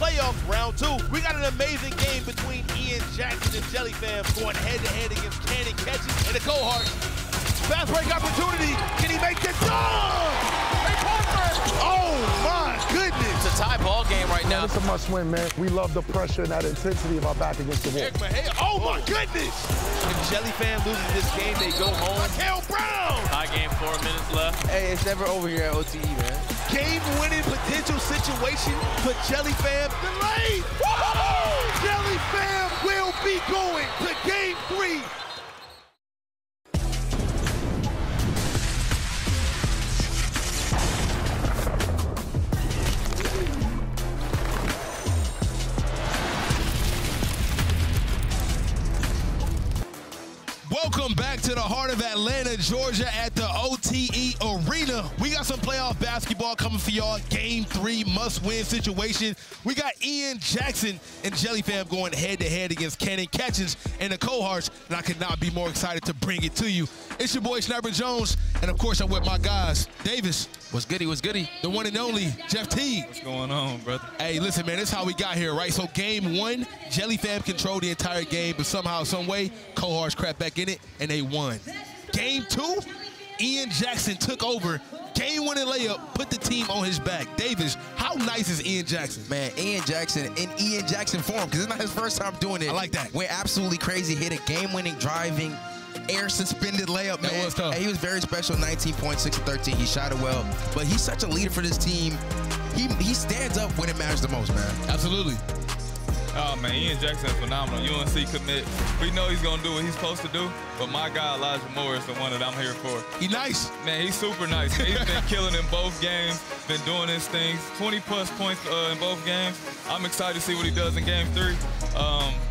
playoffs round 2. We got an amazing game between Ian Jackson and Jellyfam going head-to-head against Cannon Catchings and the Cold Hearts. Fast break opportunity. Can he make this? Oh, my goodness. It's a tie ball game right now. It's a must-win, man. We love the pressure and that intensity of our back against the wall. Oh, my goodness. If Jellyfam loses this game, they go home. Michael Brown. Tie game, 4 minutes left. Hey, it's never over here at OTE, man. Game-winning potential situation for Jellyfam. Delayed. Jellyfam will be going to game 3. Welcome back to the heart of Atlanta, Georgia at the OTE Arena. We got some playoff basketball coming for y'all. Game 3 must-win situation. We got Ian Jackson and Jellyfam going head-to-head against Cannon Catchings and the Cold Hearts, and I could not be more excited to bring it to you. It's your boy, Sniper Jones, and of course, I'm with my guys. Davis. What's goody, what's goody? The one and only, Jeff Teague. What's going on, brother? Hey, listen, man, this is how we got here, right? So game 1, Jellyfam controlled the entire game, but somehow, some way, Cold Hearts crapped back in it, and they won. Game 2, Ian Jackson took over. Game-winning layup, put the team on his back. Davis, how nice is Ian Jackson? Man, Ian Jackson in Ian Jackson form, because it's not his first time doing it. I like that. Went absolutely crazy, hit a game-winning driving, air-suspended layup, man. That was tough. And he was very special, 19 points, 6 of 13. He shot it well, but he's such a leader for this team. He stands up when it matters the most, man. Absolutely. Oh, man, Ian Jackson is phenomenal. UNC commit. We know he's going to do what he's supposed to do, but my guy, Elijah Moore, is the one that I'm here for. He's nice. Man, he's super nice. He's been killing in both games, been doing his things. 20-plus points in both games. I'm excited to see what he does in game 3.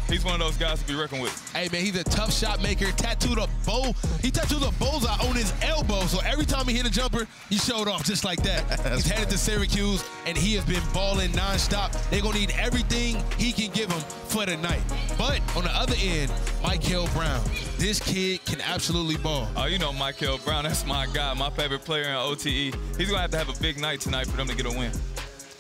He's one of those guys to be reckoned with. Hey, man, he's a tough shot maker. He tattooed a bullseye on his elbow, so every time he hit a jumper, he showed off just like that. He's headed to Syracuse, and he has been balling nonstop. They're going to need everything he can give him for the night. But on the other end, Michael Brown. This kid can absolutely ball. Oh, you know Michael Brown. That's my guy, my favorite player in OTE. He's going to have a big night tonight for them to get a win.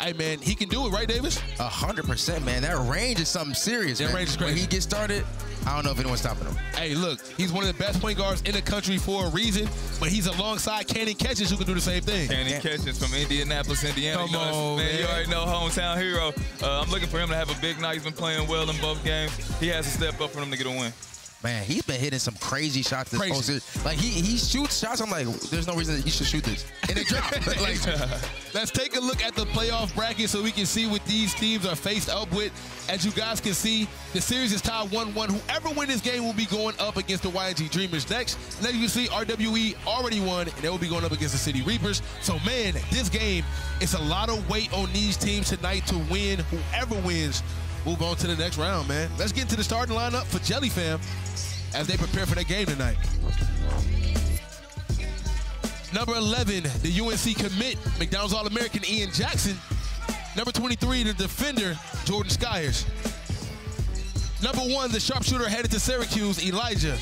Hey, man, he can do it, right, Davis? 100%, man. That range is something serious, man. That range is crazy. When he gets started, I don't know if anyone's stopping him. Hey, look, he's one of the best point guards in the country for a reason, but he's alongside Cannon Catchings, who can do the same thing. Cannon Catchings from Indianapolis, Indiana. Come on, man. You already know, hometown hero. I'm looking for him to have a big night. He's been playing well in both games. He has to step up for him to get a win. Man, he's been hitting some crazy shots this whole season. Like, he shoots shots, I'm like, there's no reason that you should shoot this. And it drops. Like, let's take a look at the playoff bracket so we can see what these teams are faced up with. As you guys can see, the series is tied 1-1. Whoever wins this game will be going up against the YNG Dreamers next. And as you can see, RWE already won, and they will be going up against the City Reapers. So, man, this game, it's a lot of weight on these teams tonight to win. Whoever wins, move on to the next round, man. Let's get to the starting lineup for Jellyfam as they prepare for their game tonight. Number 11, the UNC commit, McDonald's All-American Ian Jackson. Number 23, the defender, Jordan Scheyers. Number 1, the sharpshooter headed to Syracuse, Elijah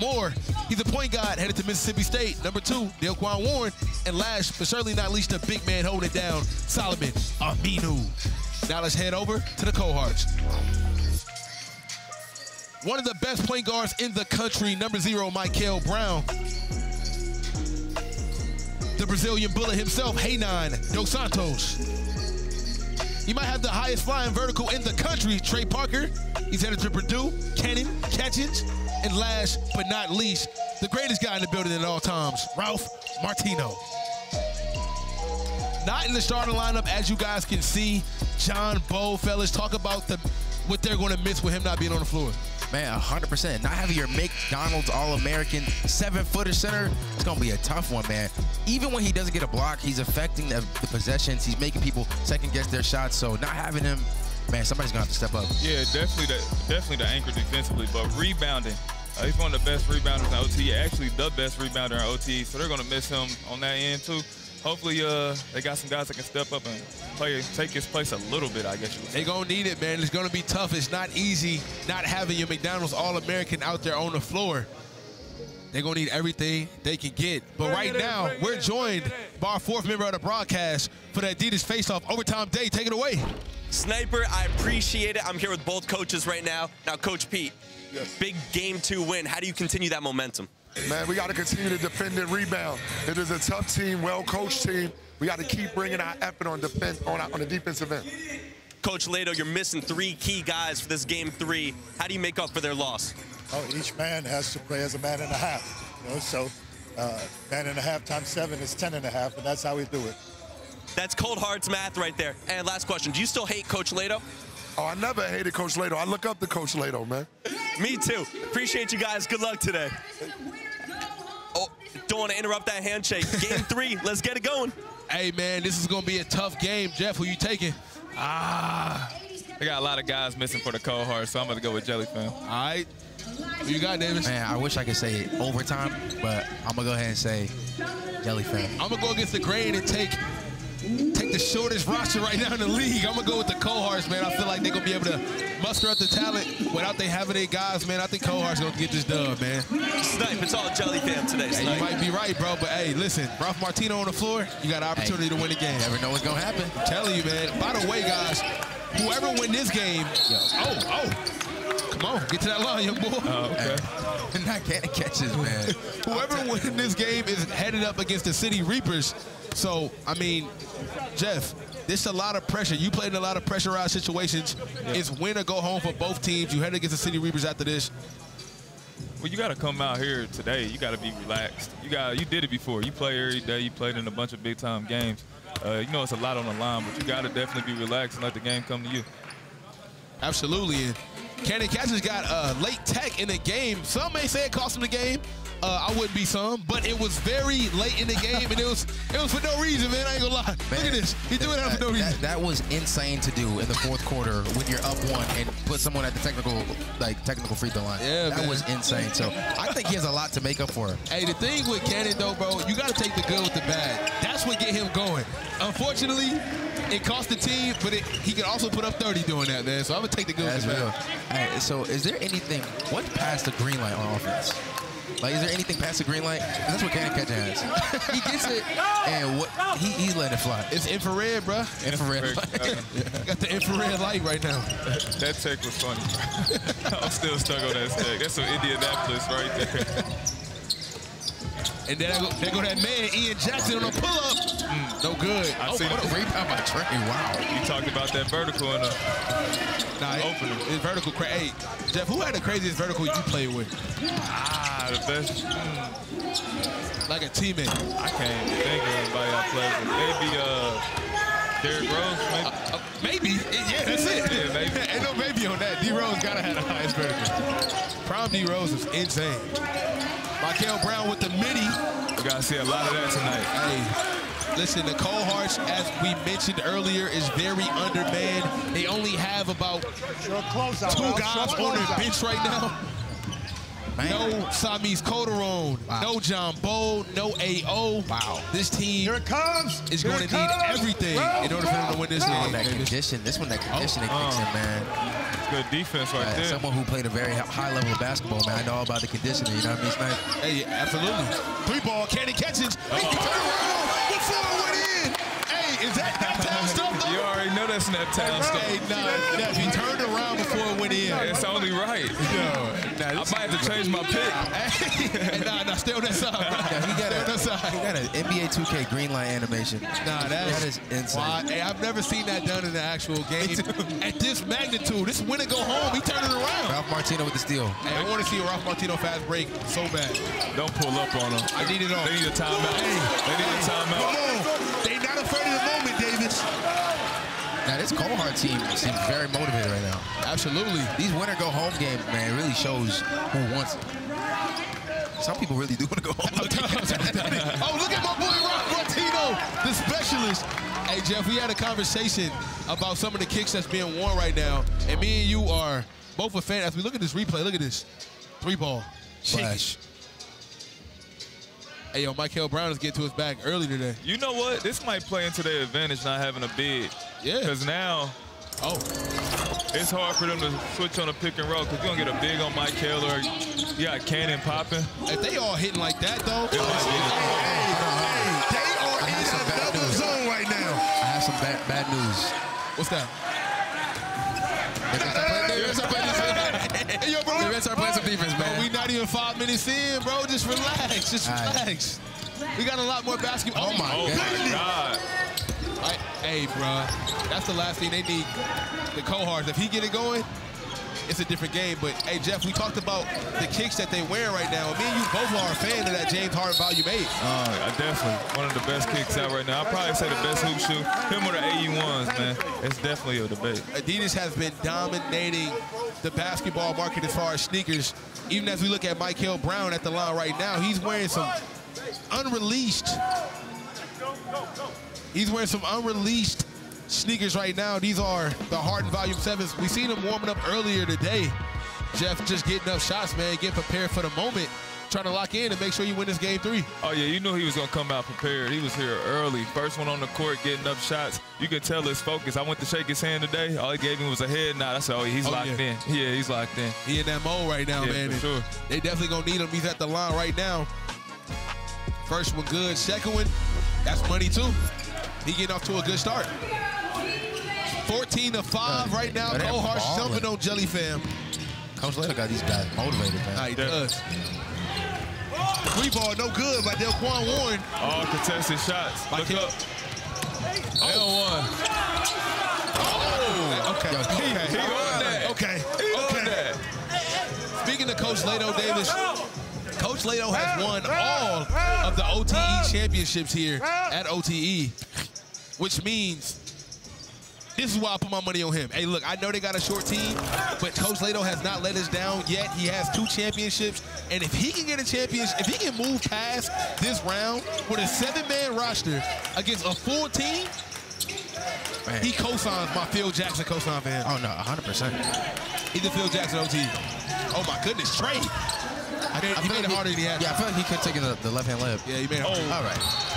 Moore. He's a point guard headed to Mississippi State. Number 2, Dequan Warren. And last, but certainly not least, the big man holding it down, Solomon Aminu. Now let's head over to the Cold Hearts. One of the best point guards in the country, number 0, Michael Brown. The Brazilian bullet himself, Hainan Dos Santos. He might have the highest flying vertical in the country, Trey Parker. He's headed to Purdue, Cannon Catchings, and last but not least, the greatest guy in the building at all times, Ralph Martino. Not in the starting lineup, as you guys can see. John Bol, fellas, talk about what they're going to miss with him not being on the floor. Man, 100%. Not having your McDonald's All-American 7-footer center, it's going to be a tough one, man. Even when he doesn't get a block, he's affecting the possessions. He's making people second-guess their shots. So not having him, man, somebody's going to have to step up. Yeah, definitely the anchor defensively, but rebounding. He's one of the best rebounders in OTE, actually the best rebounder in OTE, so they're going to miss him on that end, too. Hopefully, they got some guys that can step up and take his place a little bit, I guess you would say. They're going to need it, man. It's going to be tough. It's not easy not having your McDonald's All-American out there on the floor. They're going to need everything they can get. But right now, we're joined by our 4th member of the broadcast for the Adidas Face-Off Overtime Day. Take it away. Sniper, I appreciate it. I'm here with both coaches right now. Now, Coach Pete, yes. Big game 2 win. How do you continue that momentum? Man, we got to continue to defend and rebound. It is a tough team, well-coached team. We got to keep bringing our effort on defense, on the defensive end. Coach Lado, you're missing 3 key guys for this game 3. How do you make up for their loss? Oh, each man has to play as a man and a half. You know, so man and a half times 7 is 10 and a half, and that's how we do it. That's Cold Hearts math right there. And last question, do you still hate Coach Lado? Oh, I never hated Coach Lado. I look up to Coach Lado, man. Me too. Appreciate you guys. Good luck today. Oh, don't want to interrupt that handshake. Game 3, let's get it going. Hey, man, this is going to be a tough game. Jeff, who you taking? They got a lot of guys missing for the Cold Hearts, so I'm going to go with Jellyfam. All right. Who you got, Davis? Man, I wish I could say it overtime, but I'm going to go ahead and say Jellyfam. I'm going to go against the grain and take the shortest roster right now in the league. I'm going to go with the Cold Hearts, man. I feel like they're going to be able to muster up the talent without they having their guys, man. I think Cold Hearts going to get this dub, man. Snipe, it's all Jellyfam today, Snipe. Hey, you might be right, bro, but, hey, listen, Ralph Martino on the floor, you got an opportunity to win the game. Never know what's going to happen. I'm telling you, man. By the way, guys, whoever win this game, come on, get to that line, young boy. Okay. And not Cannon Catchings, man. Whoever winning this game is headed up against the City Reapers. So, I mean, Jeff, this is a lot of pressure. You played in a lot of pressurized situations. Yeah. It's win or go home for both teams. You headed against the City Reapers after this. Well, you got to come out here today. You got to be relaxed. You did it before. You play every day. You played in a bunch of big-time games. You know it's a lot on the line, but you got to definitely be relaxed and let the game come to you. Absolutely. And Cannon Catchings got a late tech in the game. Some may say it cost him the game. I wouldn't be some, but it was very late in the game, and it was for no reason, man. I ain't gonna lie. Man, look at this. He threw it out for no reason. That was insane to do in the fourth quarter when you're up 1 and put someone at the technical free throw line. Yeah, that was insane. So I think he has a lot to make up for. Hey, the thing with Cannon, though, bro, you gotta take the good with the bad. That's what get him going. Unfortunately, it cost the team, but he could also put up 30 doing that, man. So I'm gonna take the good with the bad. Hey, so is there anything? What's past the green light on offense? Like, is there anything past the green light? That's what Cannon Catchings has. He gets it, and he's letting it fly. It's infrared, bro. Infrared. Got the infrared light right now. That tech was funny. I'm still stuck on that tech. That's some Indianapolis right there. And then there go that man, Ian Jackson, on a pull-up. No good. What a rebound by Trey. Wow. You talked about that vertical in the opener. It's vertical. Hey, Jeff, who had the craziest vertical you played with? The best. Like a teammate. I can't think of anybody I played with. Maybe Derrick Rose. Maybe. Yeah, that's it. Yeah, maybe. Ain't no maybe on that. D Rose gotta have the highest vertical. Prime D Rose is insane. Michael Brown with the midi. We gotta see a lot of that tonight. Hey, listen, the Cold Hearts, as we mentioned earlier, is very undermanned. They only have about 2 guys on their bench right now. Man. No Samis Coderone, no John Bol, no AO. Wow. This team is going to need everything in order for them to win this game. That conditioning kicks in, man. It's good defense right there. Someone who played a very high level of basketball, man. I know all about the conditioning, you know what I mean? It's nice. Hey, absolutely. 3-ball, Cannon Catchings. He turned around before it went in. Hey, is that snap-town stuff, though? You already know that snap-town stuff. Hey, no, he turned around before it went in. Yeah, it's only right. I might have to change my pick. Hey, stay on that side. He got an NBA 2K green light animation. That is insane. Wow. Hey, I've never seen that done in the actual game. At this magnitude, this winner go home, he turned it around. Ralph Martino with the steal. Hey, I want to see a Ralph Martino fast break so bad. Don't pull up on him. I need it all. They need a timeout. They need a timeout. Come on. They not afraid of the moment, Davis. Now, this Cold Heart team seems very motivated right now. Absolutely. These winner-go-home games, man, really shows who wants it. Some people really do want to go home. Oh, look at my boy, Ralph Martino, the specialist. Hey, Jeff, we had a conversation about some of the kicks that's being worn right now, and me and you are both a fan. As we look at this replay, look at this. 3-ball. Flash. Hey, yo, Michael Brown is getting to his back early today. You know what? This might play into their advantage not having a big. Yeah. Because now... Oh. It's hard for them to switch on a pick and roll because you're going to get a big on Michael or you got Cannon popping. If they all hitting like that, though, they are in another zone right now. I have some bad news. What's that? Let's start playing some defense, man. We not even 5 minutes in, bro. Just relax. Just relax. Right. We got a lot more basketball. Oh, my God. Right. Hey, bro. That's the last thing they need. The Cold Hearts. If he get it going, it's a different game. But, hey, Jeff, we talked about the kicks that they wear right now. And me and you both are a fan of that James Harden volume 8. Definitely one of the best kicks out right now. I'd probably say the best hoop shoe. Him or the AE1s, man. It's definitely a debate. Adidas has been dominating the basketball market as far as sneakers. Even as we look at Michael Brown at the line right now, he's wearing some unreleased. He's wearing some unreleased sneakers right now. These are the Harden Volume 7s. We seen him warming up earlier today. Jeff just getting up shots, man, getting prepared for the moment, trying to lock in and make sure you win this game 3. Oh, yeah, you knew he was going to come out prepared. He was here early. First one on the court, getting up shots. You could tell his focus. I went to shake his hand today. All he gave me was a head nod. I said, oh, he's locked in. Yeah, he's locked in. He in that mode right now, man. For sure. They definitely going to need him. He's at the line right now. First one good. Second one, that's money, too. He getting off to a good start. 14-5 right now. Cold Hearts jumping on Jellyfam. Coach Lado got these guys motivated, man. Nah, he does. Three ball, no good by Dequan Warren. All contested shots. Look up. L1. Oh, okay. He on that. Okay. Speaking of Coach Lado Davis, Coach Lado has won all of the OTE championships here at OTE, which means this is why I put my money on him. Hey, look, I know they got a short team, but Coach Lado has not let us down yet. He has 2 championships, and if he can get a championship, if he can move past this round with a 7-man roster against a full team, man, he co-signs my Phil Jackson co-sign for him. Oh, no, 100%. He's the Phil Jackson OT. Oh, my goodness, Trey. He made it harder than he had. Yeah, I feel like he could take the left-hand layup. Yeah, he made it harder. All right.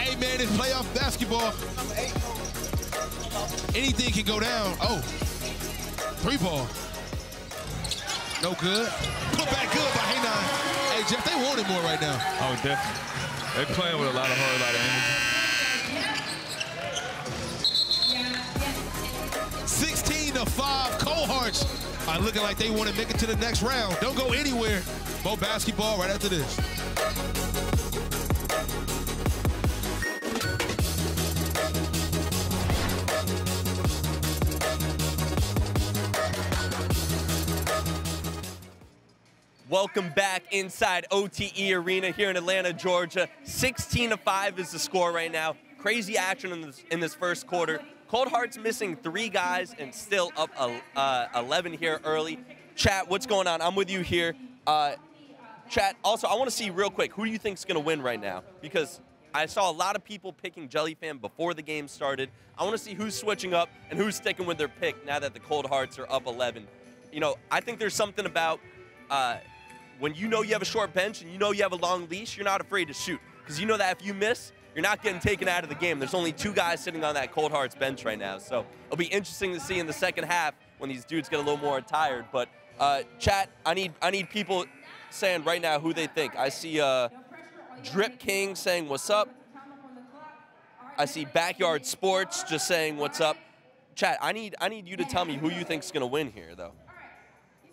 Hey, man, it's playoff basketball. Anything can go down. Oh, three ball. No good. Put back good by Hainan. Hey, Jeff, they wanted more right now. Oh, definitely. They're playing with a lot of heart, a lot of energy. 16-5. Cold Hearts are looking like they want to make it to the next round. Don't go anywhere. More basketball right after this. Welcome back inside OTE Arena here in Atlanta, Georgia. 16-5 is the score right now. Crazy action in this first quarter. Cold Hearts missing 3 guys and still up 11 here early. Chat, what's going on? I'm with you here. Chat, also, I want to see real quick, who do you think's going to win right now? Because I saw a lot of people picking Jellyfam before the game started. I want to see who's switching up and who's sticking with their pick now that the Cold Hearts are up 11. You know, I think there's something about... when you know you have a short bench and you know you have a long leash, you're not afraid to shoot. Because you know that if you miss, you're not getting taken out of the game. There's only 2 guys sitting on that Cold Hearts bench right now. So it'll be interesting to see in the second half when these dudes get a little more tired. But chat, I need people saying right now who they think. I see Drip King saying what's up. I see Backyard Sports just saying what's up. Chat, I need you to tell me who you think's gonna win here though.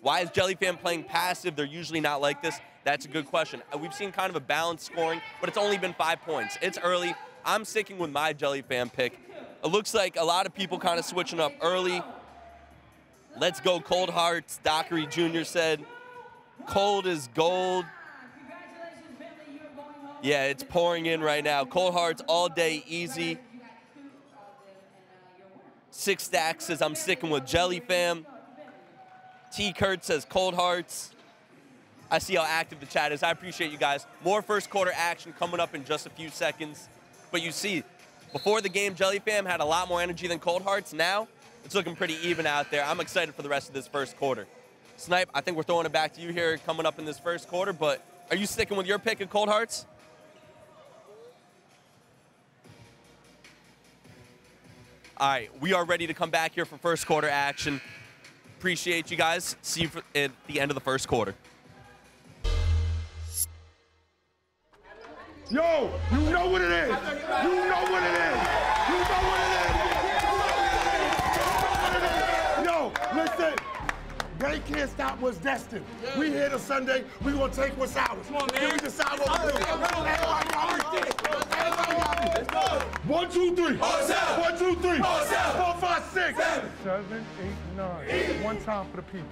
Why is Jellyfam playing passive? They're usually not like this. That's a good question. We've seen kind of a balanced scoring, but it's only been 5 points. It's early. I'm sticking with my Jellyfam pick. It looks like a lot of people kind of switching up early. Let's go Cold Hearts. Dockery Jr. said, cold is gold. Yeah, it's pouring in right now. Cold Hearts all day easy. Six Stacks says, I'm sticking with Jellyfam. T. Kurt says Cold Hearts. I see how active the chat is. I appreciate you guys. More first quarter action coming up in just a few seconds. But you see, before the game, Jellyfam had a lot more energy than Cold Hearts. Now, it's looking pretty even out there. I'm excited for the rest of this first quarter. Snipe, I think we're throwing it back to you here coming up in this first quarter, but are you sticking with your pick of Cold Hearts? All right, we are ready to come back here for first quarter action. Appreciate you guys. See you at the end of the first quarter. Yo, you know what it is. You know what it is. You know what it is. You know what it is. can't stop what's destined. Yeah. We here this Sunday. We gonna take what's ours. Come on, man. Then we decide what we do. Everybody got me. 1, 2, 3. 1, 2, 3. 4, 5, 6. 7, 8, 9. One time for the people.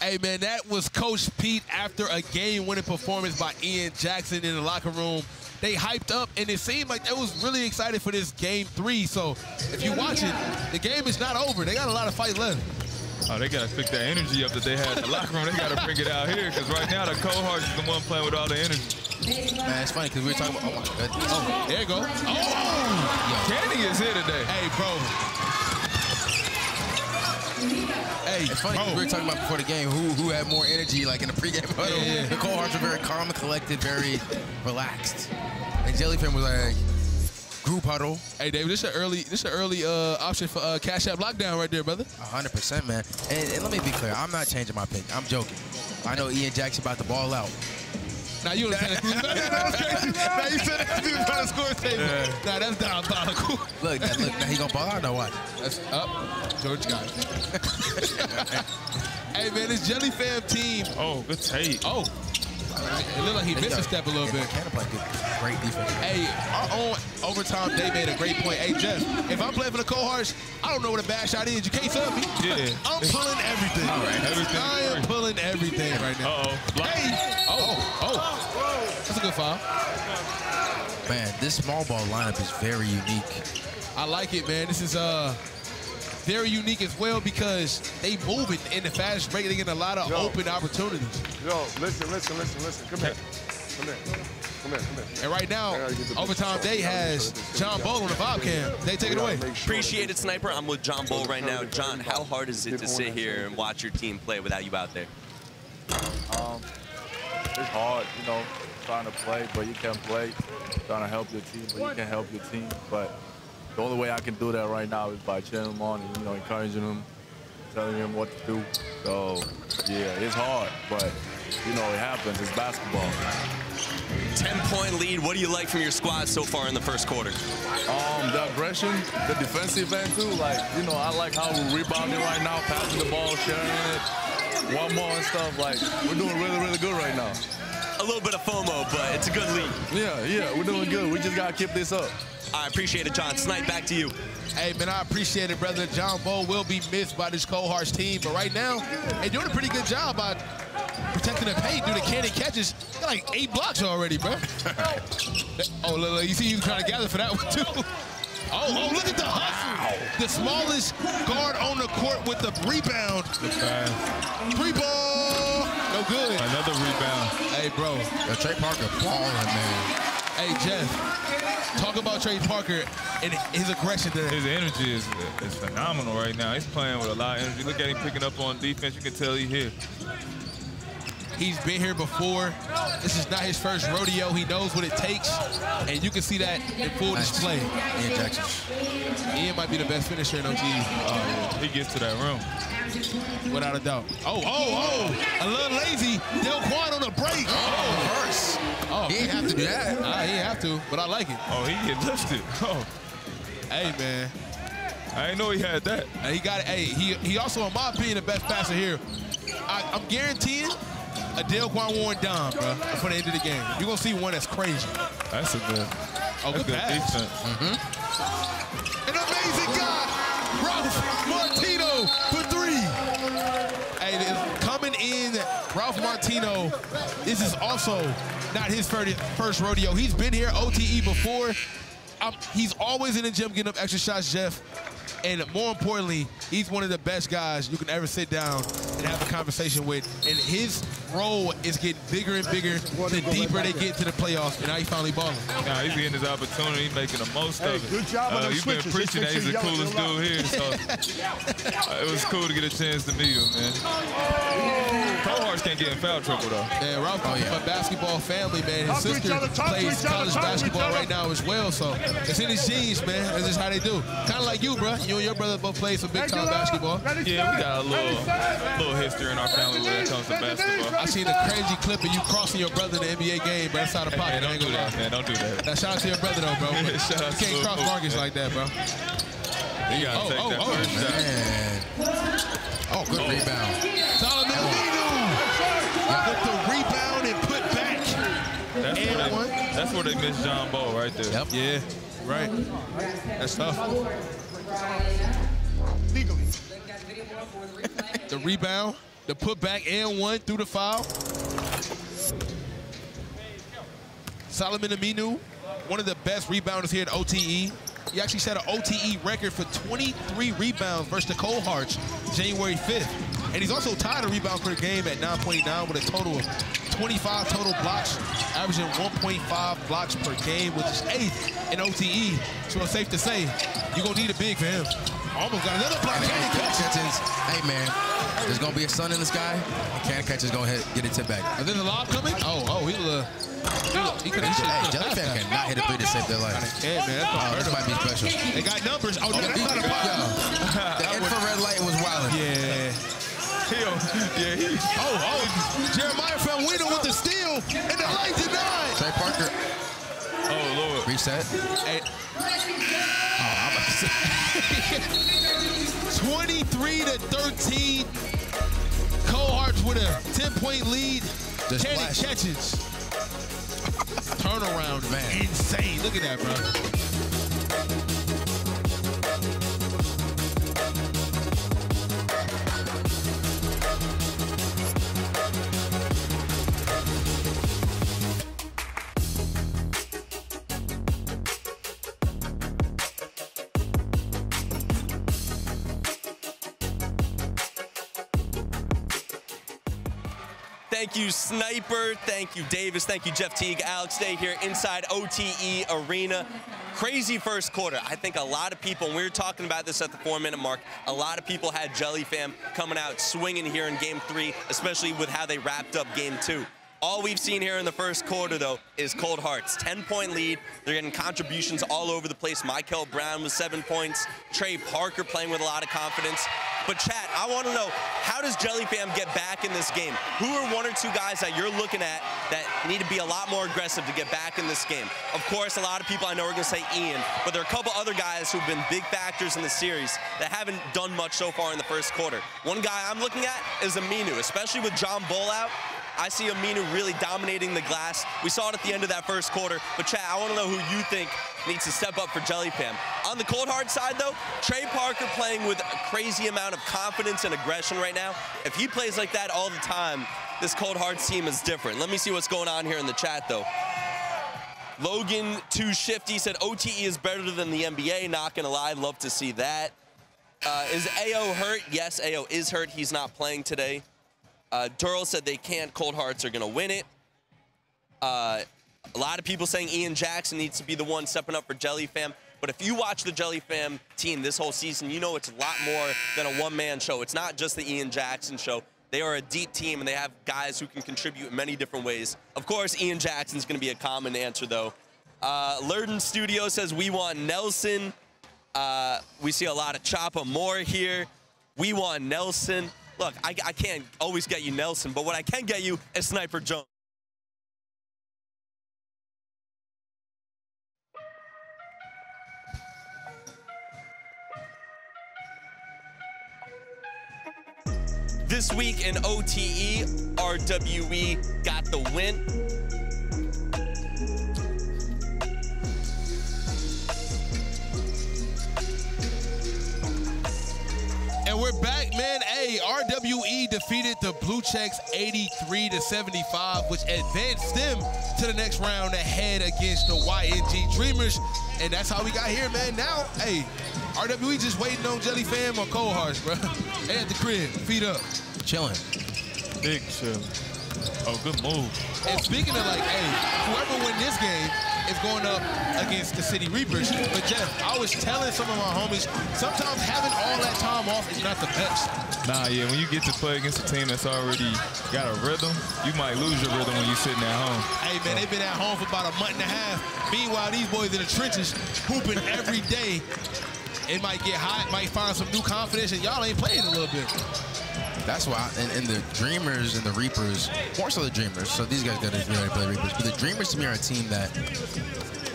Hey, man, that was Coach Pete after a game-winning performance by Ian Jackson in the locker room. They hyped up, and it seemed like they was really excited for this Game 3. So if you watch it, the game is not over. They got a lot of fight left. Oh, they got to pick that energy up that they had in the locker room. They got to bring it out here, because right now the Cold Hearts is the one playing with all the energy. Man, it's funny, because we were talking about, oh, there you go. Oh, Candy is here today. Hey, bro. Hey, it's funny, we were talking about before the game who had more energy, like in the pregame huddle. Yeah. The Cold Hearts were very calm and collected, very relaxed. And Jellyfam was like group huddle. Hey, David, this is an early option for Cash App Lockdown right there, brother. 100%, man. And let me be clear, I'm not changing my pick. I'm joking. I know Ian Jackson about to ball out. Now you said that dude's trying to score table. Nah, that's diabolical. Look, now he gonna ball out or what? That's up. George got it. Hey, man, this Jellyfam team. Oh, good take. Oh. It looked like he missed a step a little bit. Canada played great defense. Hey, our own overtime, they made a great point. Hey, Jeff, if I'm playing for the Cold Hearts, I don't know what a bad shot is. You can't tell me. Yeah. I'm pulling everything. All right, everything. I am pulling everything right now. Uh-oh. Hey. Oh. That's a good foul. Man, this small ball lineup is very unique. I like it, man. This is very unique as well, because they move it in the fast break. They get a lot of open opportunities. Yo, listen. Come here. And right now, Overtime Day has John Bol on the Bobcam. They take it away. Appreciate it, Sniper. I'm with John Bol right now. John, how hard is it to sit here and watch your team play without you out there? It's hard, you know, trying to play, but you can't play. Trying to help your team, but you can't help your team. But the only way I can do that right now is by cheering them on and, you know, encouraging them, telling them what to do. So, yeah, it's hard, but, you know, it happens. It's basketball. 10-point lead. What do you like from your squad so far in the first quarter? The aggression, the defensive end, too. Like, you know, I like how we're rebounding right now, passing the ball, sharing it, one more and stuff. Like, we're doing really, really good right now. A little bit of FOMO, but it's a good lead. Yeah, we're doing good. We just got to keep this up. I appreciate it, John. Snipe, back to you. Hey, man, I appreciate it, brother. John Bol will be missed by this Cold Hearts team, but right now, they're doing a pretty good job by protecting the paint through the cannon catches. They're like 8 blocks already, bro. Oh, look, you see you trying to gather for that one, too. Oh, look at the hustle. Wow. The smallest guard on the court with the rebound. Three ball. No good. Another rebound. Hey, bro. Yo, Trey Parker balling, man. Hey, Jeff, talk about Trey Parker and his aggression today. His energy is phenomenal right now. He's playing with a lot of energy. Look at him picking up on defense. You can tell he's here. He's been here before. This is not his first rodeo. He knows what it takes, and you can see that in full display. Ian Jackson. Ian might be the best finisher in OTE. He gets to that room. Without a doubt. A little lazy. Dequan on the break. He didn't have to do that. He didn't have to, but I like it. Oh, he get lifted. Oh. Hey, man. I didn't know he had that. And he got it. Hey, he also, in my opinion, the best passer here. I'm guaranteeing a Dequan Warren dime, bro, before the end of the game. You're going to see one that's crazy. That's a good, good pass. Defense. An amazing guy, Ralph Martino for 3. Hey, coming in, Ralph Martino, this is also not his first rodeo. He's been here OTE before. He's always in the gym getting up extra shots, Jeff. And more importantly, he's one of the best guys you can ever sit down and have a conversation with. And his role is getting bigger and bigger the deeper they get to the playoffs. And now he's finally balling. Now he's getting his opportunity, he's making the most of it. Good job on the switches. You've been preaching that he's the coolest dude here. So it was cool to get a chance to meet him, man. Cold Hearts can't get in foul trouble, though. Man, Ralph is a basketball family, man. His sister plays college basketball right now as well. So it's in his genes, man. That's just how they do. Kind of like you, bro. You and your brother both played some big-time basketball. Yeah, we got a little history in our family when it comes to basketball. I seen a crazy clip of you crossing your brother in the NBA game, but that's out of pocket. Don't do that, man. Don't do that. Now, shout out to your brother, though, bro. You can't cross Marcus like that, bro. He got to take that first shot. Oh, good rebound. Solomon Aminu with the rebound and put back. That's where they missed John Bol right there. Yep. Yeah, right. That's tough. Legally. The rebound, the put back, and one through the foul. Solomon Aminu, one of the best rebounders here at OTE. He actually set an OTE record for 23 rebounds versus the Cold Hearts January 5th. And he's also tied a rebound per game at 9.9 with a total of 25 total blocks, averaging 1.5 blocks per game, which is 8th in OTE. So it's safe to say you're going to need a big for him. Almost got another block. Cannon Catchings, hey man, there's gonna be a sun in the sky. Cannon Catchings gonna hit, get it tip back. And then the lob coming? Oh, oh, he could have. Hey, Jellyfam cannot hit a three to save their life. Hey man, this might be special. They got numbers. Oh, no, that's not a pop. The infrared light was wild. Yeah. Jeremiah found Wiener with the steal, and the light denied. Trey Parker. Oh Lord. Reset. Hey. 23-13. Cold Hearts with a 10-point lead. Cannon Catchings. Turnaround, man. Insane. Look at that, bro. Thank you, Sniper. Thank you, Davis. Thank you, Jeff Teague. Alex Day here inside OTE Arena. Crazy first quarter. I think a lot of people, and we were talking about this at the 4-minute mark, a lot of people had Jellyfam coming out swinging here in game three, especially with how they wrapped up game two. All we've seen here in the first quarter, though, is Cold Hearts. 10-point lead. They're getting contributions all over the place. Michael Brown with 7 points. Trey Parker playing with a lot of confidence. But, chat, I want to know, how does Jellyfam get back in this game? Who are one or two guys that you're looking at that need to be a lot more aggressive to get back in this game? Of course, a lot of people I know are going to say Ian, but there are a couple other guys who've been big factors in the series that haven't done much so far in the first quarter. One guy I'm looking at is Aminu, especially with John Bol out. I see Aminu really dominating the glass. We saw it at the end of that first quarter. But, Chad, I want to know who you think needs to step up for Jellyfam. On the Cold Heart side, though, Trey Parker playing with a crazy amount of confidence and aggression right now. If he plays like that all the time, this Cold Heart team is different. Let me see what's going on here in the chat, though. Logan 2Shifty said, OTE is better than the NBA. Not going to lie, love to see that. Is AO hurt? Yes, AO is hurt. He's not playing today. Durrell said they can't. Cold Hearts are going to win it. A lot of people saying Ian Jackson needs to be the one stepping up for Jellyfam. But if you watch the Jellyfam team this whole season, you know it's a lot more than a one-man show. It's not just the Ian Jackson show. They are a deep team, and they have guys who can contribute in many different ways. Of course, Ian Jackson's going to be a common answer, though. Lurden Studio says we want Nelson. We see a lot of Choppa Moore here. We want Nelson. Look, I can't always get you Nelson, but what I can get you is Sniper Jones. This week in OTE, RWE got the win. And we're back, man. Hey, RWE defeated the Blue Checks 83-75, which advanced them to the next round ahead against the YNG Dreamers. And that's how we got here, man. Now, hey, RWE just waiting on Jellyfam or Cold Hearts, bro. They at the crib, feet up. Chilling. Big chill. Oh, good move. And speaking of, like, hey, whoever wins this game is going up against the City Reapers. But Jeff, I was telling some of my homies, sometimes having all that time off is not the best. Nah, yeah, when you get to play against a team that's already got a rhythm, you might lose your rhythm when you're sitting at home. Hey, man, they've been at home for about a month and a half. Meanwhile, these boys in the trenches hooping every day. It might get hot, might find some new confidence, and y'all ain't playing a little bit. That's why, and the Dreamers and the Reapers, more so the Dreamers, so these guys gotta really play Reapers, but the Dreamers to me are a team that,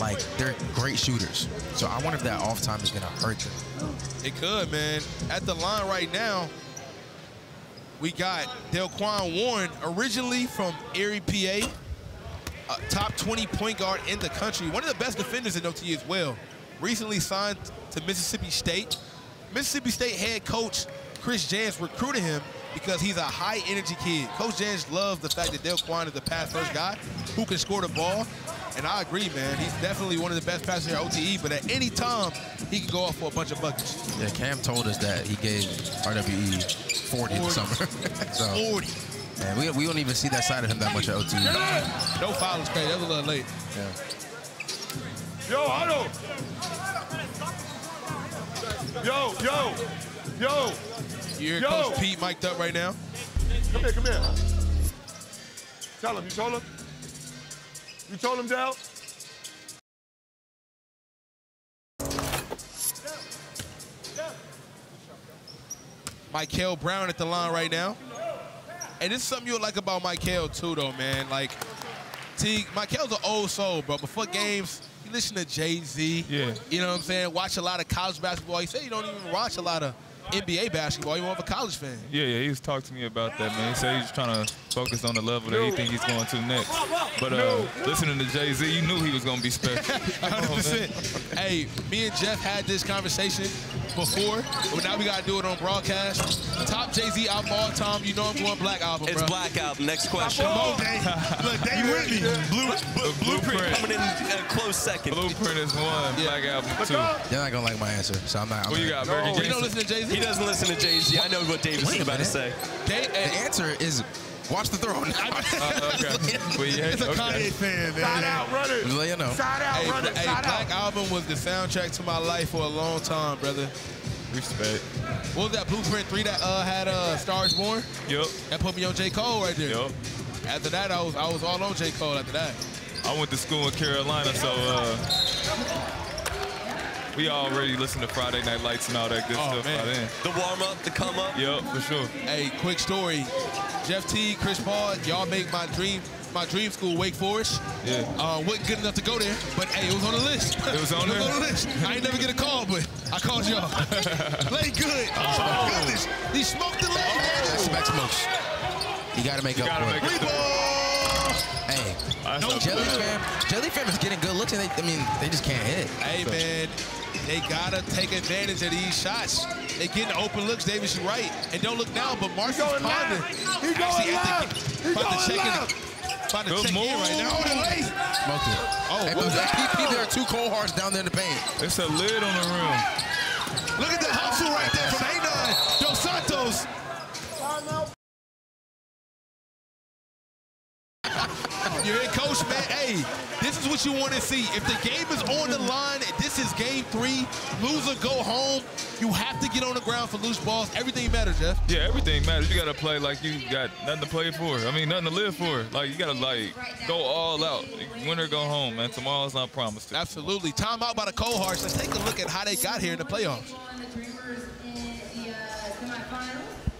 Like, they're great shooters. So I wonder if that off time is going to hurt them. It could, man. At the line right now, we got Dequan Warren, originally from Erie, PA, top 20 point guard in the country. One of the best defenders in OT as well. Recently signed to Mississippi State. Mississippi State head coach Chris Jans recruited him because he's a high-energy kid. Coach Jans loves the fact that Dequan is a pass-first guy who can score the ball. And I agree, man. He's definitely one of the best passers at OTE, but at any time, he can go off for a bunch of buckets. Yeah, Cam told us that he gave RWE 40 in the summer. So, 40. Man, we don't even see that side of him that much at OTE. No foul is crazy. That was a little late. Yeah. Yo, Otto! Yo, yo, yo! You hear Coach Pete mic'd up right now? Come here, come here. Tell him, you told him? You told him, Dal? Michael Brown at the line right now. And this is something you'll like about Michael too, though, man. Like, Teague, Michael's an old soul, bro. Before games, you listen to Jay-Z. Yeah. You know what I'm saying? Watch a lot of college basketball. He said you don't even watch a lot of NBA basketball. You want a college fan. Yeah, yeah, he was talking to me about that, man. He said he's trying to focus on the level that he thinks he's going to next. But listening to Jay-Z, you knew he was going to be special. 100%. Hey, me and Jeff had this conversation before, but now we got to do it on broadcast. Top Jay-Z album all time. You know I'm going Black Album, bro. It's Black Album. Next question. Come on, Dave. Look, Dave with me. Blueprint coming in a close second. Blueprint is one. Yeah. Black Album, two. They're not going to like my answer, so I'm not. What you got, Virgin Jason? You don't listen to Jay-Z? He doesn't listen to Jay-Z. I know what Davis is about to say. The answer is watch the throne. Okay. It's a Kanye fan, man. Side out, runners. You know. Side out, runners. Hey, Black Album was the soundtrack to my life for a long time, brother. Respect. What was that Blueprint 3 that had Stars Born? Yep. That put me on J. Cole right there. Yep. After that, I was all on J. Cole after that. I went to school in Carolina, so... we already listen to Friday Night Lights and all that good stuff by then. The warm-up, the come-up. Yep, for sure. Hey, quick story. Jeff Teague, Chris Paul, y'all make my dream school, Wake Forest. Yeah. Wasn't good enough to go there, but, hey, it was on the list. It was on, it was on the list. I ain't never get a call, but I called y'all. Play good. Oh, my goodness. He smoked the leg. Oh. That's smokes. You got to make up for it. Hey, Jellyfam is getting good looks, and they just can't hit. Hey, man, they gotta take advantage of these shots. They getting open looks. Davis, you're right, and don't look now. But Marcus Ponder, he's going left. He's going to check in right now. Oh, hey, there are two Cold Hearts down there in the paint. It's a lid on the room. Look at the hustle right there from Hainan Dos Santos. You're in, Coach, man. Hey, this is what you want to see. If the game is on the line, this is game 3. Lose or go home. You have to get on the ground for loose balls. Everything matters, Jeff. Yeah, everything matters. You got to play like you got nothing to play for. I mean, nothing to live for. Like, you got to, like, go all out. Win or go home, man. Tomorrow's not promised. Absolutely. Time out by the Cold Hearts. Let's take a look at how they got here in the playoffs.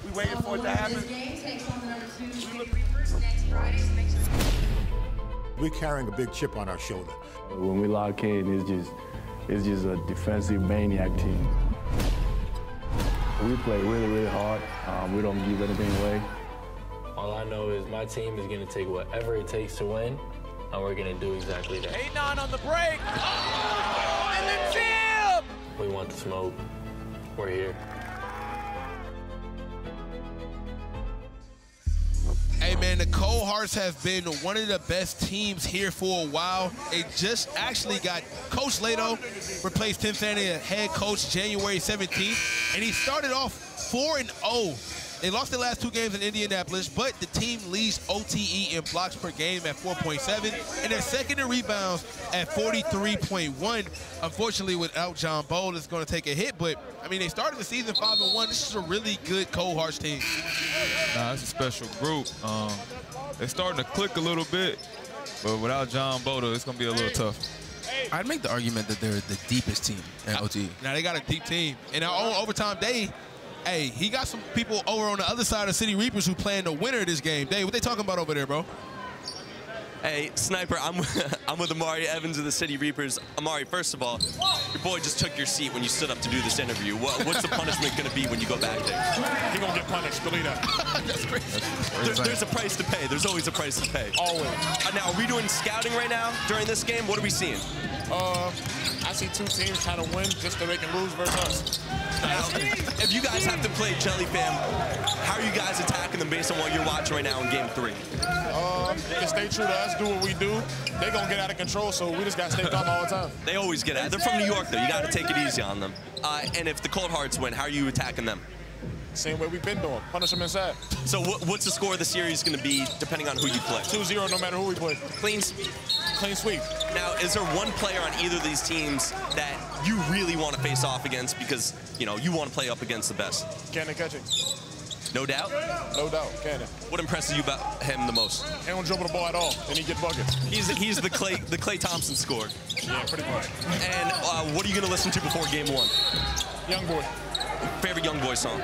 We waiting for it to happen. We're carrying a big chip on our shoulder. When we lock in, it's just a defensive maniac team. We play really, really hard. We don't give anything away. All I know is my team is going to take whatever it takes to win, and we're going to do exactly that. Hainan on the break. Oh, and the jam! We want the smoke. We're here. Hey, man, the Cold Hearts have been one of the best teams here for a while. They just actually got Coach Lado, replaced Tim Sandy as head coach January 17th, and he started off 4-0. They lost their last 2 games in Indianapolis, but the team leads OTE in blocks per game at 4.7, and their second in rebounds at 43.1. Unfortunately, without John Bol, it's going to take a hit, but, I mean, they started the season 5-1. This is a really good Cold Hearts team. Nah, it's a special group. They're starting to click a little bit, but without John Bodo, it's going to be a little tough. I'd make the argument that they're the deepest team at OTE. Now, they got a deep team. And on overtime day, hey, he got some people over on the other side of City Reapers who playing the winner of this game. Dave, what they talking about over there, bro? Hey, Sniper, I'm with Amari Evans of the City Reapers. Amari, first of all, your boy just took your seat when you stood up to do this interview. What's the punishment going to be when you go back there? He gonna get punished, believe that. That's crazy. There's a price to pay. There's always a price to pay. Always. Now, are we doing scouting right now during this game? What are we seeing? I see two teams trying to win just so they can lose versus us. Now, if you guys have to play Jellyfam, how are you guys attacking them based on what you're watching right now in Game 3? They stay true to us, do what we do. They're going to get out of control, so we just got to stay calm all the time. They always get out. They're from New York, though. You got to take it easy on them. And if the Cold Hearts win, how are you attacking them? Same way we've been doing, punish them inside. So what's the score of the series going to be depending on who you play? 2-0 no matter who we play. Clean sweep. Clean sweep. Now, is there one player on either of these teams that you really want to face off against because, you know, you want to play up against the best? Cannon Catchings. No doubt? No doubt, Cannon. What impresses you about him the most? He don't dribble the ball at all, and he get buckets. He's the Clay Thompson score. Yeah, pretty much. And what are you going to listen to before Game 1? Youngboy. Favorite Youngboy song?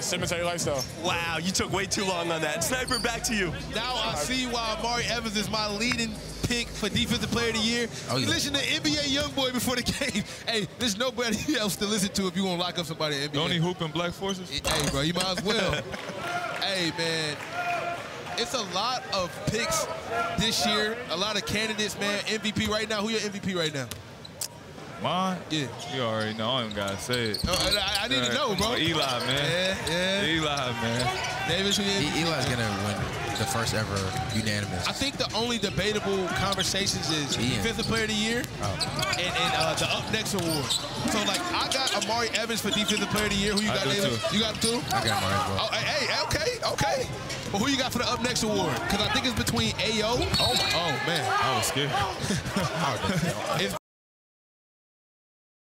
Cemetery Lifestyle. Wow, you took way too long on that. Sniper, back to you. Now I see why Amari Evans is my leading pick for Defensive Player of the Year. Oh, yeah. You listen to NBA Youngboy before the game. Hey, there's nobody else to listen to if you want to lock up somebody in NBA. Don't he hoop in Black Forces? Hey, bro, you might as well. Hey, man. It's a lot of picks this year, a lot of candidates, man. MVP right now. Who your MVP right now? Mine? Yeah. You already know. I don't even gotta say it. I need to know, bro. Oh, Eli, man. Yeah, yeah. Eli, man. Davis, Eli's gonna win the first ever unanimous. I think the only debatable conversations is Defensive Player of the Year and the Up Next award. So, like, I got Amari Evans for Defensive Player of the Year. Who you got, Davis? You got two? I got Amari as well. Oh, hey, okay, okay. But who you got for the Up Next award? Because I think it's between AO. Oh, my. Oh, man. I was scared. It's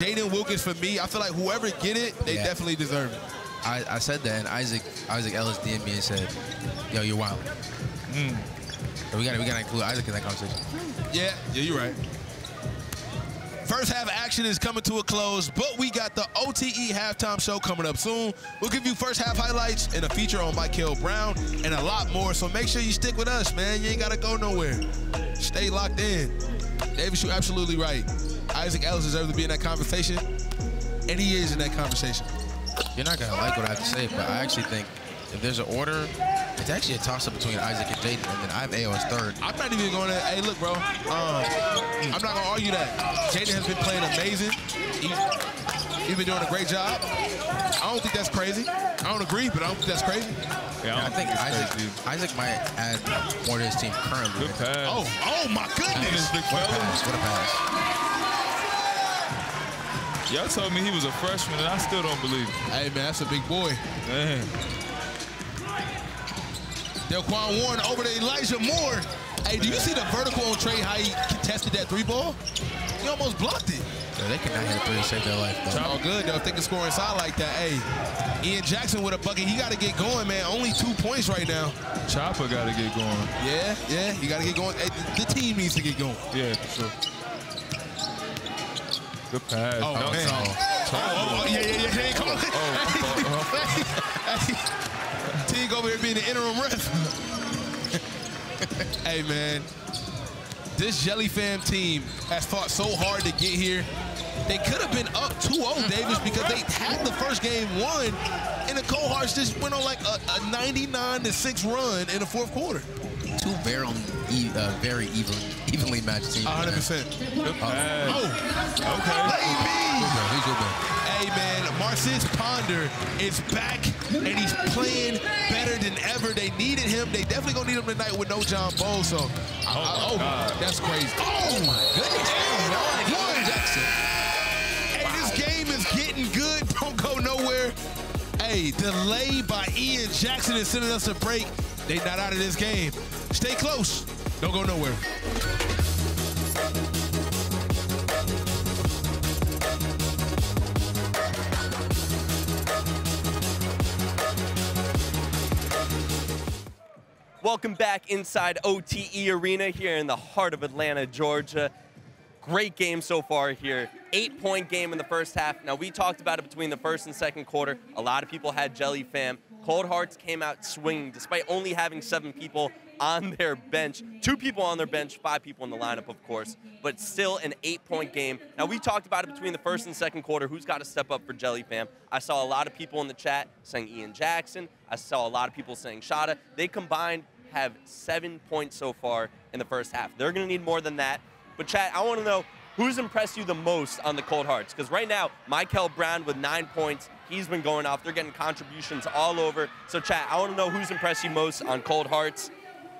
Jaden Wilkins for me. I feel like whoever get it, they definitely deserve it. I said that, and Isaac Ellis DM'd me and said, "Yo, you're wild." But we gotta include Isaac in that conversation. Yeah, yeah, you're right. First half action is coming to a close, but we got the OTE halftime show coming up soon. We'll give you first half highlights and a feature on Michael Brown and a lot more. So make sure you stick with us, man. You ain't gotta go nowhere. Stay locked in. Davis, you're absolutely right. Isaac Ellis deserves to be in that conversation, and he is in that conversation. You're not going to like what I have to say, but I actually think if there's an order, it's actually a toss-up between Isaac and Jaden, and then I have AO as third. I'm not even going to, hey, look, bro, I'm not going to argue that. Jaden has been playing amazing. He's been doing a great job. I don't think that's crazy. I don't agree, but I don't think that's crazy. Yeah, I think Isaac might add more to his team currently. Good pass. Oh my goodness. What a pass. Y'all told me he was a freshman, and I still don't believe it. Hey, man, that's a big boy. Man. Dequan Warren over to Elijah Moore. Hey, do you see the vertical on Trey, how he contested that three ball? He almost blocked it. Yeah, they cannot hit a three to save their life, though. It's all good, though, if they can score inside like that. Hey, Ian Jackson with a bucket. He got to get going, man. Only 2 points right now. Chopper got to get going. Yeah, yeah, you got to get going. Hey, the team needs to get going. Yeah, for sure. Good pass. Oh, no, man. Yeah, yeah. Come on. Teague over here being the interim ref. Hey, man. This Jellyfam team has fought so hard to get here. They could have been up 2-0, Davis, because they had the first game won, and the Cold Hearts just went on like a 99-6 run in the fourth quarter. Two very evenly matched teams. 100%. Hey, man, Marcus Ponder is back, and he's playing better than ever. They needed him. They definitely going to need him tonight with no John Bol, so that's crazy. Oh, my goodness. Hey, Ian Jackson. Hey, this game is getting good. Don't go nowhere. Hey, delay by Ian Jackson is sending us a break. They not out of this game. Stay close. Don't go nowhere. Welcome back inside OTE Arena here in the heart of Atlanta, Georgia. Great game so far here. 8-point game in the first half. Now, we talked about it between the first and second quarter. A lot of people had Jellyfam. Cold Hearts came out swinging despite only having 7 people on their bench. 2 people on their bench, 5 people in the lineup, of course, but still an 8-point game. Now, we talked about it between the first and second quarter, who's got to step up for Jellyfam. I saw a lot of people in the chat saying Ian Jackson. I saw a lot of people saying Shada. They combined have 7 points so far in the first half. They're going to need more than that. But, chat, I want to know who's impressed you the most on the Cold Hearts? Because right now, Michael Brown with 9 points, he's been going off. They're getting contributions all over. So, chat, I want to know who's impressed you most on Cold Hearts.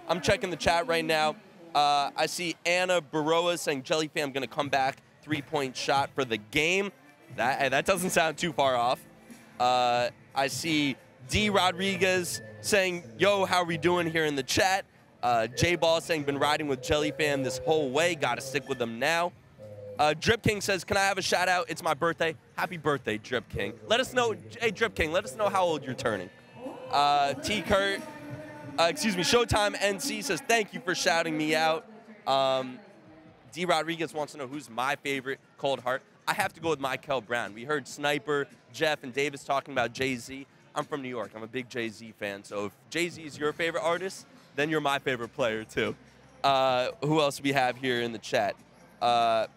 I'm checking the chat right now. I see Anna Baroa saying Jellyfam going to come back, 3-point shot for the game. That doesn't sound too far off. I see D. Rodriguez saying, yo, how are we doing here in the chat? J Ball saying, been riding with Jellyfam this whole way. Got to stick with them now. Drip King says, can I have a shout out? It's my birthday. Happy birthday, Drip King. Let us know, hey, Drip King, let us know how old you're turning. T. Kurt. Excuse me, Showtime NC says, thank you for shouting me out. D. Rodriguez wants to know who's my favorite Cold Heart. I have to go with Michael Brown. We heard Sniper, Jeff, and Davis talking about Jay-Z. I'm from New York. I'm a big Jay-Z fan. So if Jay-Z is your favorite artist, then you're my favorite player, too. Who else do we have here in the chat? A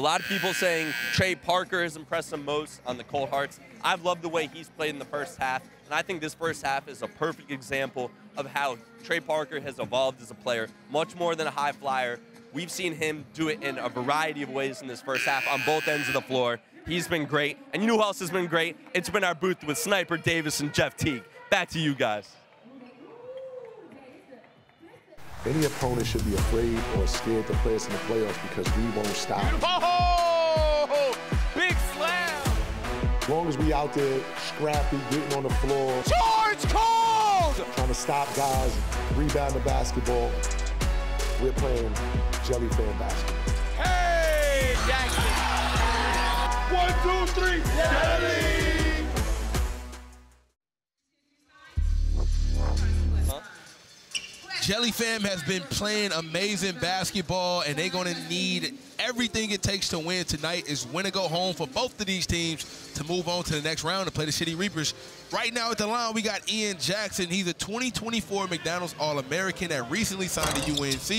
lot of people saying Trey Parker has impressed them most on the Cold Hearts. I've loved the way he's played in the first half. And I think this first half is a perfect example of how Trey Parker has evolved as a player, much more than a high flyer. We've seen him do it in a variety of ways in this first half on both ends of the floor. He's been great. And you know who else has been great? It's been our booth with Sniper, Davis, and Jeff Teague. Back to you guys. Any opponent should be afraid or scared to play us in the playoffs because we won't stop. Oh, big slam! As long as we out there, scrappy, getting on the floor. George called! Trying to stop guys, rebound the basketball. We're playing Jellyfam basketball. Hey, Jackson! 1, 2, 3, Jelly! Huh? Jellyfam has been playing amazing basketball, and they're going to need everything it takes to win tonight is win and go home for both of these teams to move on to the next round and play the City Reapers. Right now at the line, we got Ian Jackson. He's a 2024 McDonald's All-American that recently signed to UNC.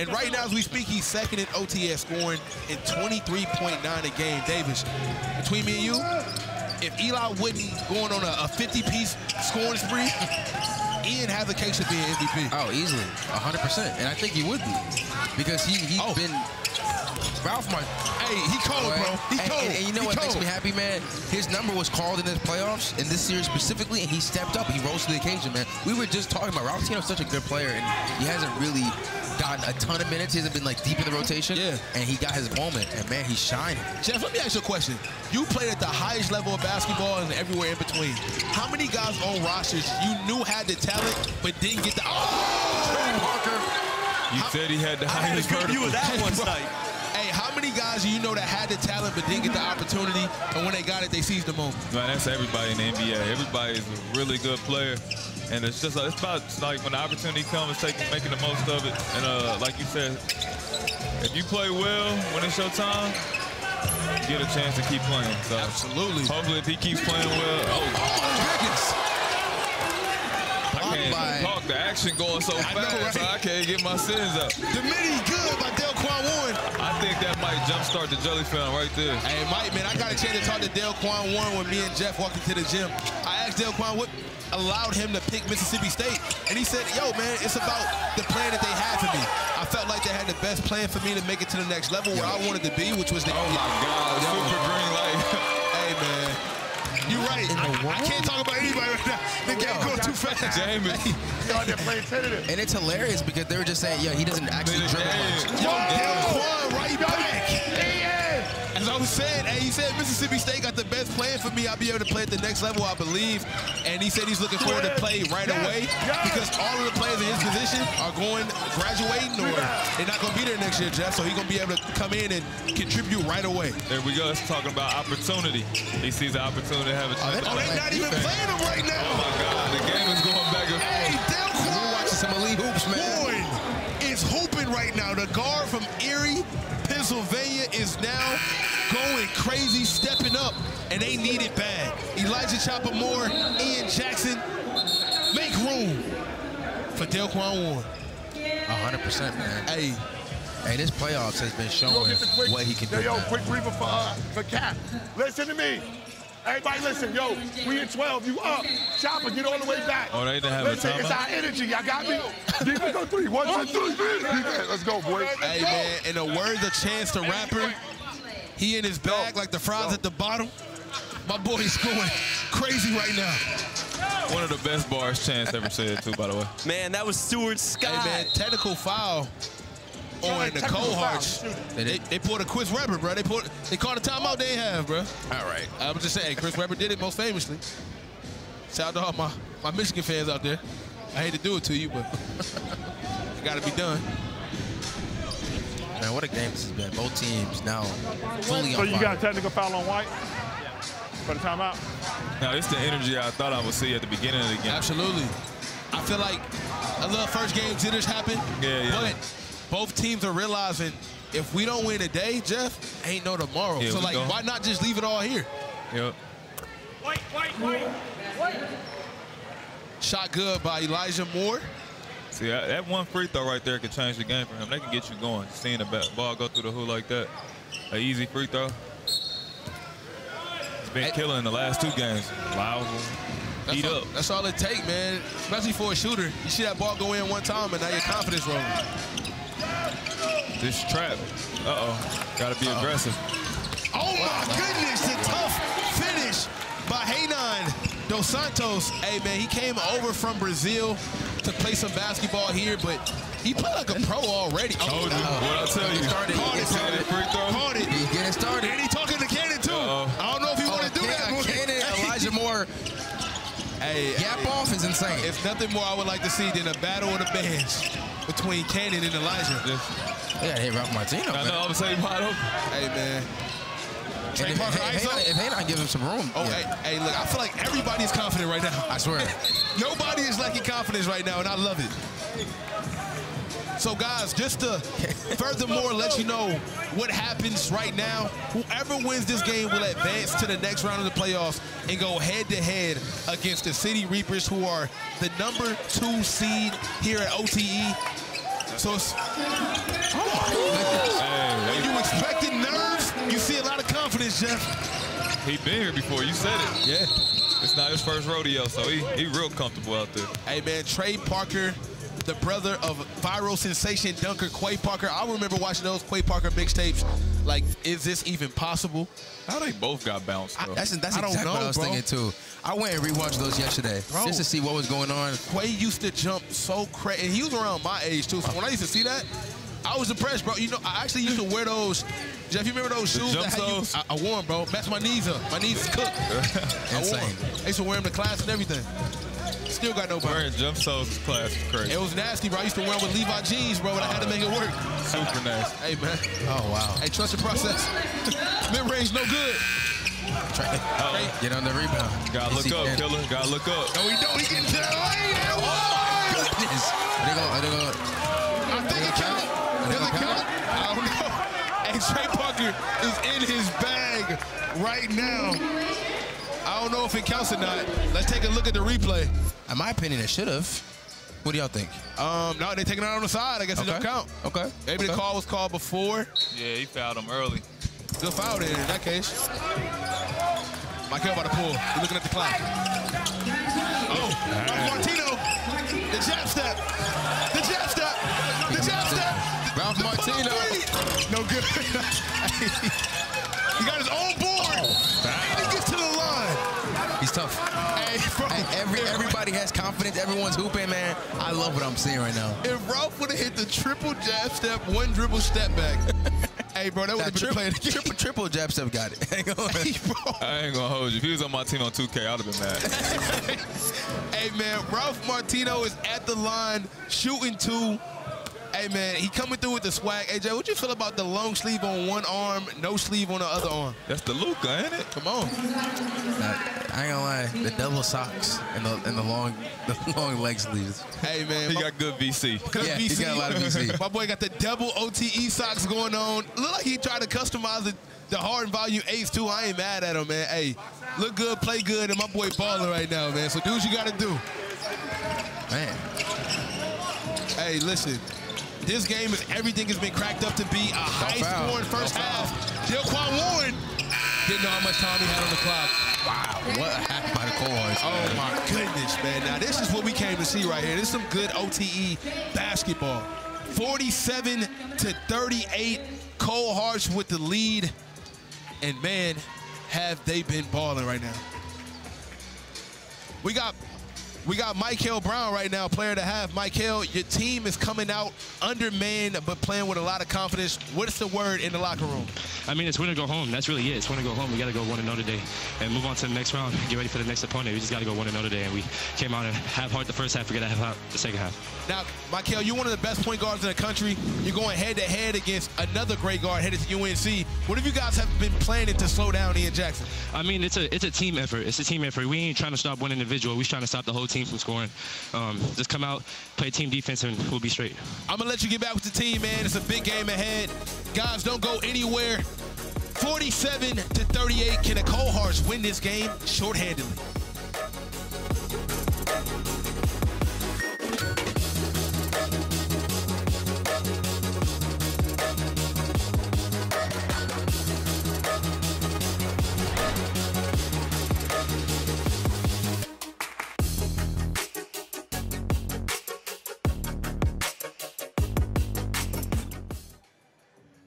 And right now as we speak, he's second in OTS scoring in 23.9 a game. Davis, between me and you, if Eli wouldn't going on a 50-piece scoring spree, Ian has a case of being MVP. Oh, easily, 100%. And I think he would be because he's been... Ralph Martino. Hey, he cold, bro. He cold. And you know what makes me happy, man? His number was called in this playoffs, in this series specifically, and he stepped up. He rose to the occasion, man. We were just talking about Ralph Martino's such a good player, and he hasn't really gotten a ton of minutes. He hasn't been, like, deep in the rotation. Yeah. And he got his moment, and, man, he's shining. Jeff, let me ask you a question. You played at the highest level of basketball and everywhere in between. How many guys on rosters you knew had the talent but didn't get the... Oh! Trey Parker. You said he had the highest vertical. You were that one night. Hey, how many guys do you know that had the talent but didn't get the opportunity, and when they got it, they seized the moment? Man, that's everybody in the NBA. Everybody's a really good player, and it's just it's about like when the opportunity comes, making the most of it. And like you said, if you play well when it's your time, you get a chance to keep playing. So absolutely. Hopefully, if he keeps playing well. I can't talk. The action going so fast, right? So I can't get my sins up. The mini good by Dequan Warren. I think that might jumpstart the Jellyfam right there. Hey, Mike, man, I got a chance to talk to Dequan Warren when me and Jeff walked into the gym. I asked Dequan what allowed him to pick Mississippi State, and he said, yo, man, it's about the plan that they had for me. I felt like they had the best plan for me to make it to the next level where I wanted to be, which was the... Oh, my God, super green light. Hey, man. You're right. I can't talk about anybody right now. The game goes too fast. And it's hilarious because they were just saying, yo, he doesn't actually dribble much. Yo, Dequan right back. As I was saying, hey, he said Mississippi State got the best plan for me. I'll be able to play at the next level, I believe. And he said he's looking forward to play right away because all of the players in his position are going graduating or they're not going to be there next year, Jeff. So he's going to be able to come in and contribute right away. There we go. It's talking about opportunity. He sees the opportunity to have a chance. Oh, they're not even playing him right now. Oh, my God. The game is going back and forth. Hey, we're watching some elite hoops, man. Boyd is hooping right now. The guard from Erie, Pennsylvania is now going crazy, stepping up, and they need it bad. Elijah Chopper Moore, Ian Jackson, make room for Dequan Warren. 100%, man. Hey. Hey, this playoffs has been showing what he can do. Yo, quick breather for Cap. Listen to me. Everybody listen, yo, we in 12, you up. Chopper, get all the way back. Oh, they didn't have listen, a time. It's our energy, y'all got me. Defense on three, 1, 2, 3. Defense. Let's go, boys. Hey, man, in the words of Chance the Rapper, he in his bag like the fries at the bottom. My boy's going crazy right now. One of the best bars Chance ever said, too, by the way. Man, that was Stewart Scott. Hey, man, technical foul. On the Cold Hearts, they pulled a Chris Webber, bro. They called a timeout they ain't have, bro. All right. I'm just saying, Chris Webber did it most famously. Shout out to all my Michigan fans out there. I hate to do it to you, but it got to be done. Man, what a game this has been. Both teams now fully on fire. So you got a technical foul on White for the timeout? Now, it's the energy I thought I would see at the beginning of the game. Absolutely. I feel like a little first game jitters happen. Yeah, yeah. But both teams are realizing if we don't win today, Jeff, ain't no tomorrow. Yeah, so, like, why not just leave it all here? Yep. Wait. Shot good by Elijah Moore. See, that one free throw right there could change the game for him. They can get you going. Seeing the ball go through the hoop like that. An easy free throw. It's been killing the last two games. Lousy. That's all, that's all it takes, man. Especially for a shooter. You see that ball go in one time, and now your confidence rolling. This trap. Uh-oh. Got to be aggressive. Oh, my goodness. The tough finish by Hainan Dos Santos. Hey, man, he came over from Brazil to play some basketball here, but he played like a pro already. Oh, dude. What I tell you. He's getting started. And he's talking to Cannon, too. I don't know if he want to do that. Cannon, Elijah Moore. Hey, Gap off is insane. If nothing more I would like to see than a battle of the bands between Cannon and Elijah. They gotta hit Ralph Martino. I know, I was saying wide open. Hey, man. Trey Parker, if they not give him some room. Oh, yeah. hey, look, I feel like everybody's confident right now. I swear. Nobody is lacking confidence right now, and I love it. So, guys, just to furthermore let you know what happens right now, whoever wins this game will advance to the next round of the playoffs and go head-to-head against the City Reapers, who are the number 2 seed here at OTE. So it's, when you expected nerves, you see a lot of confidence, Jeff. He been here before, you said it. Yeah. It's not his first rodeo, so he real comfortable out there. Hey, man, Trey Parker, the brother of viral sensation dunker Quay Parker. I remember watching those Quay Parker mixtapes. Like, is this even possible? How they both got bounced, bro? That's exactly what I was thinking, too. I went and rewatched those yesterday just to see what was going on. Quay used to jump so crazy. And he was around my age, too. So when I used to see that, I was impressed, bro. You know, I actually used to wear those. Jeff, you remember those shoes? I wore them, bro. Messed my knees up. My knees cooked. Insane. I used to wear them to class and everything. Still got nobody. Wearing jump soles class is crazy. It was nasty, bro. I used to wear them with Levi jeans, bro, and I had to make it work. Super nasty. Hey, man. Oh, wow. Hey, trust the process. Mid-range no good. Get on the rebound. Gotta look up, killer. Gotta look up. No, he don't. He getting to the lane. Oh, my goodness. I think it counted. Does it count? I don't know. Hey, Trey Parker is in his bag right now. I don't know if it counts or not. Let's take a look at the replay. In my opinion, it should have. What do y'all think? No, they taking it out on the side. I guess it don't count. Okay. Maybe the call was called before. Yeah, he fouled him early. Good foul there in that case. Michael by the pool. He's looking at the clock. Oh, Ralph Martino. The jab step. The jab step. The jab step. Ralph Martino. No good. He got his own board. And he gets to the line. He's tough. Hey, everybody has confidence. Everyone's hooping, man. I love what I'm seeing right now. If Ralph would have hit the triple jab step, one dribble step back. Hey, bro, that would have been playing. Triple jab step got it. Hey, bro. I ain't going to hold you. If he was on my team on 2K, I would have been mad. Hey, man, Ralph Martino is at the line shooting two. Hey, man, he coming through with the swag. AJ, what you feel about the long sleeve on one arm, no sleeve on the other arm? That's the Luka, ain't it? Come on. I ain't gonna lie, the double socks and the long leg sleeves. Hey, man. He got good VC. Yeah, he got a lot of VC. My boy got the double OTE socks going on. Look like he tried to customize it the Harden Volume 8s, too. I ain't mad at him, man. Hey, look good, play good, and my boy balling right now, man. So do what you got to do. Man. Hey, listen. This game is everything has been cracked up to be. A high-scoring first half. Dequan Warren didn't know how much time he had on the clock. Wow, what happened by the Cold Hearts? Oh, my goodness, man. Now, this is what we came to see right here. This is some good OTE basketball. 47-38. Cold Hearts with the lead. And, man, have they been balling right now. We got Michael Brown right now, player to have. Michael, your team is coming out undermanned, but playing with a lot of confidence. What's the word in the locker room? I mean, it's win or go home. That's really it. It's win or go home. We got to go 1-0 today and move on to the next round. Get ready for the next opponent. We just got to go 1-0 today. And we came out and have heart the first half. We got to have heart the second half. Now, Michael, you're one of the best point guards in the country. You're going head-to-head against another great guard headed to UNC. What have you guys have been planning to slow down Ian Jackson? I mean, it's a team effort. It's a team effort. We ain't trying to stop one individual. We're trying to stop the whole team from scoring. Just come out, play team defense, and we'll be straight. I'm gonna let you get back with the team, man. It's a big game ahead. Guys, don't go anywhere. 47-38. Can the Cold Hearts win this game shorthandedly?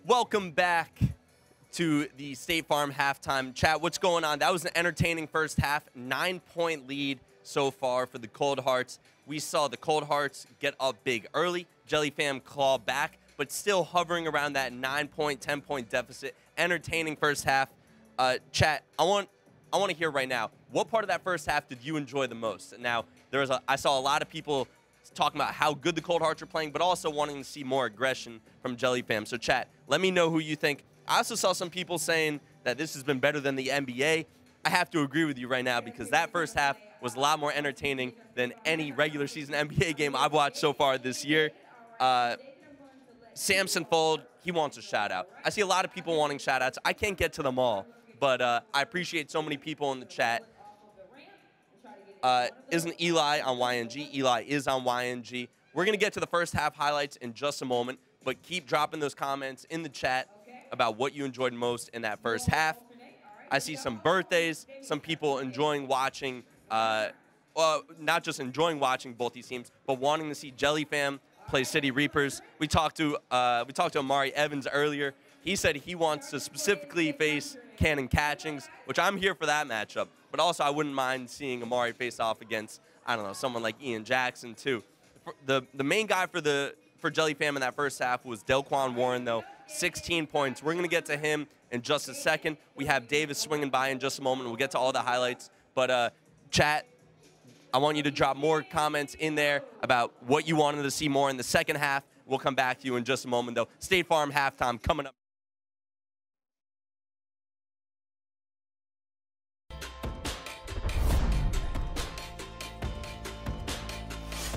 Welcome back to the State Farm halftime chat. What's going on? That was an entertaining first half. 9-point lead so far for the Cold Hearts. We saw the Cold Hearts get up big early. Jellyfam claw back, but still hovering around that 9-point, 10-point deficit. Entertaining first half. Chat, I want to hear right now, what part of that first half did you enjoy the most? Now, I saw a lot of people talking about how good the Cold Hearts are playing, but also wanting to see more aggression from Jellyfam. So, chat, let me know who you think. I also saw some people saying that this has been better than the NBA. I have to agree with you right now because that first half was a lot more entertaining than any regular season NBA game I've watched so far this year. Samson Fold, he wants a shout-out. I see a lot of people wanting shout-outs. I can't get to them all, but I appreciate so many people in the chat. Isn't Eli on YNG? Eli is on YNG. We're going to get to the first half highlights in just a moment, but keep dropping those comments in the chat about what you enjoyed most in that first half. I see some birthdays, some people enjoying watching, not just enjoying watching both these teams, but wanting to see Jellyfam play City Reapers. We talked to Amari Evans earlier. He said he wants to specifically face Cannon Catchings, which I'm here for that matchup. But also, I wouldn't mind seeing Amari face off against, I don't know, someone like Ian Jackson, too. The main guy for Jellyfam in that first half was Dequan Warren, though, 16 points. We're going to get to him in just a second. We have Davis swinging by in just a moment. We'll get to all the highlights. But, chat, I want you to drop more comments in there about what you wanted to see more in the second half. We'll come back to you in just a moment, though. State Farm halftime coming up.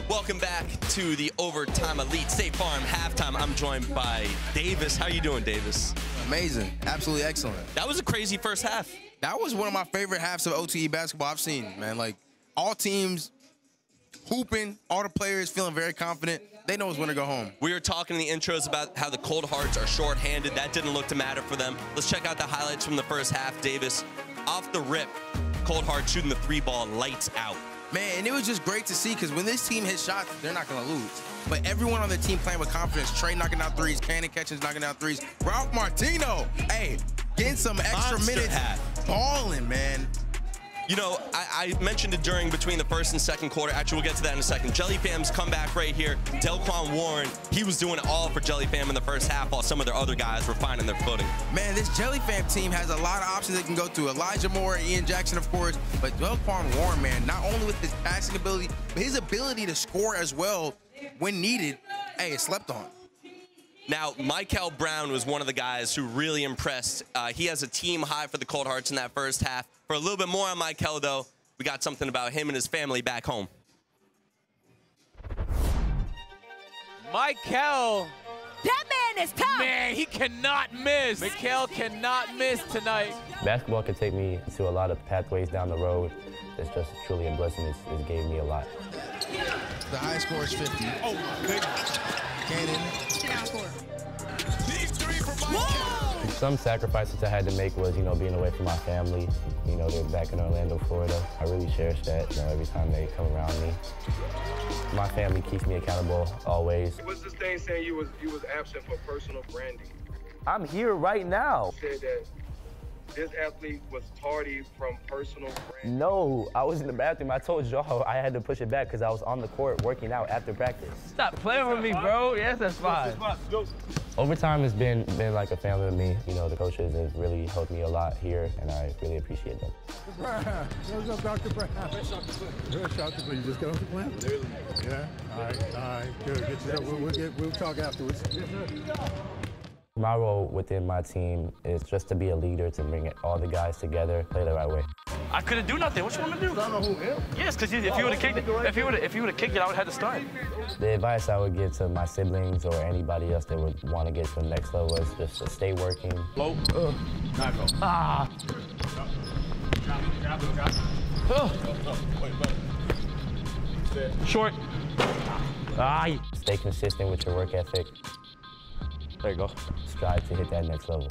Welcome back to the Overtime Elite State Farm halftime. I'm joined by Davis. How you doing, Davis? Amazing. Absolutely excellent. That was a crazy first half. That was one of my favorite halves of OTE basketball I've seen, man. Like, all teams hooping, all the players feeling very confident. They know it's when to go home. We were talking in the intros about how the Cold Hearts are shorthanded. That didn't look to matter for them. Let's check out the highlights from the first half, Davis. Off the rip, Cold Hearts shooting the three-ball lights out. Man, and it was just great to see because when this team hits shots, they're not going to lose. But everyone on the team playing with confidence. Trey knocking out threes. Cannon Catchings knocking out threes. Ralph Martino, hey, getting some extra minutes. Balling, man. You know, I mentioned it between the first and second quarter. Actually, we'll get to that in a second. Jellyfam's comeback right here. Dequan Warren, he was doing it all for Jellyfam in the first half while some of their other guys were finding their footing. Man, this Jellyfam team has a lot of options they can go to. Elijah Moore, Ian Jackson, of course. But Dequan Warren, man, not only with his passing ability, but his ability to score as well when needed, hey, it slept on. Now, Michael Brown was one of the guys who really impressed. He has a team high for the Cold Hearts in that first half. For a little bit more on Michael, though, we got something about him and his family back home. Michael That man is tough. Man, he cannot miss. Mikal cannot miss tonight. Basketball can take me to a lot of pathways down the road. It's just truly a blessing. It's gave me a lot. The high score is 50. Oh, my goodness. Kaden. Some sacrifices I had to make was, you know, being away from my family. You know, they're back in Orlando, Florida. I really cherish that, you know, every time they come around me. My family keeps me accountable always. What's this thing saying you was absent for personal branding? I'm here right now. You said that this athlete was tardy from personal branding. No, I was in the bathroom. I told y'all I had to push it back because I was on the court working out after practice. Stop playing with me, bro. Yes, that's fine. Overtime has been like a family to me. You know, the coaches have really helped me a lot here, and I really appreciate them. What's up, Dr. Brown? Fresh out the plane. Fresh out the plane. You just got off the plane? Literally. Yeah? All right. Good. Get we'll talk afterwards. My role within my team is just to be a leader, to bring all the guys together, play the right way. I couldn't do nothing. What you want me to do? I don't know who else. Yes, because if you would have kicked it, I would have had to start. The advice I would give to my siblings or anybody else that would want to get to the next level is just to stay working. Low. Not go. Ah. Drop. Short. Ah. Stay consistent with your work ethic. There you go. Strive to hit that next level.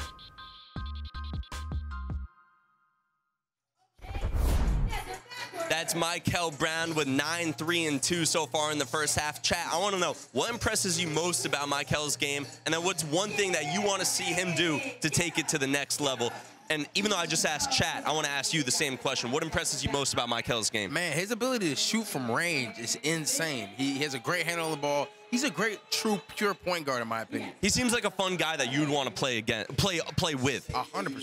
That's Michael Brown with 9, 3, and 2 so far in the first half. Chat, I want to know, what impresses you most about Michael's game? And then what's one thing that you want to see him do to take it to the next level? And even though I just asked Chat, I want to ask you the same question. What impresses you most about Michael's game? Man, his ability to shoot from range is insane. He has a great handle on the ball. He's a great, true, pure point guard, in my opinion. He seems like a fun guy that you'd want to play with. 100%, 100%.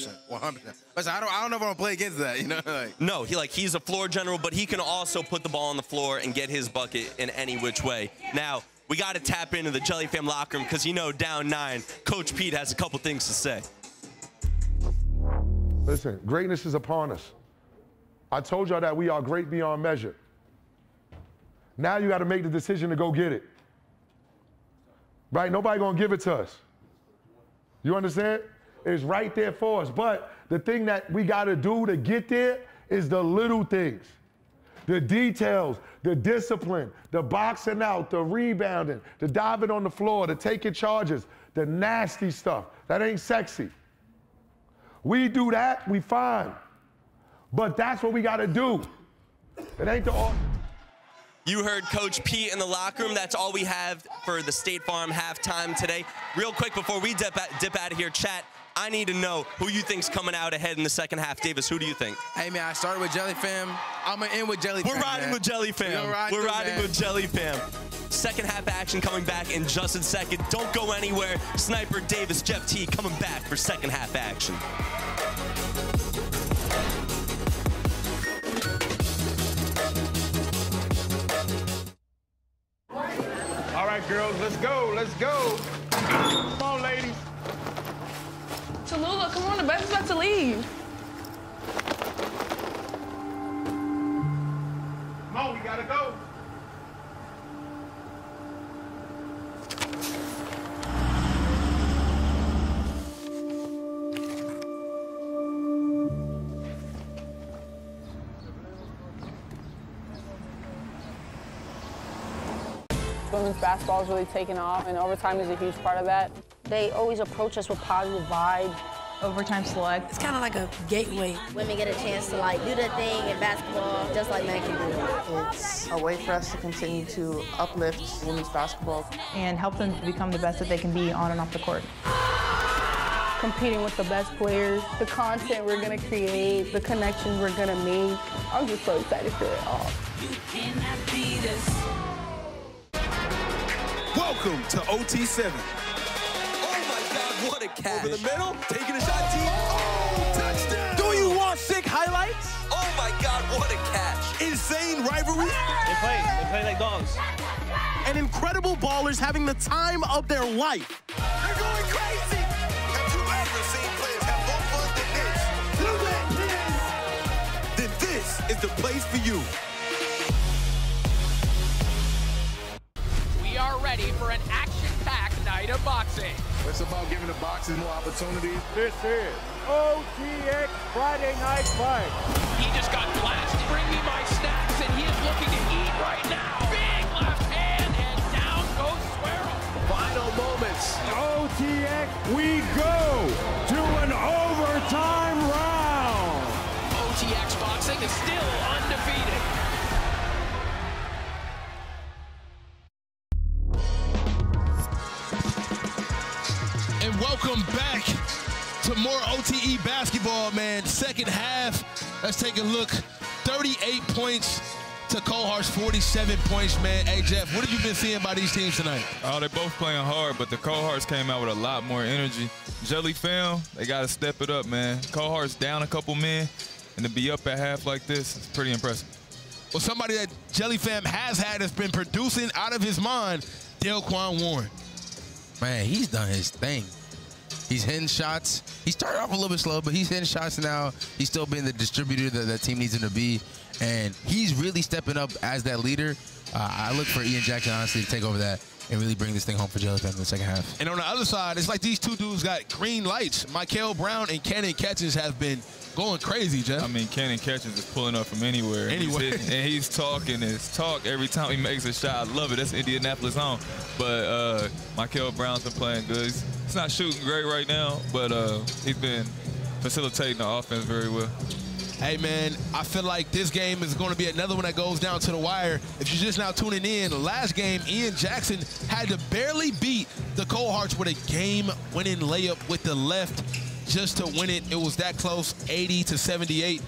Listen, I don't know if I want to play against that, you know? No, he's a floor general, but he can also put the ball on the floor and get his bucket in any which way. Now, we got to tap into the Jellyfam locker room because, you know, down 9, Coach Pete has a couple things to say. Listen, greatness is upon us. I told y'all that we are great beyond measure. Now you got to make the decision to go get it. Right? Nobody gonna give it to us. You understand? It's right there for us. But the thing that we gotta do to get there is the little things, the details, the discipline, the boxing out, the rebounding, the diving on the floor, the taking charges, the nasty stuff. That ain't sexy. We do that, we fine. But that's what we gotta do. It ain't the all. You heard Coach Pete in the locker room. That's all we have for the State Farm halftime today. Real quick, before we dip out of here, Chat, I need to know who you think's coming out ahead in the second half. Davis, who do you think? Hey, man, I started with Jellyfam. I'm going to end with Jellyfam. We're riding with Jellyfam. We're riding with Jellyfam. Second half action coming back in just a second. Don't go anywhere. Sniper, Davis, Jeff T coming back for second half action. All right, girls, let's go, let's go. Come on, ladies. Tallulah, come on, the bus is about to leave. Come on, we gotta go. Women's basketball is really taking off, and overtime is a huge part of that. They always approach us with positive vibes. Overtime select. It's kind of like a gateway. Women get a chance to like do their thing in basketball, just like men can do. It's a way for us to continue to uplift women's basketball and help them become the best that they can be on and off the court. Competing with the best players, the content we're gonna create, the connections we're gonna make. I'm just so excited for it all. You cannot beat us. Welcome to OT7. Oh my God, what a catch. Over the middle, taking a shot, T. Oh, touchdown! Do you want sick highlights? Oh my God, what a catch. Insane rivalry. They play like dogs. And incredible ballers having the time of their life. They're going crazy. Have you ever seen players have more fun than this? Do that, then this is the place for you. We are ready for an action-packed night of boxing. It's about giving the boxers more opportunities. This is OTX Friday Night Fight. He just got blasted. Bring me my snacks, and he is looking to eat right now. Big left hand, and down goes Swearum. Final moments. OTX, we go to an overtime round. OTX boxing is still undefeated. Welcome back to more OTE basketball, man. Second half, let's take a look. 38 points to Cold Hearts, 47 points, man. Hey, Jeff, what have you been seeing by these teams tonight? Oh, they're both playing hard, but the Cold Hearts came out with a lot more energy. Jellyfam, they got to step it up, man. Cold Hearts down a couple men, and to be up at half like this, it's pretty impressive. Well, somebody that Jellyfam has had that's been producing out of his mind, Dequan Warren. Man, he's done his thing. He's hitting shots. He started off a little bit slow, but he's hitting shots now. He's still being the distributor that that team needs him to be. And he's really stepping up as that leader. I look for Ian Jackson, honestly, to take over that and really bring this thing home for Jellyfam in the second half. And on the other side, it's like these two dudes got green lights. Michael Brown and Cannon Catchings have been going crazy, Jeff. I mean, Cannon Catchings is pulling up from anywhere. And he's talking his talk every time he makes a shot. I love it. That's Indianapolis home. But Michael Brown's been playing good. He's not shooting great right now, but he's been facilitating the offense very well. Hey, man, I feel like this game is going to be another one that goes down to the wire. If you're just now tuning in, the last game, Ian Jackson had to barely beat the Cold Hearts with a game-winning layup with the left. Just to win it, it was that close, 80 to 78.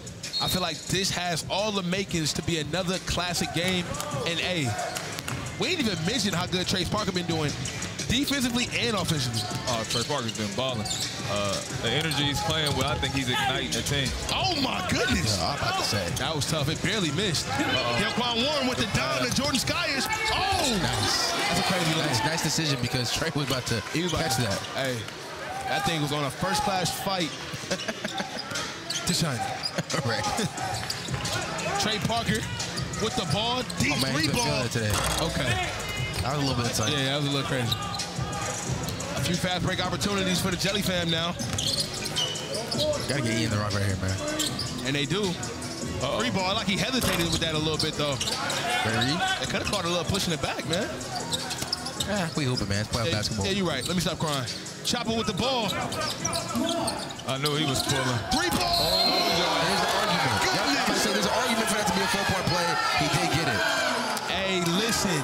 I feel like this has all the makings to be another classic game. And, hey, we ain't even mentioned how good Trey Parker been doing defensively and offensively. Oh, Trey Parker's been balling. The energy he's playing with, I think he's igniting the team. Oh, my goodness. Yeah, I'm about to say. That was tough. It barely missed. Dequan Warren with the dime to Jordan Scheyers. Oh! Nice. That's a crazy nice, nice decision because Trey was about to catch that. Hey. That thing was on a first-class fight to China. All right. Trey Parker with the ball. Deep three-ball. Okay. That was a little bit tight. Yeah, that was a little crazy. A few fast break opportunities for the Jellyfam now. Got to get Ian the rock right here, man. And they do. Three ball. Like he hesitated with that a little bit, though. They could have caught a little pushing it back, man. Yeah, we hooping, man. It's playoff basketball. Yeah, you're right. Let me stop crying. Chopper with the ball. I knew he was pulling. Three ball. Oh, there's an argument. Y'all say there's an argument for that to be a four-point play. He did get it. Hey, listen,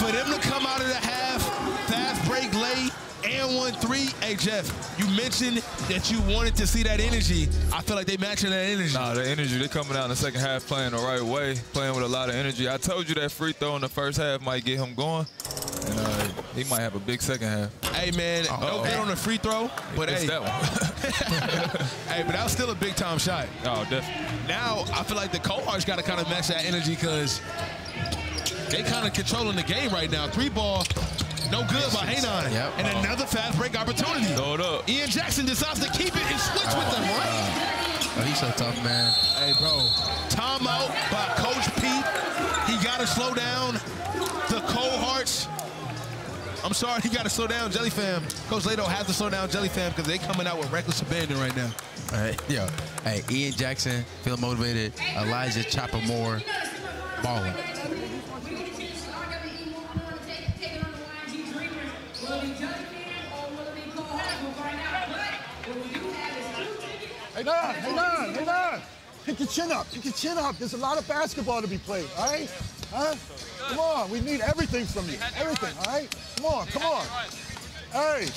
for them to come out of the half, fast break late, and 1-3. Hey, Jeff, you mentioned that you wanted to see that energy. I feel like they matching that energy. Nah, the energy, they're coming out in the second half playing the right way, playing with a lot of energy. I told you that free throw in the first half might get him going. And he might have a big second half. Hey, man, no bet on the free throw, but hey. That one. Hey, but that was still a big-time shot. Oh, definitely. Now I feel like the Cold Hearts got to kind of match that energy because they kind of controlling the game right now. Three ball, no good by Hainan. Yep. And another fast break opportunity. Throw it up. Ian Jackson decides to keep it and switch with the right. Oh, he's so tough, man. Hey, bro. Timeout by Coach Pete. He got to slow down the Cold Hearts. I'm sorry, he got to slow down Jellyfam. Coach Lado has to slow down Jellyfam because they coming out with reckless abandon right now. All right, yo. Hey, Ian Jackson, feel motivated. Elijah Chopper Moore, balling. Hey, Don. Pick your chin up. Pick your chin up. There's a lot of basketball to be played, all right? Huh? Come on, we need everything from you. Everything, all right? Come on, come on. Hey,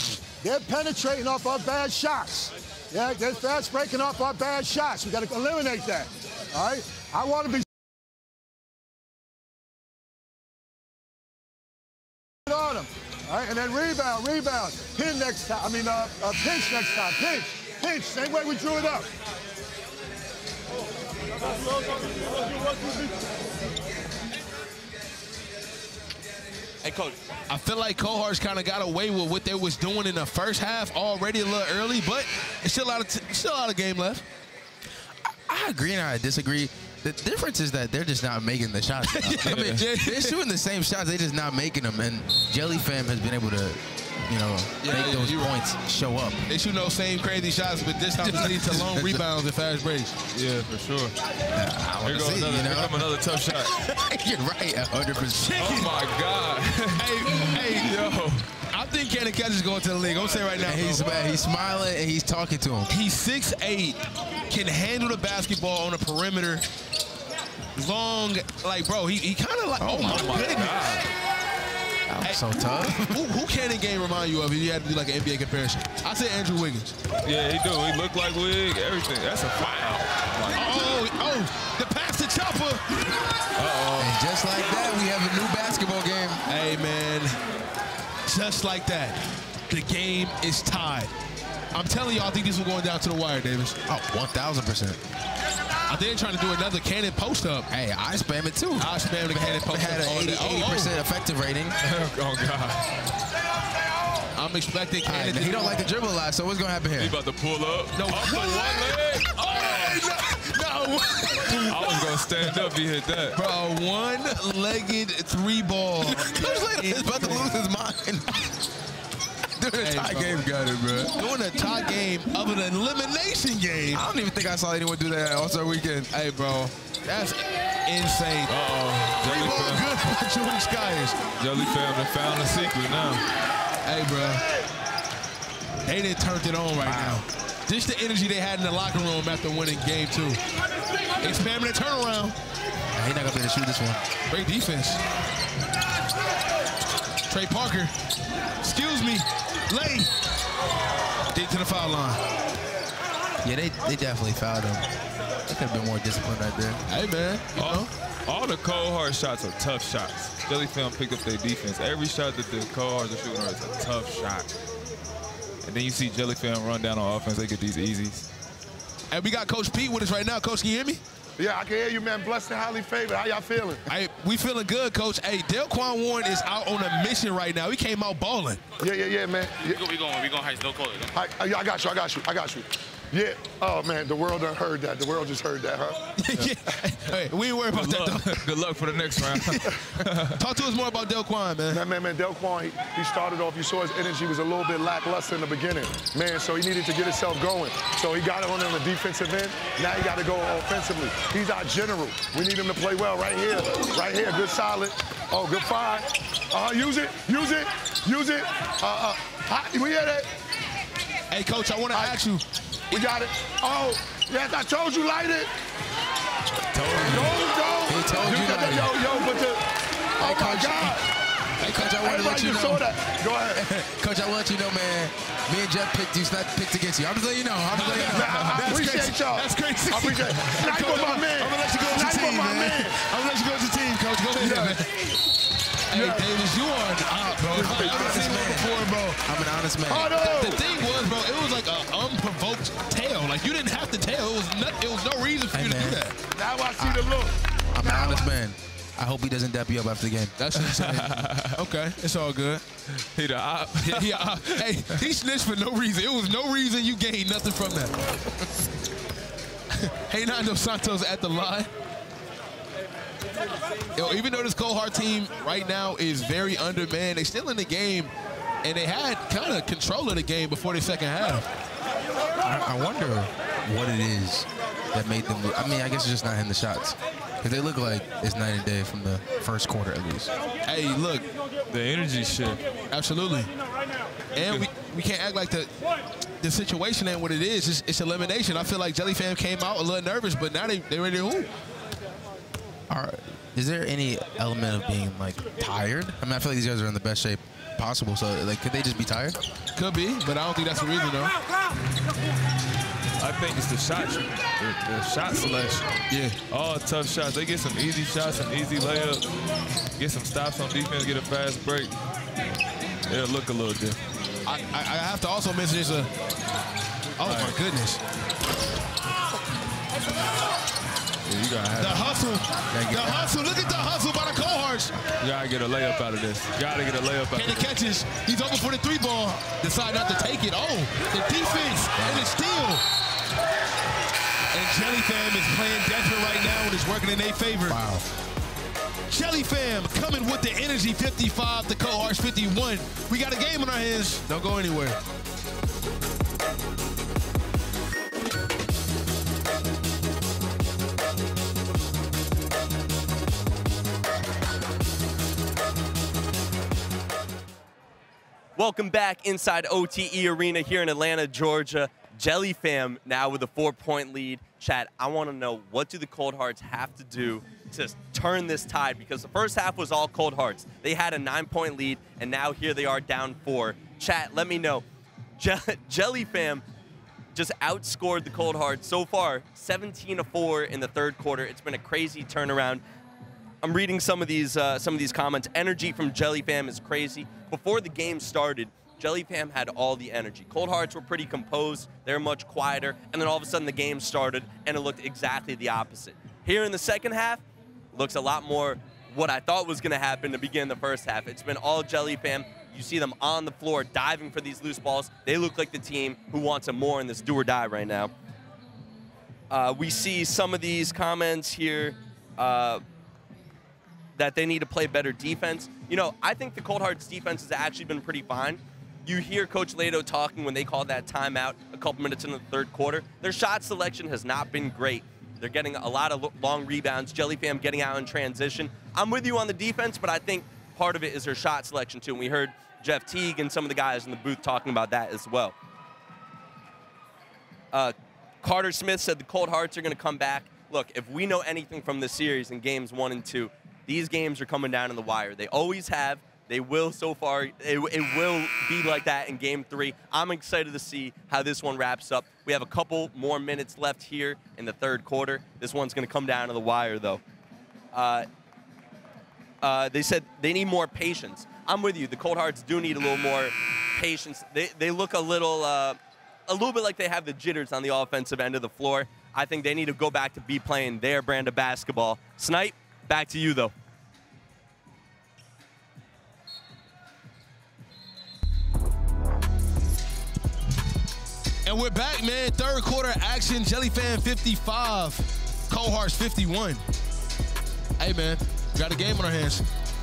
they're penetrating off our bad shots. Yeah, they're fast breaking off our bad shots. We got to eliminate that, all right? I want to be on them, all right? And then rebound, rebound. Pin next time. I mean, pinch next time. Pinch, pinch. Same way we drew it up. Hey, Coach, I feel like Cold Hearts kind of got away with what they was doing in the first half already a little early, but it's still a lot of game left. I agree and I disagree. The difference is that they're just not making the shots. I mean, they're shooting the same shots. They're just not making them. And Jellyfam has been able to, you know, make those points show up. They shoot those same crazy shots, but this time lead to long rebounds and fast breaks. Yeah, for sure. Here comes another tough shot. You're right, 100%. Oh, my God. Hey, yo. I think Cannon Catchings is going to the league. I'm saying right now. He's smiling and he's talking to him. He's 6'8", can handle the basketball on the perimeter. Long, like, bro, he kind of like, oh my God. That was so tough. Who Cannon game remind you of if you had to do like an NBA comparison? I said Andrew Wiggins. Yeah, he do. He looked like Wig, everything. That's a foul. The pass to Chopper. And just like that, we have a new basketball game. Hey, man. Just like that, the game is tied. I'm telling you, I think these are going down to the wire, Davis. Oh, 1,000%. I think they're trying to do another Cannon post-up. Hey, I spam it, too. I spam the Cannon post-up. Had an 80% effective rating. Oh, God. I'm expecting Cannon. He don't like to dribble a lot, so what's going to happen here? He about to pull up. No. Off the one leg. Oh, no. I was going to stand up if he hit that. Bro, one-legged three ball. He's about to lose his mind. Doing a tie game, got it, bro. Doing a tie game of an elimination game. I don't even think I saw anyone do that All-Star Weekend. Hey, bro, that's insane. Three ball good for Jordan Scheyers. Jellyfam found the secret now. Hey, bro, they done turned it on right now. Just the energy they had in the locker room after winning game two. It's spamming a turnaround. He's not going to be able to shoot this one. Great defense. Trey Parker. Excuse me. Lane. Dig to the foul line. Yeah, they definitely fouled him. They could have been more disciplined right there. Hey, man. All the Cold Hearts shots are tough shots. Jellyfam picked up their defense. Every shot that the Cold Hearts are shooting is a tough shot. And then you see Jellyfam run down on offense. They get these easies. And we got Coach Pete with us right now. Coach, can you hear me? Yeah, I can hear you, man. Blessed and highly favored. How y'all feeling? Hey, we feeling good, Coach. Hey, Dequan Warren is out on a mission right now. He came out balling. Yeah, man. Yeah. We going heist. No call it. I got you. Yeah. Oh, man, the world done heard that. The world just heard that, huh? Hey, we ain't worried about that, though. Good luck for the next round. Talk to us more about Dequan, man. Man, Dequan, he started off. You saw his energy was a little bit lackluster in the beginning. Man, so he needed to get himself going. So he got it on the defensive end. Now he got to go offensively. He's our general. We need him to play well right here. Right here, good solid. Oh, good five. Use it. We hear that? Hey, Coach, I want to ask you. We got it. Oh, yes, I told you, light it. Hey, Coach, I want to let you know. Go ahead. Coach, I want you to know, man, me and Jeff picked you. It's not picked against you. I'm just letting you know. I appreciate y'all. That's crazy. I appreciate it. Sniper, my man. I'm going to let you go to your team, man. I'm going to let you go to your team, Coach. Go ahead, man. Hey, Davis, you are an op, bro. I'm an honest man. Oh, no. The thing was, bro, it was like an unprovoked tail. Like, you didn't have to tail. It was no reason for you to do that. Now I see the look. I'm an honest man. I hope he doesn't dap you up after the game. That's what I'm saying. Okay, it's all good. He the op. Hey, he snitched for no reason. It was no reason. You gained nothing from that. Hainan Dos Santos at the line. Yo, even though this Cold Heart team right now is very undermanned, they still in the game, and they had kind of control of the game before the second half. I wonder what it is that made them. I mean, I guess it's just not hitting the shots. Because they look like it's night and day from the first quarter at least. Hey, look. The energy shift. Absolutely. And we can't act like the situation ain't what it is. It's elimination. I feel like Jellyfam came out a little nervous, but now they ready to hoop. All right. Is there any element of being, like, tired? I mean, I feel like these guys are in the best shape possible, so, like, could they just be tired? Could be, but I don't think that's the reason, though. I think it's the shot, the shot selection. Yeah. All tough shots. They get some easy shots, some easy layups, get some stops on defense, get a fast break. It'll look a little different. I have to also mention this. Oh, my goodness. Yeah, you gotta have the hustle. Look at the hustle by the Cold Hearts. You gotta get a layup out of this. Cannon Catchings. He's open for the three ball. Decide not to take it. Oh, the defense and the steal. And Jellyfam is playing Denver right now and it's working in their favor. Wow. Jellyfam coming with the energy 55 to Cold Hearts 51. We got a game on our hands. Don't go anywhere. Welcome back inside OTE Arena here in Atlanta, Georgia. Jellyfam now with a 4-point lead. Chad, I want to know, what do the Cold Hearts have to do to turn this tide? Because the first half was all Cold Hearts. They had a 9-point lead, and now here they are down 4. Chad, let me know. Jellyfam just outscored the Cold Hearts so far, 17-4 in the third quarter. It's been a crazy turnaround. I'm reading some of these comments. Energy from Jellyfam is crazy. Before the game started, Jellyfam had all the energy. Cold Hearts were pretty composed. They're much quieter. And then all of a sudden the game started and it looked exactly the opposite. Here in the second half, looks a lot more what I thought was going to happen to begin the first half. It's been all Jellyfam. You see them on the floor diving for these loose balls. They look like the team who wants them more in this do or die right now. We see some of these comments here. That they need to play better defense. You know, I think the Cold Hearts defense has actually been pretty fine. You hear Coach Lado talking when they called that timeout a couple minutes into the third quarter. Their shot selection has not been great. They're getting a lot of long rebounds. Jellyfam getting out in transition. I'm with you on the defense, but I think part of it is their shot selection too. And we heard Jeff Teague and some of the guys in the booth talking about that as well. Carter Smith said the Cold Hearts are gonna come back. Look, if we know anything from this series in games 1 and 2, these games are coming down in the wire. They always have. They will so far. It will be like that in game 3. I'm excited to see how this one wraps up. We have a couple more minutes left here in the third quarter. This one's going to come down to the wire, though. They said they need more patience. I'm with you. The Cold Hearts do need a little more patience. They look a little bit like they have the jitters on the offensive end of the floor. I think they need to go back to be playing their brand of basketball. Snipe. Back to you, though. And we're back, man. Third quarter action, Jellyfam 55, Cold Hearts 51. Hey, man, we got a game on our hands.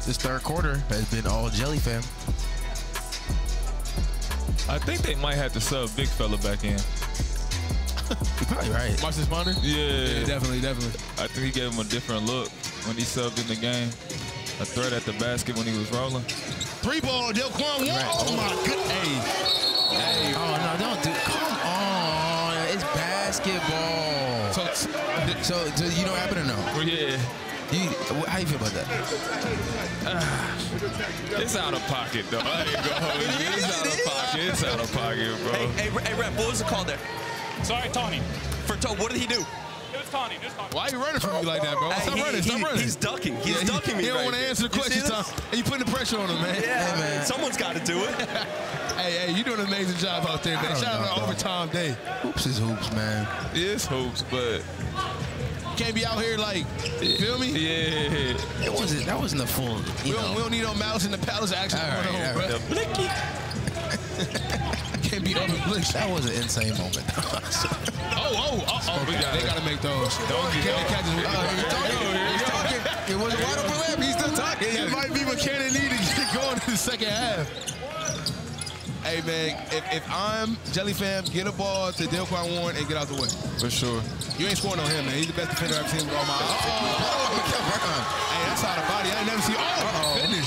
This third quarter has been all Jellyfam. I think they might have to sub Big Fella back in. Probably right. Marcus Bonner? Yeah, definitely, definitely. I think he gave him a different look when he subbed in the game. A threat at the basket when he was rolling. 3-ball, Dequan Warren. Right. Oh, my goodness. Hey. Hey. Oh, no, don't do it. Come on. It's basketball. So you know happening now? Yeah. How you feel about that? It's out of pocket, though. I ain't gonna hold you. It's out of pocket, bro. Hey, Rep, what was the call there? Sorry, Tawny. For what did he do? It was Tawny. Why are you running from me like that, bro? Stop running. He's ducking. He's ducking me. He don't want to answer the question, Tom. And you putting the pressure on him, man. Yeah, hey, man. Someone's got to do it. hey, you doing an amazing job out there, man. Shout out to Overtime Day. Hoops is hoops, man. It is hoops, but can't be out here like, feel me? Yeah. That wasn't a full. We don't need no malice in the palace action going on, bro. Blicky. That was an insane moment. They got to make those. Cannon catches. He's talking. It was wide open lap. He's still talking. It might be what Cannon needed to get going in the second half. Hey, man, if I'm Jellyfam, get a ball to Dequan Warren and get out the way. For sure. You ain't scoring on him, man. He's the best defender I've seen with all my eyes. Hey, that's out of body. I ain't never seen.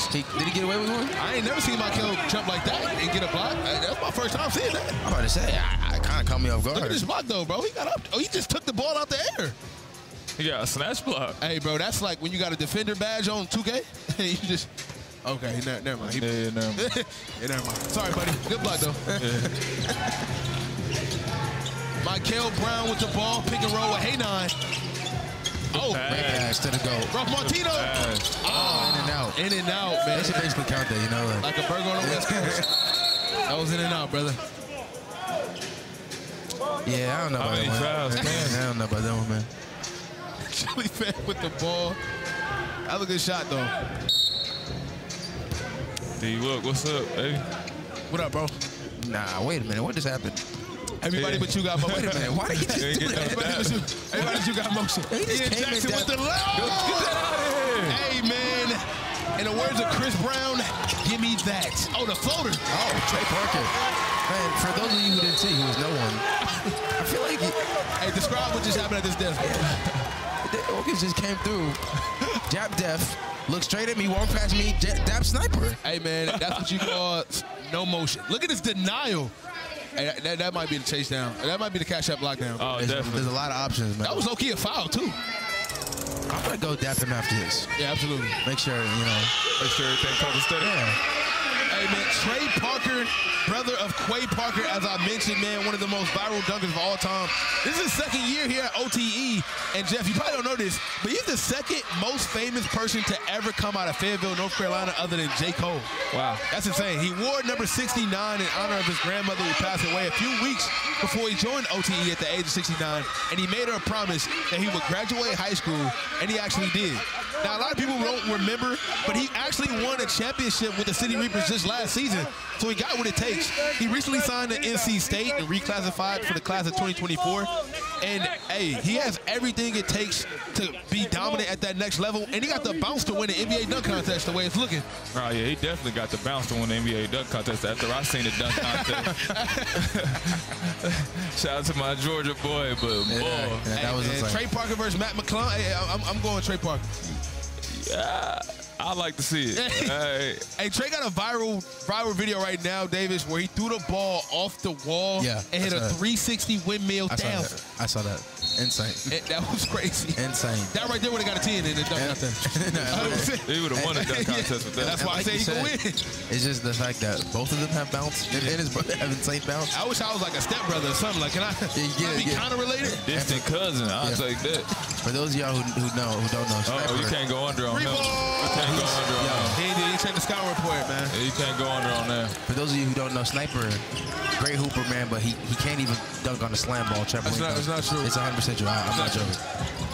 Did he get away with one? I ain't never seen Michael jump like that and get a block. That's my first time seeing that. I'm about to say, I kind of caught me off guard. Look at this block, though, bro. He got up. Oh, he just took the ball out the air. He got a snatch block. Hey, bro, that's like when you got a defender badge on 2K. And you just, okay, never mind. Yeah, never mind. Yeah, never mind. Sorry, buddy. Good block, though. Michael Brown with the ball, pick and roll with Hainan. Oh, great pass to the goal. Ralph Martino. Oh, in and out. In and out, man. They should basically count that, you know. Like a burger on the West Coast. That was in and out, brother. Yeah, I don't know about that one. I don't know about that one, man. Jellyfam with the ball. That was a good shot, though. D-Wook, what's up, baby? What up, bro? Nah, wait a minute. What just happened? Everybody but you got motion. Wait a minute. Why did he just do that? Everybody but you got motion. Ian Jackson with the left. Get that out of here. Hey, man. In the words of Chris Brown, give me that. Oh, the floater. Oh, Trey Parker. Man, for those of you who didn't see, he was no one. I feel like he... Hey, describe what just happened at this desk. Wilkins just came through. Jab def. Look straight at me, walk past me, dab sniper. Hey, man, that's what you call no motion. Look at his denial. Hey, that might be the chase down. That might be the cash app lockdown. Oh, there's a lot of options, man. That was low-key a foul, too. I'm going to go dap him after this. Yeah, absolutely. Make sure, you know. Make sure everything comes steady. Yeah. Hey, man, Trey Parker, brother of Quay Parker, as I mentioned, man, one of the most viral dunkers of all time. This is his second year here at OTE, and Jeff, you probably don't know this, but he's the second most famous person to ever come out of Fayetteville, North Carolina, other than J. Cole. Wow. That's insane. He wore number 69 in honor of his grandmother who passed away a few weeks before he joined OTE at the age of 69, and he made her a promise that he would graduate high school, and he actually did. Now, a lot of people don't remember, but he actually won a championship with the City Reapers just last season, so he got what it takes. He recently signed to NC State and reclassified for the class of 2024, and, hey, he has everything it takes to be dominant at that next level, and he got the bounce to win the NBA dunk contest the way it's looking. Oh, yeah, he definitely got the bounce to win the NBA dunk contest after I seen the dunk contest. Shout out to my Georgia boy, but, boy. Yeah, that was insane. Trey Parker versus Matt McClung. Hey, I'm going Trey Parker. Yeah, I like to see it. Hey, Trey got a viral video right now, Davis, where he threw the ball off the wall and hit a 360 windmill down. I saw that. Insane. That was crazy. Insane. That right there would have got a 10 in the dunk contest. He would have won a dunk contest with that. That's why I say he can win. It's just the fact that both of them have bounce. And his brother have insane bounce. I wish I was like a stepbrother or something. Like, can I be kind of related? Distant cousin. I'll take that. For those of y'all who don't know. Oh, you can't go under on him. You can't go under on him. He checked the scout report, man. Yeah, you can't go under on that. For those of you who don't know, Sniper, great hooper, man, but he can't even dunk on the slam ball. That's not true. It's 100%. I'm not joking.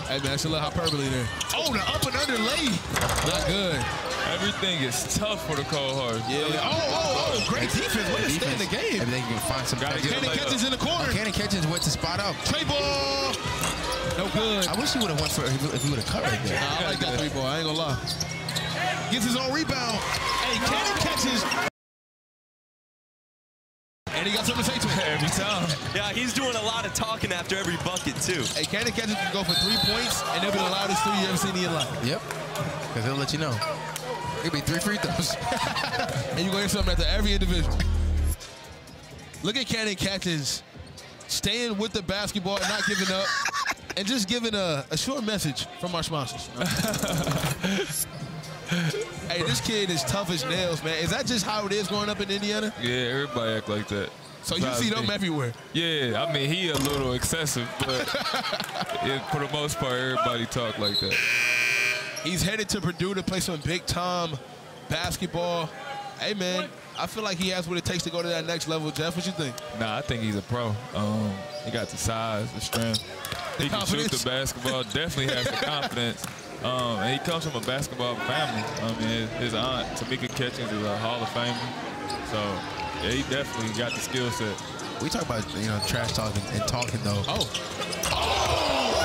Hey, man, that's a little hyperbole there. Oh, the up and under lay. Not good. Everything is tough for the Cold Hearts. Yeah. Oh, great defense. What a stay in the game. And they can find some. Cannon Catchings in the corner. Cannon Catchings went to spot up. Trey ball. No good. I wish he would have went for if he would have cut right there. Nah, I like that three ball. I ain't gonna lie. Gets his own rebound. Hey, Cannon Catchings. And he got something to say to him every time. Yeah, he's doing a lot of talking after every bucket, too. Hey, Cannon Catchings can go for 3 points, and they'll be the loudest three you ever seen in your life. Yep, because they'll let you know. It'll be 3 free throws. And you're going to hear something after every individual. Look at Cannon Catchings staying with the basketball and not giving up, and just giving a short message from our sponsors. Hey, this kid is tough as nails, man. Is that just how it is growing up in Indiana? Yeah, everybody act like that. So you see them everywhere? Yeah, I mean, he a little excessive, but for the most part, everybody talk like that. He's headed to Purdue to play some big-time basketball. Hey, man, I feel like he has what it takes to go to that next level. Jeff, what you think? Nah, I think he's a pro. He got the size, the strength. He can shoot the basketball, definitely has the confidence. And he comes from a basketball family. I mean, his aunt, Tamika Catchings, is a Hall of Famer. So, yeah, he definitely got the skill set. We talk about, you know, trash talking and talking, though. Oh. Oh!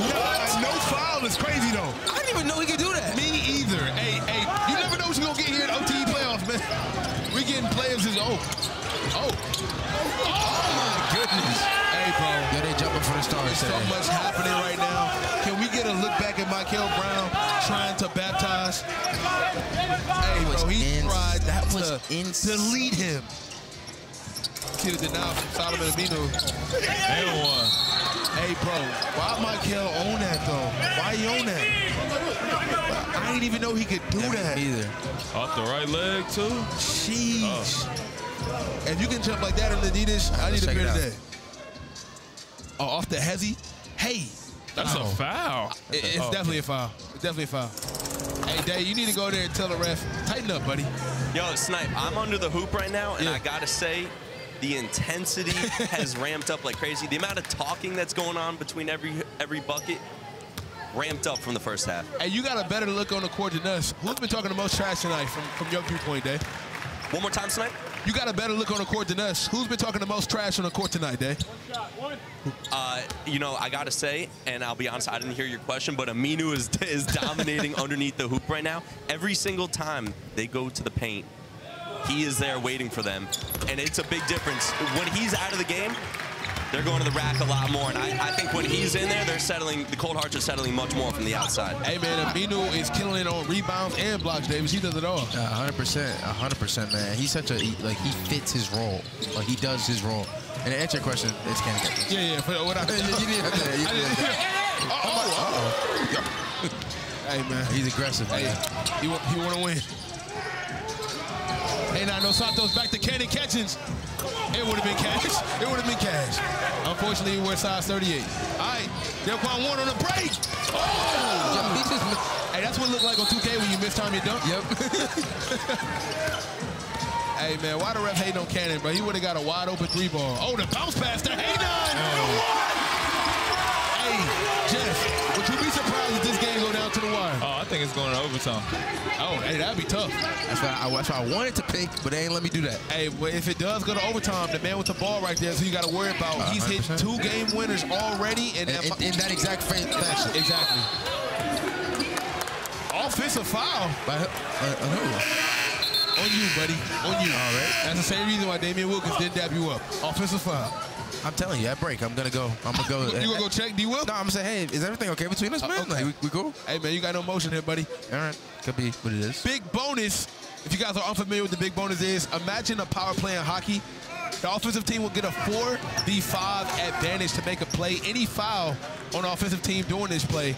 What? No foul is crazy, though. I didn't even know he could do that. Me either. Hey, you never know what you're going to get here in OTE playoffs, man. We getting players as Oh, my goodness. Yo, they jumping for the stars today. So much happening right now. Can we get a look back at Michael Brown trying to baptize? Hey, bro, he tried to delete him. See the denial from Solomon Aminu. Hey, bro, why Michael on that, though? Why he on that? I didn't even know he could do that. Either. Off the right leg, too? Jeez. Oh. If you can jump like that on Adidas, I need a pair today. Oh, off the hezzy? Hey. That's a foul. It's definitely a foul. It's definitely a foul. Hey, Dave, you need to go there and tell the ref, tighten up, buddy. Yo, Snipe, I'm under the hoop right now, and I got to say, the intensity has ramped up like crazy. The amount of talking that's going on between every bucket ramped up from the first half. Hey, you got a better look on the court than us. Who's been talking the most trash tonight from your viewpoint, Dave? One more time, Snipe? You got a better look on the court than us. Who's been talking the most trash on the court tonight, Day? You know, I got to say, and I'll be honest, I didn't hear your question, but Aminu is dominating underneath the hoop right now. Every single time they go to the paint, he is there waiting for them. And it's a big difference. When he's out of the game, they're going to the rack a lot more. And I think when he's in there, they're settling, the Cold Hearts are settling much more from the outside. Hey, man, Aminu is killing it on rebounds and blocks, Davis. He does it all. 100%, 100%, man. He's such a, like, he fits his role. Like, he does his role. And to answer your question, it's Cannon Catchings. Yeah, yeah. What I mean, you didn't have that. You didn't have that. Uh-oh. Hey, man. He's aggressive, man. Hey, he want to win. Hainan Dos Santos back to Cannon Catchings. It would have been cash. It would have been cash. Unfortunately, we're size 38. All right, Dequan Warren on the break. Oh! Hey, that's what it looked like on 2K when you mistime your dunk. Yep. Hey, man, why the ref hating on Cannon, bro? He would have got a wide open three ball. Oh, the bounce pass to Hainan. Hey, Jeff, would you be surprised if this game go down to the wire? Oh, I think it's going to overtime. Oh, hey, that'd be tough. That's why I wanted to pick, but they ain't let me do that. Hey, but if it does go to overtime, the man with the ball right there is who you got to worry about. He's hit 2 game winners already. In that exact fashion. Exactly. Offensive foul. By who? On you, buddy. On you. All right. That's the same reason why Damian Wilkins didn't dab you up. Offensive foul. I'm telling you, at break, I'm going to go. I'm going to go. You going to go check D. Will? No, I'm going to say, hey, is everything okay between us, man? Okay. Like, we cool? Hey, man, you got no motion here, buddy. All right. Could be what it is. Big bonus. If you guys are unfamiliar with the big bonus is, imagine a power play in hockey. The offensive team will get a 4v5 advantage to make a play. Any foul on the offensive team doing this play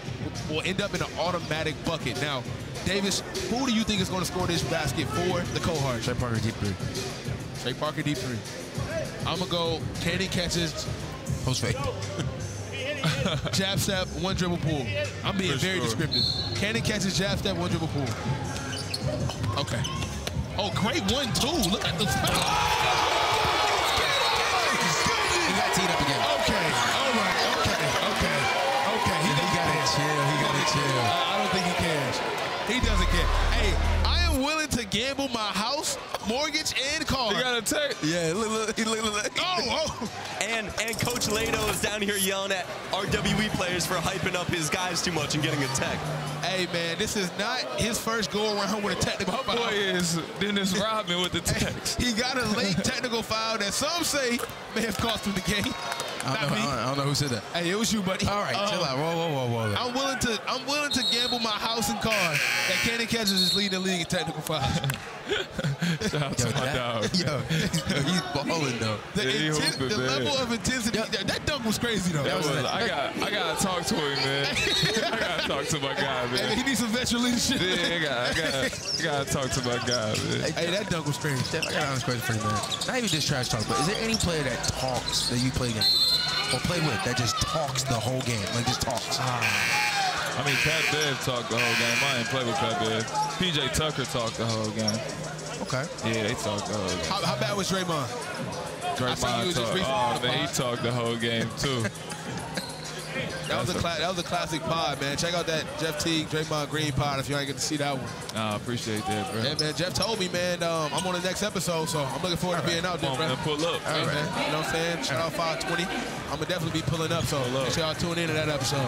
will end up in an automatic bucket. Now, Davis, who do you think is going to score this basket for the Cold Hearts? Trey Parker, deep three. Trey Parker, deep three. I'm going to go Cannon Catchings. Post fake. Jab step, one dribble pull. I'm being very descriptive. Cannon Catchings, jab step, one dribble pull. Okay. Oh, great 1-2. Look at the He got teed up again. Okay. All right. Okay. Okay. Okay. He got it chill. He got it chill. I don't think he cares. He doesn't care. Hey, I am willing to gamble my house, mortgage, and car. You got a take? Yeah. Look. Oh. And Coach Lado is down here yelling at RWE players for hyping up his guys too much and getting a tech. Hey, man, this is not his first go around with a technical foul. Boy, is Dennis Rodman with the text. He got a late technical foul that some say may have cost him the game. I don't know who said that. Hey, it was you, buddy. All right, chill out. Whoa. I'm willing to gamble my house and car that Cannon Catchings is leading the league in technical fouls. Shout out to my dog. Yo, he's balling though. The level of intensity. That dunk was crazy though. I gotta talk to him, man. I gotta talk to my guy, man. Hey, he needs some veteran leadership. Yeah, I gotta talk to my guy, man. Hey, that dunk was crazy. I got an honest question for you, man. Not even just trash talk, but is there any player that talks that you play against? Or play with that just talks the whole game, like just talks. I mean, Pat Bev talked the whole game. I ain't play with Pat Bev. PJ Tucker talked the whole game. Okay. Yeah, they talked the whole game. How bad was Draymond? Draymond talked. Oh, man, he talked the whole game too. that was a classic pod, man. Check out that Jeff Teague, Draymond Green pod if you ain't get to see that one. I appreciate that, bro. Yeah, man, Jeff told me, man, I'm on the next episode, so I'm looking forward to being out there, bro. I'm going to pull up. All right, man. You know what I'm saying? Shout out 520. I'm going to definitely be pulling up, so make sure y'all tune in to that episode.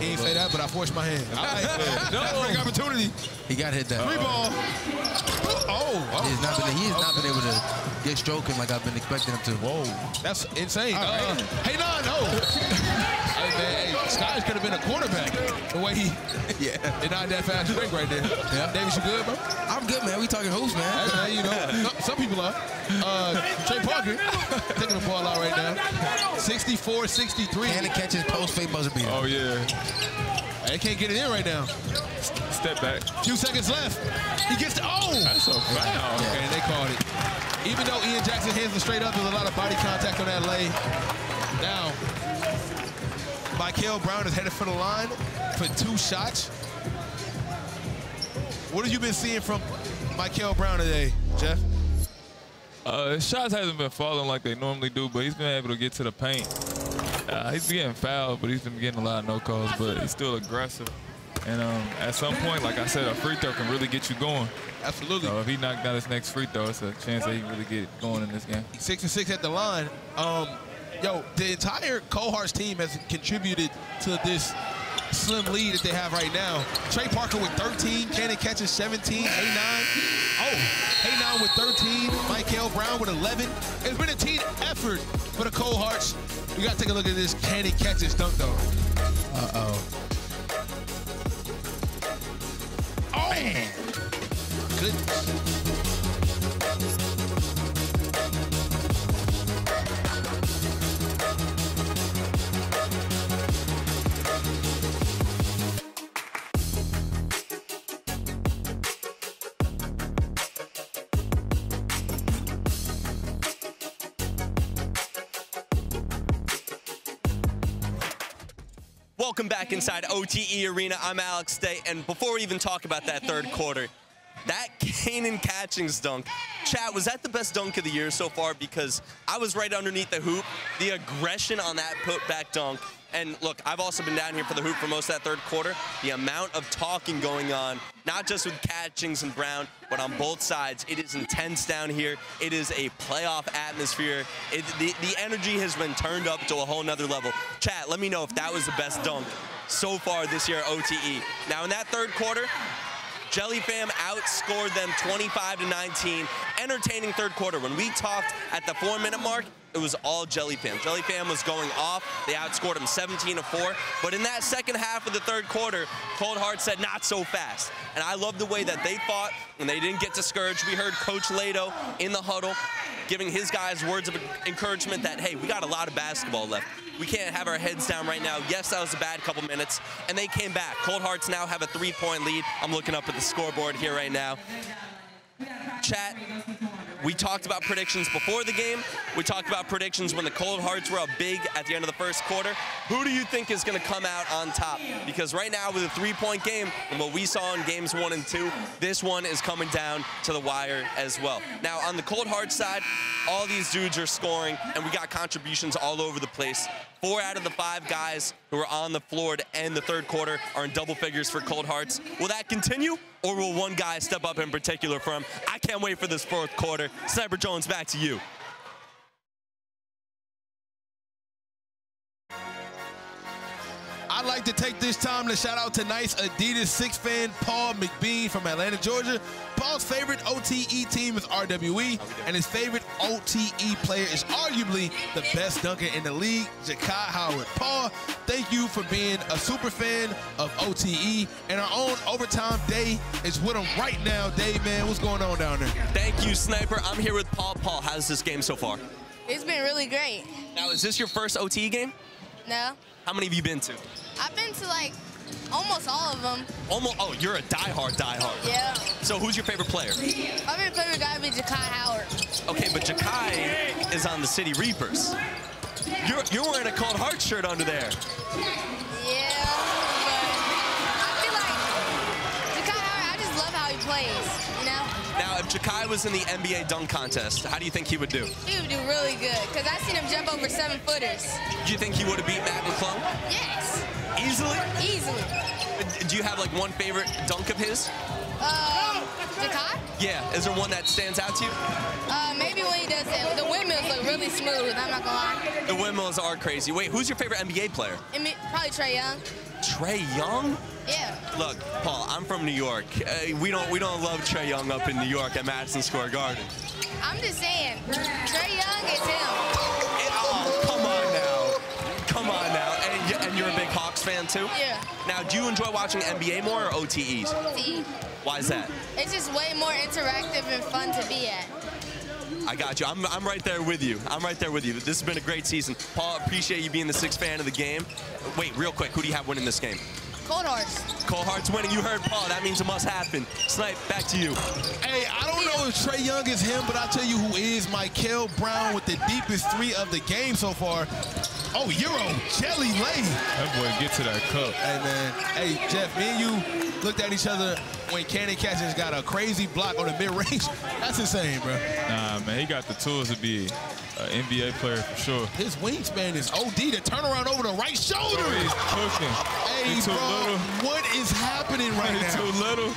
He ain't say that, but I forced my hand. That's a big opportunity. He got hit that. Three ball. He has not been able to get stroking like I've been expecting him to. Whoa. That's insane. Hey, no. Hey, Scheyers could have been a quarterback. The way he did not that fast break right there. Yeah. Davis, you good, bro? I'm good, man. We talking hoops, man. Hey, man, you know, some people are. Trey Parker taking the ball out right now. 64-63. Cannon Catchings post fake buzzer beater. Oh, yeah. They can't get it in right now. Step back. A few seconds left. He gets the, that's a foul. Okay, and they called it. Even though Ian Jackson hands it straight up, there's a lot of body contact on that lay. Now, Michael Brown is headed for the line for 2 shots. What have you been seeing from Michael Brown today, Jeff? His shots hasn't been falling like they normally do, but he's been able to get to the paint. He's been getting fouled, but he's been getting a lot of no calls, but he's still aggressive. And at some point, like I said, a free throw can really get you going. Absolutely. So if he knocked down his next free throw, it's a chance that he can really get going in this game. 6-6 at the line. Yo, the entire Cold Hearts team has contributed to this slim lead that they have right now. Trey Parker with 13, Cannon Catchings 17, Hainan with 13, Michael Brown with 11. It's been a team effort for the Cold Hearts. We gotta take a look at this Cannon Catchings dunk though. Oh man, goodness. Welcome back inside OTE Arena. I'm Alex Day, and before we even talk about that third quarter, that Cannon Catchings dunk, Chad, was that the best dunk of the year so far? Because I was right underneath the hoop, the aggression on that putback dunk, and look, I've also been down here for the hoop for most of that third quarter. The amount of talking going on, not just with Catchings and Brown, but on both sides. It is intense down here. It is a playoff atmosphere. The energy has been turned up to a whole nother level. Chat, let me know if that was the best dunk so far this year at OTE. Now in that third quarter, Jellyfam outscored them 25-19. Entertaining third quarter. When we talked at the 4-minute mark, it was all Jellyfam. Jellyfam was going off. They outscored them 17-4. But in that second half of the third quarter, Cold Hearts said not so fast. And I love the way that they fought and they didn't get discouraged. We heard Coach Lado in the huddle giving his guys words of encouragement that, hey, we got a lot of basketball left. We can't have our heads down right now. Yes, that was a bad couple minutes, and they came back. Cold Hearts now have a three-point lead. I'm looking up at the scoreboard here right now. Chat, we talked about predictions before the game. We talked about predictions when the Cold Hearts were up big at the end of the first quarter. Who do you think is going to come out on top? Because right now with a three-point game and what we saw in games 1 and 2, this one is coming down to the wire as well. Now on the Cold Hearts side, all these dudes are scoring and we got contributions all over the place. 4 out of the 5 guys who are on the floor to end the third quarter are in double figures for Cold Hearts. Will that continue, or will one guy step up in particular for him? I can't wait for this fourth quarter. Sniper Jones, back to you. I'd like to take this time to shout out tonight's Adidas Six fan, Paul McBean from Atlanta, Georgia. Paul's favorite OTE team is RWE, and his favorite OTE player is arguably the best dunker in the league, Ja'Kai Howard. Paul, thank you for being a super fan of OTE, and our own Overtime Day is with him right now. Dave, man, what's going on down there? Thank you, Sniper. I'm here with Paul. Paul, how's this game so far? It's been really great. Now, is this your first OTE game? No. How many have you been to? I've been to, like, almost all of them. Almost? Oh, you're a diehard. Yeah. So who's your favorite player? My favorite guy would be Ja'Kai Howard. Okay, but Ja'Kai is on the City Reapers. You're wearing a Cold Hearts shirt under there. Yeah, but I feel like Ja'Kai Howard, I just love how he plays, you know? Now, if Ja'Kai was in the NBA dunk contest, how do you think he would do? He would do really good, because I've seen him jump over 7-footers. Do you think he would have beat Matt McClung? Yes. Easily? Easily. Do you have, like, one favorite dunk of his? Ja'Kai? Yeah. Is there one that stands out to you? Maybe when he does it. The windmills look really smooth, I'm not gonna lie. The windmills are crazy. Wait, who's your favorite NBA player? Probably Trey Young. Trey Young? Yeah. Look, Paul, I'm from New York. We don't love Trey Young up in New York at Madison Square Garden. I'm just saying, Trey Young is him. Oh, come on now. Come on now. And you're a big Hawks fan too? Yeah. Now, do you enjoy watching NBA more or OTEs? OTE. Why is that? It's just way more interactive and fun to be at. I got you. I'm right there with you. I'm right there with you. This has been a great season. Paul, appreciate you being the sixth fan of the game. Wait, real quick, who do you have winning this game? Cold Hearts. Cold Hearts winning. You heard Paul. That means it must happen. Snipe, back to you. Hey, I don't know if Trey Young is him, but I'll tell you who is. Michael Brown with the deepest three of the game so far. Oh, Euro Jelly Lane. That boy get to that cup. Hey, man. Hey, Jeff, me and you looked at each other when Cannon Catchings got a crazy block on the mid-range. That's insane, bro. Nah, man, he got the tools to be NBA player for sure. His wingspan is OD. The turnaround over the right shoulder. Oh, he's cooking. Hey, bro, what is happening right now? Too little.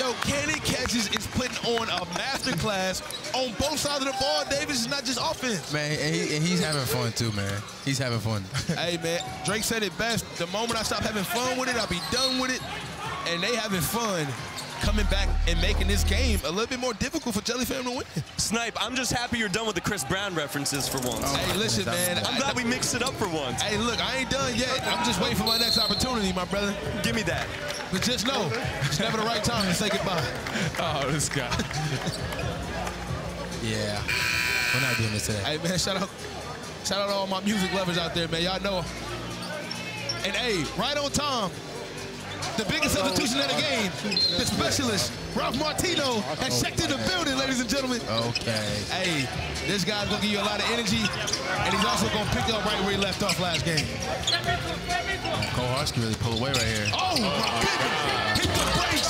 Yo, Cannon Catchings is putting on a masterclass on both sides of the ball. Davis is not just offense. Man, and he's having fun too, man. He's having fun. Hey, man, Drake said it best. The moment I stop having fun with it, I'll be done with it. And they having fun coming back and making this game a little bit more difficult for Jellyfam to win. Snipe, I'm just happy you're done with the Chris Brown references for once. Oh, hey, listen, man. I'm glad we mixed it up for once. Hey, look, I ain't done yet. I'm just waiting for my next opportunity, my brother. Give me that. But just know, it's never the right time to say goodbye. Oh, this guy. Yeah. We're not doing this today. Hey, man, shout out to all my music lovers out there, man. Y'all know. And, hey, right on time. The biggest substitution of the game, the specialist, Ralph Martino, has checked in the building, ladies and gentlemen. Okay. Hey, this guy's going to give you a lot of energy, and he's also going to pick up right where he left off last game. Cold Hearts can really pull away right here. Oh, my goodness. Hit the brakes.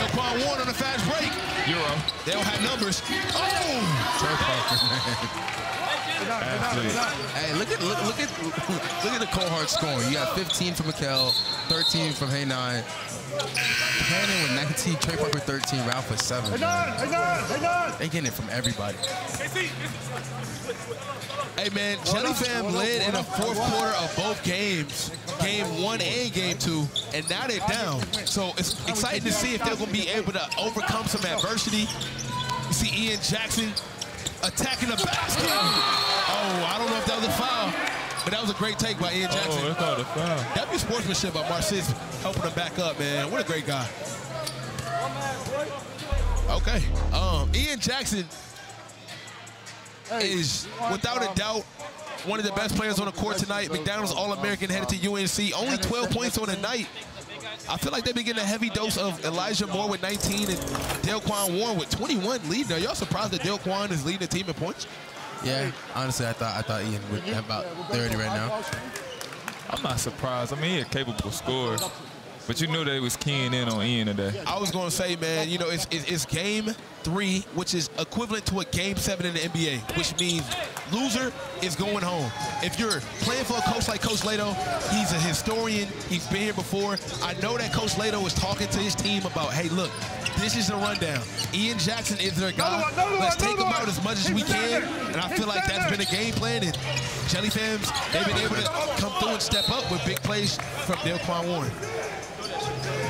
Dequan Warren on the fast break. Euro. They don't have numbers. Oh! Trey Parker, man. Hey, look at the Cold Hearts scoring. You got 15 from Mikel, 13 from Hainan. Cannon with 19, Trey Parker 13, Ralph with 7. Hainan! They getting it from everybody. Hey man, Jellyfam led in the fourth quarter of both games, game 1 and game 2, and now they're down. So it's exciting to see if they're gonna be able to overcome some adversity. You see Ian Jackson attacking the basket. Oh, I don't know if that was a foul, but that was a great take by Ian Jackson. Oh, that's a foul. That'd be sportsmanship by Marcis, helping him back up, man. What a great guy. Okay. Ian Jackson is, without a doubt, one of the best players on the court tonight. McDonald's All-American headed to UNC. Only 12 points on the night. I feel like they've been getting a heavy dose of Elijah Moore with 19 and Dequan Warren with 21 leading. Are y'all surprised that Dequan is leading the team in points? Yeah, honestly, I thought Ian would have about 30 right now. I'm not surprised. I mean, he's a capable scorer, but you knew they was keying in on Ian today. I was gonna say, man, you know, it's game 3, whiwhich is equivalent to a game 7 in the NBA, which means loser is going home. If you're playing for a coach like Coach Lado, he's a historian. He's been here before. I know that Coach Lado is talking to his team about, hey, look, this is the rundown. Ian Jackson is their guy. Let's take him out as much as we can. And I feel like that's been a game plan. And Jellyfams, they've been able to come through and step up with big plays from Dequan Warren.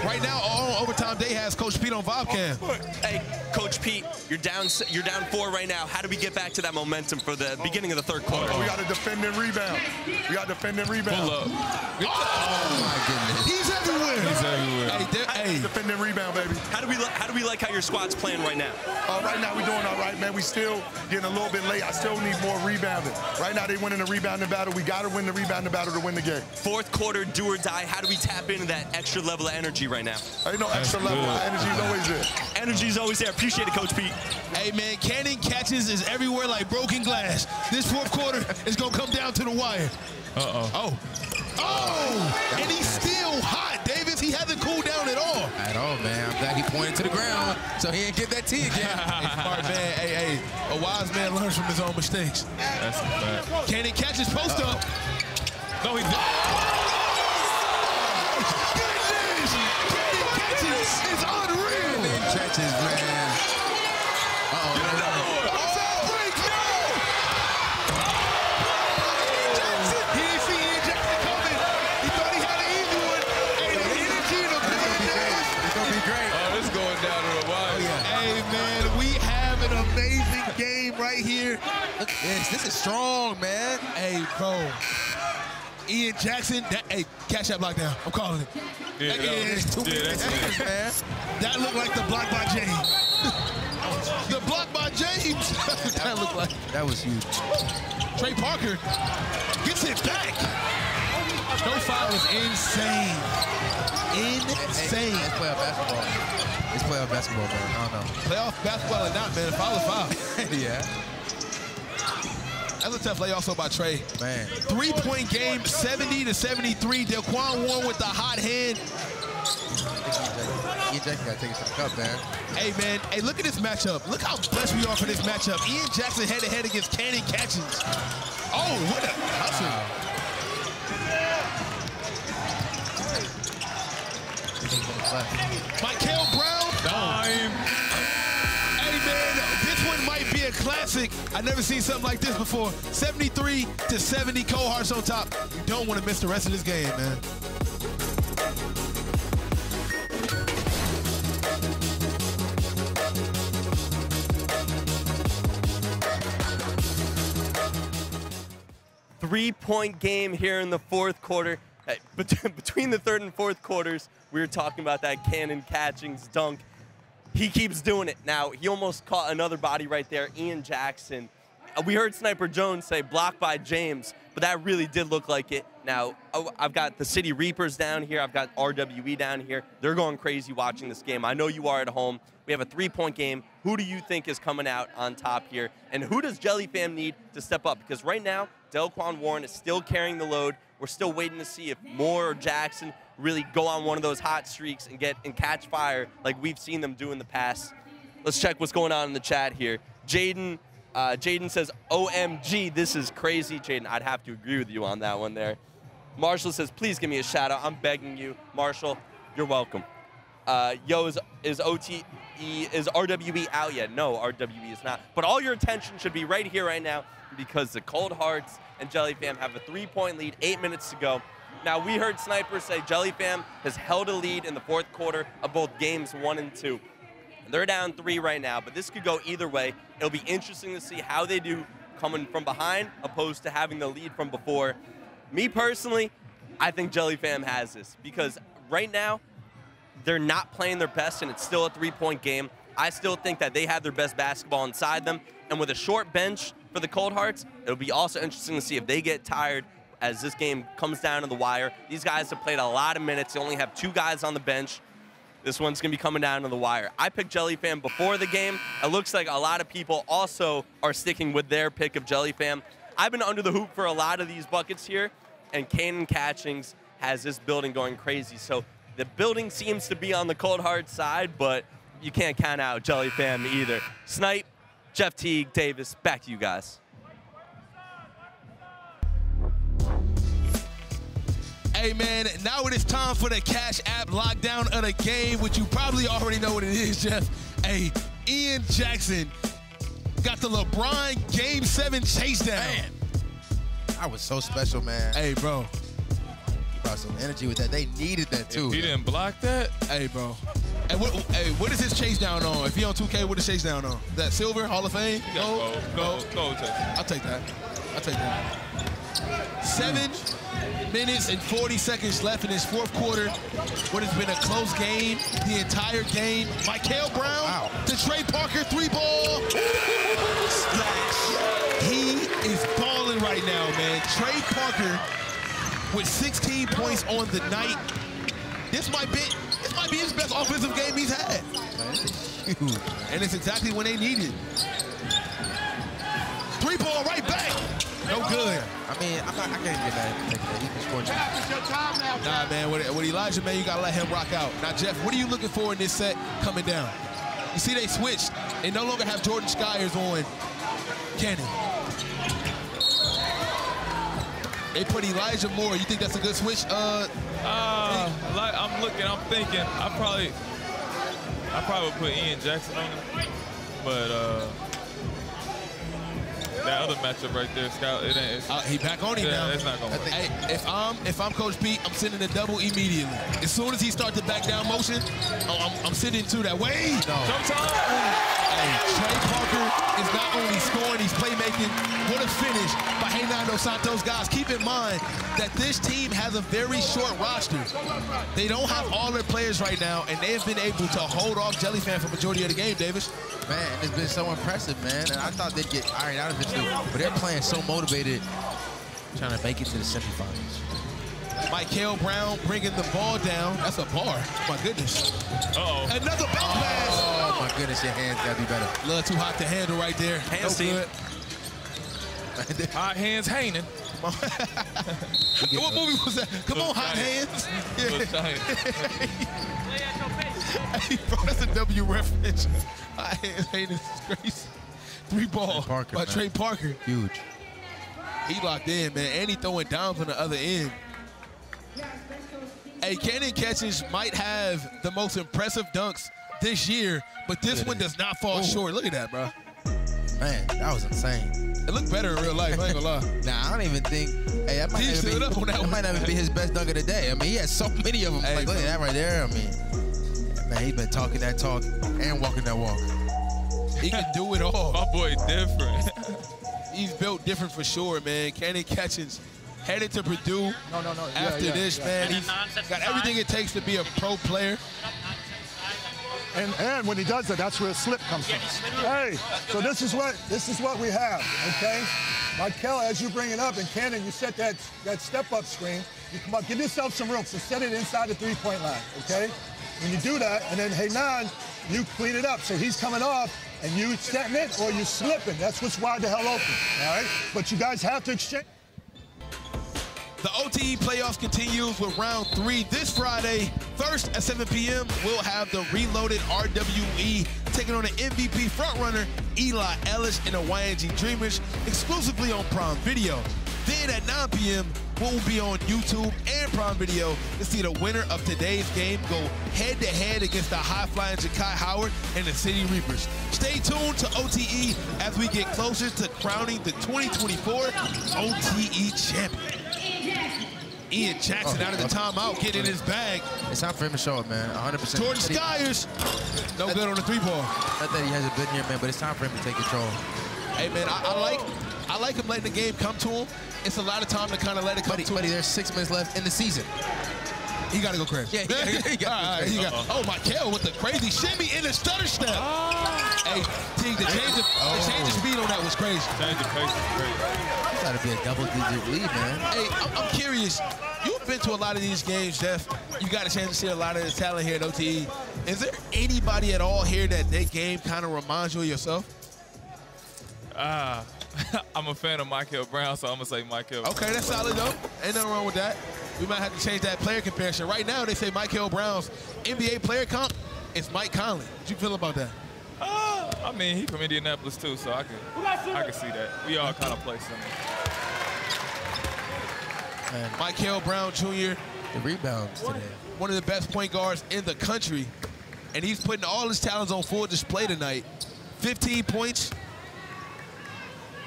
Right now, all overtime day has Coach Pete on Vobcam. Hey, Coach Pete, you're down 4 right now. How do we get back to that momentum for the beginning of the third quarter? We got a defending rebound. Pull up. Oh my goodness. He's everywhere. Hey, defending rebound, baby. How do we like how your squad's playing right now? Right now we're doing all right, man. We still getting a little bit late. I still need more rebounding. Right now they winning the rebounding battle. We got to win the rebounding battle to win the game. Fourth quarter, do or die. How do we tap into that extra level of energy right now? Ain't no extra level. Energy's always there. Energy's always there. Appreciate it, Coach Pete. Hey, man, Cannon Catchings is everywhere like broken glass. This fourth quarter is going to come down to the wire. Uh-oh. Oh. Oh! And he's still hot, Davis. He hasn't cooled down at all. At all, man. I'm glad he pointed to the ground so he didn't get that tee again. Hey, a wise man learns from his own mistakes. That's a fact. Cannon Catchings post up. No, he didn't. It's unreal. Catches, man. Uh-oh. Get another one. Oh, break, no! Ian Jackson. He didn't see Ian Jackson coming. He thought he had an easy one. And the energy of the man. It's going to be great. Oh, this is going down to the wire. Oh, yeah. Hey, man, we have an amazing game right here. Look at this. This is strong, man. Hey, bro. Ian Jackson, catch that block down. I'm calling it. Yeah, that's it, man. That looked like the block by James. The block by James. That looked like. That was huge. Trey Parker gets it back. No foul is insane. Insane. Let's play off basketball. Let's play off basketball, man. I don't know. Play off basketball or not, man. Foul is foul. Yeah. That's a tough lay also by Trey. Man. 3-point game, 70 to 73. Dequan Warren with the hot hand. Ian Jackson got to take it to the cup, man. Hey, man. Hey, look at this matchup. Look how blessed we are for this matchup. Ian Jackson head-to-head against Cannon Catchings. Oh, what a hustle. Michael Brown. Dime. Hey, man. This one might be a classic. I've never seen something like this before. 73-70, Cold Hearts on top. You don't want to miss the rest of this game, man. Three-point game here in the fourth quarter. Between the third and fourth quarters, we were talking about that Cannon Catchings dunk. He keeps doing it. Now, he almost caught another body right there, Ian Jackson. We heard Sniper Jones say blocked by James, but that really did look like it. Now, I've got the City Reapers down here. I've got RWE down here. They're going crazy watching this game. I know you are at home. We have a three-point game. Who do you think is coming out on top here? And who does Jellyfam need to step up? Because right now, Dequan Warren is still carrying the load. We're still waiting to see if Moore or Jackson really go on one of those hot streaks and catch fire like we've seen them do in the past. Let's check what's going on in the chat here. Jaden says, OMG, this is crazy. Jaden, I'd have to agree with you on that one there. Marshall says, please give me a shout out. I'm begging you. Marshall, you're welcome. Yo, is RWE out yet? No, RWE is not. But all your attention should be right here, right now, because the Cold Hearts and Jellyfam have a three-point lead, 8 minutes to go. Now, we heard Sniper say Jellyfam has held a lead in the fourth quarter of both games 1 and 2. They're down 3 right now, but this could go either way. It'll be interesting to see how they do coming from behind opposed to having the lead from before. Me personally, I think Jellyfam has this because right now they're not playing their best and it's still a three-point game. I still think that they have their best basketball inside them, and with a short bench for the Cold Hearts, it'll be also interesting to see if they get tired as this game comes down to the wire. These guys have played a lot of minutes. They only have 2 guys on the bench. This one's going to be coming down to the wire. I picked Jellyfam before the game. It looks like a lot of people also are sticking with their pick of Jellyfam. I've been under the hoop for a lot of these buckets here, and Cannon Catchings has this building going crazy. So the building seems to be on the Cold Hearts side, but you can't count out Jellyfam either. Snipe, Jeff Teague, Davis, back to you guys. Hey, man, now it is time for the Cash App lockdown of the game, which you probably already know what it is, Jeff. Hey, Ian Jackson got the LeBron Game 7 chase down. Man, I was so special, man. Hey, bro. Brought some energy with that. They needed that, too. If he didn't block that? Hey, bro. And what is his chase down on? If he on 2K, what is chase down on? Is that silver, Hall of Fame? Gold? Gold. I'll take that. I'll take that. 7 minutes and 40 seconds left in this fourth quarter. What has been a close game the entire game. Michael Brown to Trey Parker, 3-ball. Slash. He is balling right now, man. Trey Parker with 16 points on the night. This might be his best offensive game he's had. And it's exactly when they need it. 3-ball right back. No good. I mean, I can't get that. Nah, man, with Elijah, man, you got to let him rock out. Now, Jeff, what are you looking for in this set coming down? You see they switched. They no longer have Jordan Scheyers on Cannon. They put Elijah Moore. You think that's a good switch? I'm thinking. I probably put Ian Jackson on him, but that other matchup right there, Scout, it ain't. He back on him now. It's not gonna work. Hey, if I'm Coach Pete, I'm sending a double immediately. As soon as he starts the back down motion, I'm sending to that way. No. Hey, Trey Parker is not only scoring, he's playmaking. What a finish by Hainan Dos Santos. Guys, keep in mind that this team has a very short roster. They don't have all their players right now, and they have been able to hold off Jellyfam for the majority of the game, Davis. Man, it's been so impressive, man. And I thought they'd get ironed out of it, too. But they're playing so motivated, trying to make it to the semifinals. Michael Brown bringing the ball down. That's a bar. My goodness. Uh-oh. Another bounce pass. Oh, my goodness. Your hands got to be better. A little too hot to handle right there. Hands no good. Hot hands hanging. Come on. What movie was that? Come on, hot hands. Hey, bro, that's a W reference. I hate this. Crazy. Three ball by Trey Parker. Huge. He locked in, man. And he throwing down from the other end. Hey, Cannon Catchings might have the most impressive dunks this year, but this one does not fall short. Look at that, bro. Man, that was insane. It looked better in real life, I ain't gonna lie. Nah, I don't even think. Hey, that might not even be his best dunk of the day. I mean, he had so many of them. Hey, like, look at that right there. I mean, man, he's been talking that talk and walking that walk. He can do it all. My boy different. He's built different for sure, man. Cannon Catchings headed to Purdue. After this, man, he's got everything it takes to be a pro player. And when he does it, that's where a slip comes from. Hey, so this is what we have, okay? Michael, as you bring it up, and Cannon, you set that step-up screen. You come up, give yourself some room, so set it inside the three-point line, okay? When you do that, and then Hainan, you clean it up. So he's coming off, and you setting it, or you slipping. That's what's wide the hell open, all right? But you guys have to exchange. The OTE playoffs continues with round 3 this Friday. First at 7 p.m., we'll have the reloaded RWE taking on the MVP frontrunner Eli Ellis and the YNG Dreamers exclusively on Prime Video. Then at 9 p.m., we'll be on YouTube and Prime Video to see the winner of today's game go head-to-head against the high-flying Ja'Kai Howard and the City Reapers. Stay tuned to OTE as we get closer to crowning the 2024 OTE champion. Ian Jackson out of the timeout, getting in his bag. It's time for him to show up, man. 100%. Jordan Scheyers, no good on the three-ball. Not that he has a good year, man, but it's time for him to take control. Hey, man, I like him letting the game come to him. It's a lot of time to kind of let it come to him. Buddy, there's 6 minutes left in the season. He got to go crazy. Yeah, oh, Michael with the crazy shimmy in the stutter step. Hey, Teague, the change of speed on that was crazy. Change of pace was crazy. Got to be a double-digit lead, man. Hey, I'm curious. You've been to a lot of these games, Jeff. You got a chance to see a lot of the talent here at OTE. Is there anybody at all here that that game kind of reminds you of yourself? I'm a fan of Michael Brown, so I'm going to say Michael Brown. Okay, that's solid, though. Ain't nothing wrong with that. We might have to change that player comparison. Right now, they say Michael Brown's NBA player comp is Mike Conley. What you feel about that? I mean, he's from Indianapolis, too, so I can see that. We all kind of play similar. Michael Brown, Jr. The rebounds today. One of the best point guards in the country, and he's putting all his talents on full display tonight. 15 points,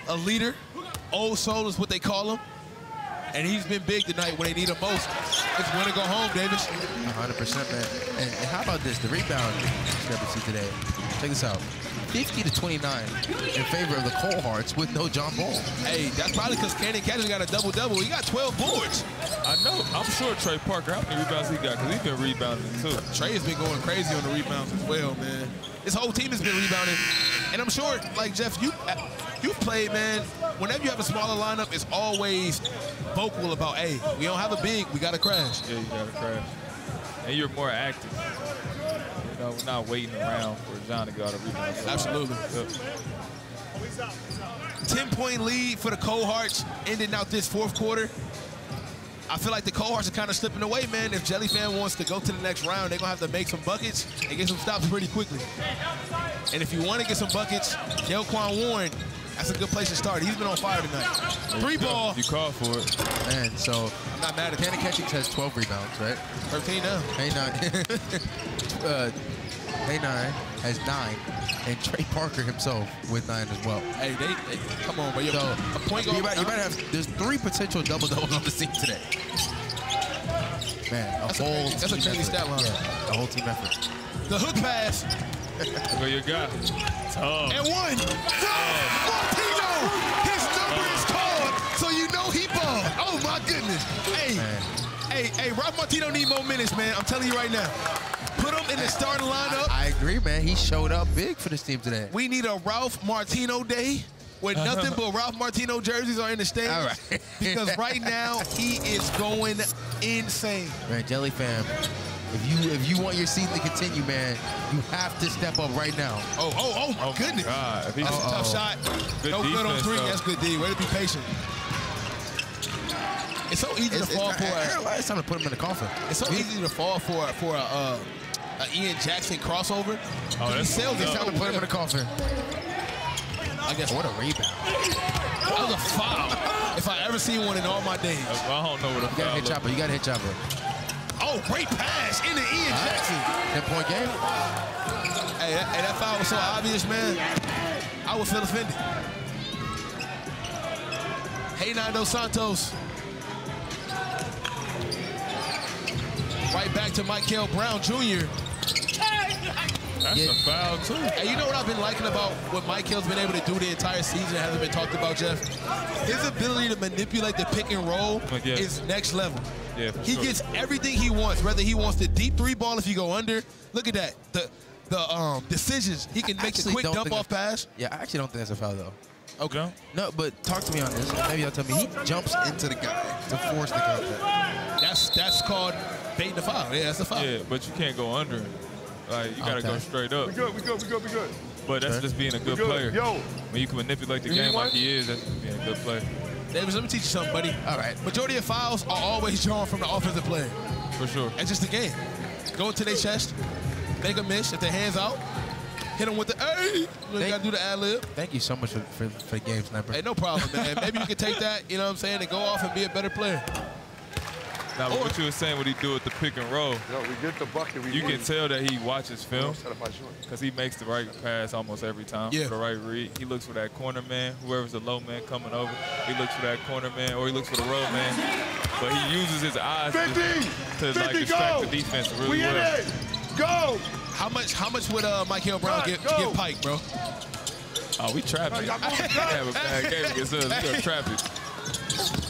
a leader, old soul is what they call him, and he's been big tonight when they need him most. It's win or go home, Davis. 100%, man. And how about this, the rebound discrepancy today? Check this out. 50 to 29 in favor of the Cold Hearts with no John Bol. Hey, that's probably because Cannon Catchings got a double-double. He got 12 boards. I know. I'm sure Trey Parker, how many rebounds he got? Because he's been rebounding, too. Trey has been going crazy on the rebounds as well, man. His whole team has been rebounding. And I'm sure, like, Jeff, you've played, man. Whenever you have a smaller lineup, it's always vocal about, hey, we don't have a big, we got to crash. Yeah, you got to crash. And you're more active. You know, we're not waiting around for John to go out of rebound. Absolutely. Yep. 10-point lead for the Cold Hearts ending out this fourth quarter. I feel like the Cold Hearts are kind of slipping away, man. If Jellyfam wants to go to the next round, they're going to have to make some buckets and get some stops pretty quickly. And if you want to get some buckets, Dequan Warren, that's a good place to start. He's been on fire tonight. Three-ball. You called for it. Man, so I'm not mad at Cannon Catchings has 12 rebounds, right? 13 now. Hainan. Hainan has 9. And Trey Parker himself with 9 as well. Hey, come on, but a point guard. You might have, there's 3 potential double-doubles on the team today. Man, that's a crazy stat line. Yeah, a whole team effort. The hook pass. There you go. And one. Martino, his number is called, so you know he balled. Oh, my goodness. Hey, Ralph Martino need more minutes, man. I'm telling you right now. Put him in the starting lineup. I agree, man. He showed up big for this team today. We need a Ralph Martino day with nothing but Ralph Martino jerseys are in the stands. All right. Because right now, he is going insane. Man, Jellyfam. If you want your season to continue, man, you have to step up right now. Oh my goodness. God. That's a tough shot. Good on three. Though. That's good, D. Way to be patient. It's so easy to fall for it. It's time to put him in the coffin. It's so easy to fall for a Ian Jackson crossover. Oh, he sells it. Trying to put him in the coffin. I guess what a rebound. That was a foul. If I ever seen one in all my days. I don't know what a foul. You gotta hit Chopper. You gotta hit Chopper. Oh, great pass into Ian Jackson. That point game. Hey, that foul was so obvious, man. I would feel offended. Hainan Dos Santos. Right back to Michael Brown Jr. That's a foul, too. And you know what I've been liking about what Michael's been able to do the entire season hasn't been talked about, Jeff? His ability to manipulate the pick and roll is next level. Yeah, he gets everything he wants, whether he wants the deep three ball if you go under. Look at that. The decisions. He can make a quick dump-off pass. Yeah, I actually don't think that's a foul, though. Okay. No, but talk to me on this. Maybe y'all tell me. He jumps into the guy to force the contact. That's called baiting the foul. Yeah, that's a foul. Yeah, but you can't go under it. Like, you got to go straight up. We good. But that's just being a good player. Yo. When you can manipulate the game like he is, that's just being a good player. Davis, let me teach you something, buddy. All right. Majority of fouls are always drawn from the offensive player. For sure. That's just the game. Go into their chest, make a miss, if their hands out, hit him with the, hey, you got to do the ad-lib. Thank you so much for the game, Sniper. Hey, no problem, man. Maybe you can take that, you know what I'm saying, and go off and be a better player. Now, what you were saying, what he do with the pick and roll, we get the bucket, you can tell that he watches film because he makes the right pass almost every time, the right read. He looks for that corner man, whoever's the low man coming over. He looks for that corner man, or he looks for the road man. But he uses his eyes to distract the defense really well. Go! How much would Michael Brown get Pike, bro? Oh, we trapped it. Have a bad game against us. We trapped it.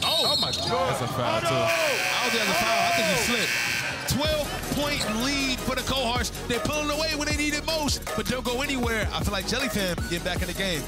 Oh my God. That's a foul, too. I don't think that's a foul. I think he slipped. 12-point lead for the Cold Hearts. They're pulling away when they need it most, but don't go anywhere. I feel like Jellyfam getting back in the game.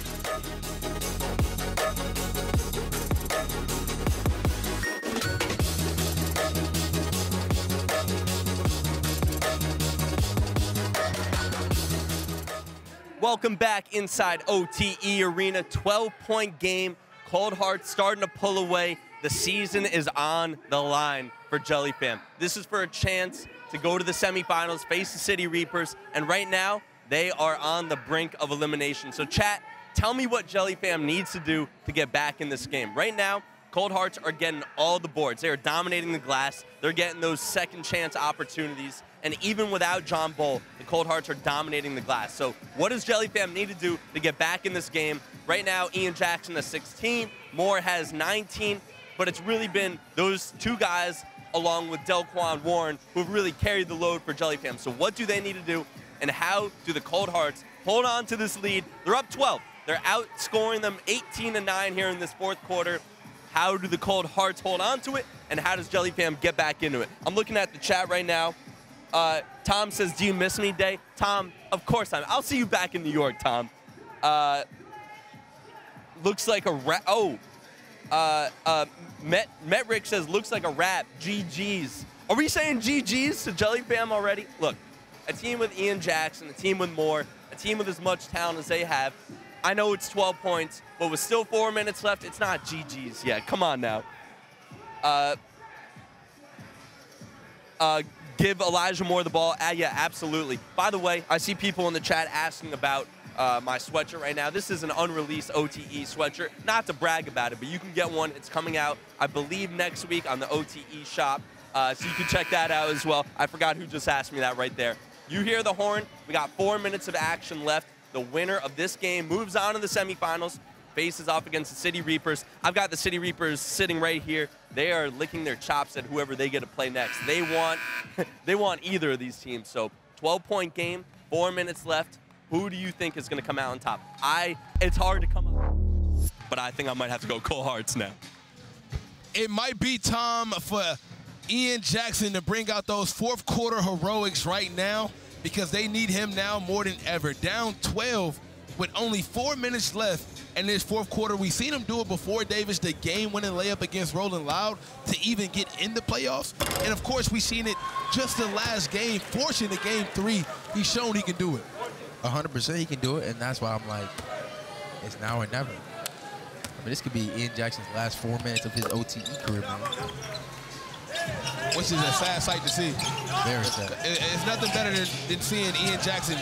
Welcome back inside OTE Arena. 12-point game. Cold Hearts starting to pull away. The season is on the line for Jellyfam. This is for a chance to go to the semifinals, face the City Reapers, and right now they are on the brink of elimination. So, chat, tell me what Jellyfam needs to do to get back in this game. Right now, Cold Hearts are getting all the boards. They are dominating the glass. They're getting those second chance opportunities. And even without John Bol, the Cold Hearts are dominating the glass. So what does Jellyfam need to do to get back in this game? Right now, Ian Jackson has 16, Moore has 19, but it's really been those two guys along with Dequan Warren who have really carried the load for Jellyfam. So what do they need to do, and how do the Cold Hearts hold on to this lead? They're up 12. They're outscoring them 18-9 here in this fourth quarter. How do the Cold Hearts hold on to it, and how does Jellyfam get back into it? I'm looking at the chat right now. Tom says, do you miss me, Day? Tom, of course I'll see you back in New York, Tom. Looks like a rap. Metric says, looks like a rap. GGs. Are we saying GGs to Jellyfam already? Look, a team with Ian Jackson, a team with Moore, a team with as much talent as they have. I know it's 12 points, but with still 4 minutes left, it's not GGs yet. Come on now. Give Elijah Moore the ball. Yeah, absolutely. By the way, I see people in the chat asking about my sweatshirt right now. This is an unreleased OTE sweatshirt. Not to brag about it, but you can get one. It's coming out, I believe, next week on the OTE shop. So you can check that out as well. I forgot who just asked me that right there. You hear the horn. We got 4 minutes of action left. The winner of this game moves on to the semifinals, faces off against the City Reapers. I've got the City Reapers sitting right here. They are licking their chops at whoever they get to play next. They want either of these teams. So 12-point game, 4 minutes left. Who do you think is going to come out on top? It's hard to come up, but I think I might have to go Cold Hearts now. It might be time for Ian Jackson to bring out those fourth quarter heroics right now, because they need him now more than ever. Down 12 with only 4 minutes left in this fourth quarter. We've seen him do it before, Davis, the game-winning layup against Rolling Loud to even get in the playoffs. And, of course, we've seen it just the last game, forcing the game three. He's shown he can do it. 100% he can do it, and that's why I'm like, it's now or never. I mean, this could be Ian Jackson's last 4 minutes of his OTE career, man. which is a sad sight to see. Very sad. It's nothing better than seeing Ian Jackson.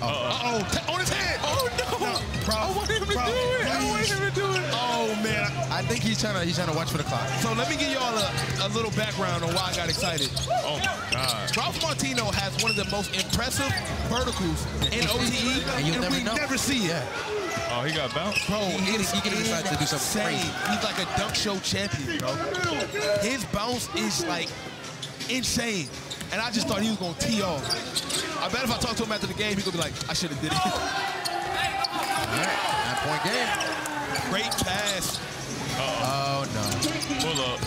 Uh-oh. On his head. Oh, no. I want him to do it. I want him to do it. Oh, man. I think he's trying to watch for the clock. So let me give y'all a little background on why I got excited. Oh, my God. Ralph Martino has one of the most impressive verticals in OTE, and we never see it. Oh, he got bounced. Bro, he can decide to do something crazy. He's like a dunk show champion, bro. His bounce is, like, insane. And I just thought he was going to tee off. I bet if I talk to him after the game, he's going to be like, I should have did it. All right, 9-point game. Great pass. Uh-oh. Oh, no. Pull up.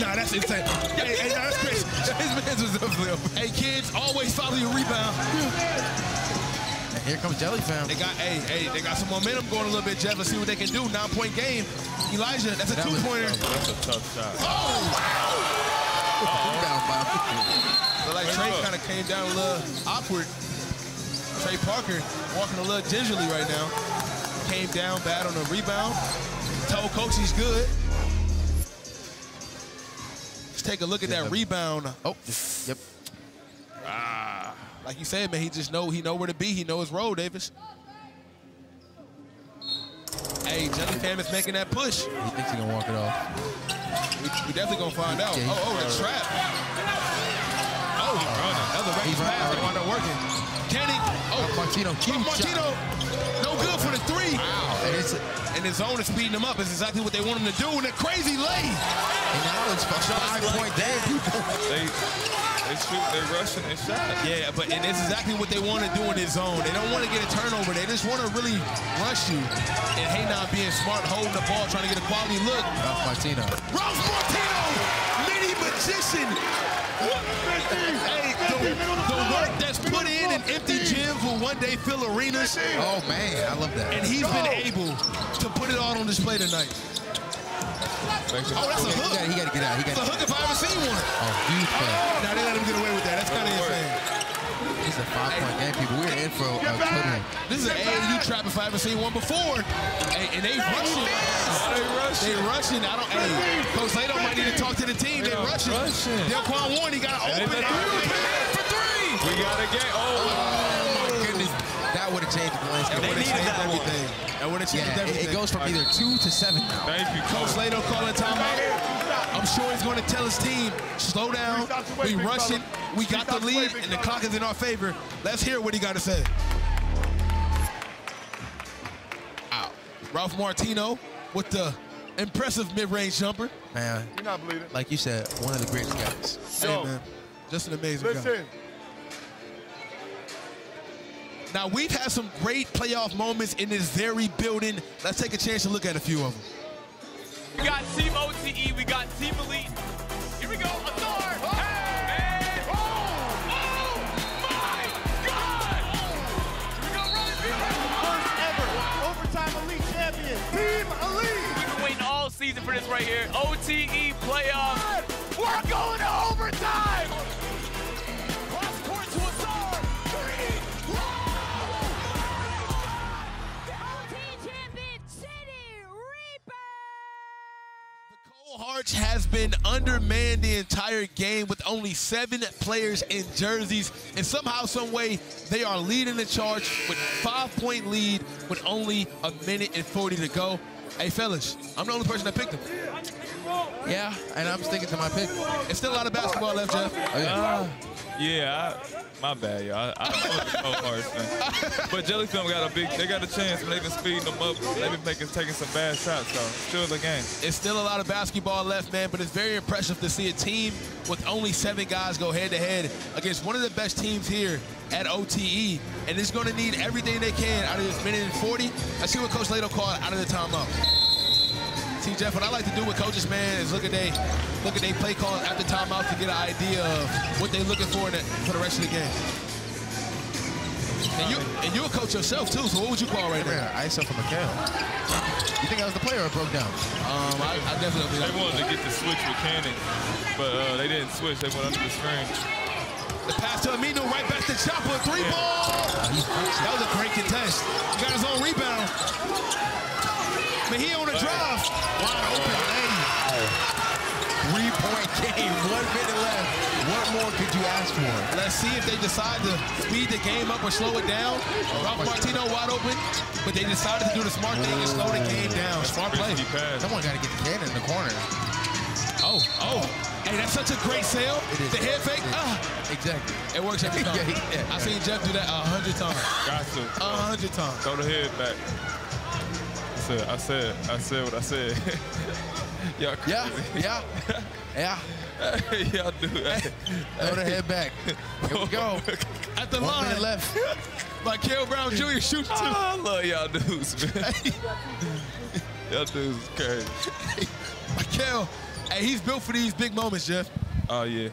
Nah, that's insane. Hey, nah, that's crazy. His man's was definitely up. Hey, kids, always follow your rebound. And here comes Jellyfam. They got some momentum going a little bit, Jeff. Let's see what they can do. 9-point game. Elijah, that's a two-pointer. That's a tough shot. Oh, wow. But like Trey kind of came down a little awkward. Trey Parker walking a little gingerly right now. Came down bad on the rebound. Told coach he's good. Let's take a look at that rebound. Oh, yep. Ah. Like you said, man, he know where to be. He know his role, Davis. Hey, Jellyfam is making that push. He thinks he gonna walk it off. We definitely gonna find out. Yeah, oh, that trap. Oh, another right pass. They wound up working. Can he? Oh, Martino. No good for the three. Wow. And his zone is speeding him up. It's exactly what they want him to do. And a crazy lane. And now it's a 9-point game. They shoot, they rush, and they shot. Yeah, but and it's exactly what they want to do in his zone. They don't want to get a turnover. They just want to really rush you. And Hainan being smart, holding the ball, trying to get a quality look. Ralph Martino, mini magician. Hey, the work that's put in an empty gym will one day fill arenas. Oh, man, I love that. And he's been able to put it all on display tonight. Oh, that's a hook. He got to get out. That's a hook if I ever seen one. Oh, huge play. Now they let him get away with that. That's kind of insane. This is a 5-point game, people. We're in for a cutting. This is an AU trap if I ever seen one before. And they rushing. They rushing. I don't. Hey, Coach Lado might need to talk to the team. They rushing. Dequan Warren, he got an open for three. We got a game. Oh, my goodness. That would have changed the landscape. They needed that one. It goes from either 2 to 7 now. Thank you. Coach Lado calling timeout. I'm sure he's going to tell his team, slow down. We rushing. We got the lead, and the clock is in our favor. Let's hear what he got to say. Wow. Ralph Martino with the impressive mid-range jumper. Man, you're not believing. Like you said, one of the greatest guys. Hey, man, just an amazing guy. Now, we've had some great playoff moments in this very building. Let's take a chance to look at a few of them. We got Team OTE, we got Team Elite. Here we go, Athar! Oh. Hey. Oh. Oh, my God! Here we go, running. First ever overtime Elite champion, Team Elite! We've been waiting all season for this right here. OTE playoffs. We're going to overtime! Hearts has been undermanned the entire game with only 7 players in jerseys, and somehow, some way, they are leading the charge with 5-point lead with only a minute and 40 to go. Hey, fellas, I'm the only person that picked them. Yeah, and I'm sticking to my pick. It's still a lot of basketball left, Jeff. My bad, y'all. But Jellyfam got a big, they got a chance. They've been speeding them up. They've been taking some bad shots, so still the game. It's still a lot of basketball left, man, but it's very impressive to see a team with only 7 guys go head-to-head against one of the best teams here at OTE, and it's going to need everything they can out of this minute and 40. Let's see what Coach Lado called out of the timeout. See, Jeff, what I like to do with coaches, man, is look at they play calls at the timeout to get an idea of what they're looking for in for the rest of the game. And you're a coach yourself, too, so what would you call right now? ISO from Mikhail. You think I was the player or broke down? I definitely think they wanted to get the switch with Cannon, but they didn't switch. They went under the screen. The pass to Aminu, right back to Chopper, three-ball! That was a great contest. He got his own rebound. But he on the drive. Wide open lane. three-point game. 1 minute left. What more could you ask for? Let's see if they decide to speed the game up or slow it down. Ralph Martino wide open, but they decided to do the smart thing and slow the game down. Smart play. Someone got to get the cannon in the corner. Oh, oh. Hey, that's such a great sale. The head fake. Exactly. It works every time. Yeah. I've seen Jeff do that 100 times. Got to. 100 times. Throw the head back. I said what I said. Y'all crazy. Yeah. Y'all do that. Throw the head back. Here we go. At the line. 1 minute left. Michael Brown Jr. shoots two. I love y'all dudes, man. Y'all dudes is crazy. Michael, hey, he's built for these big moments, Jeff. Oh, yeah.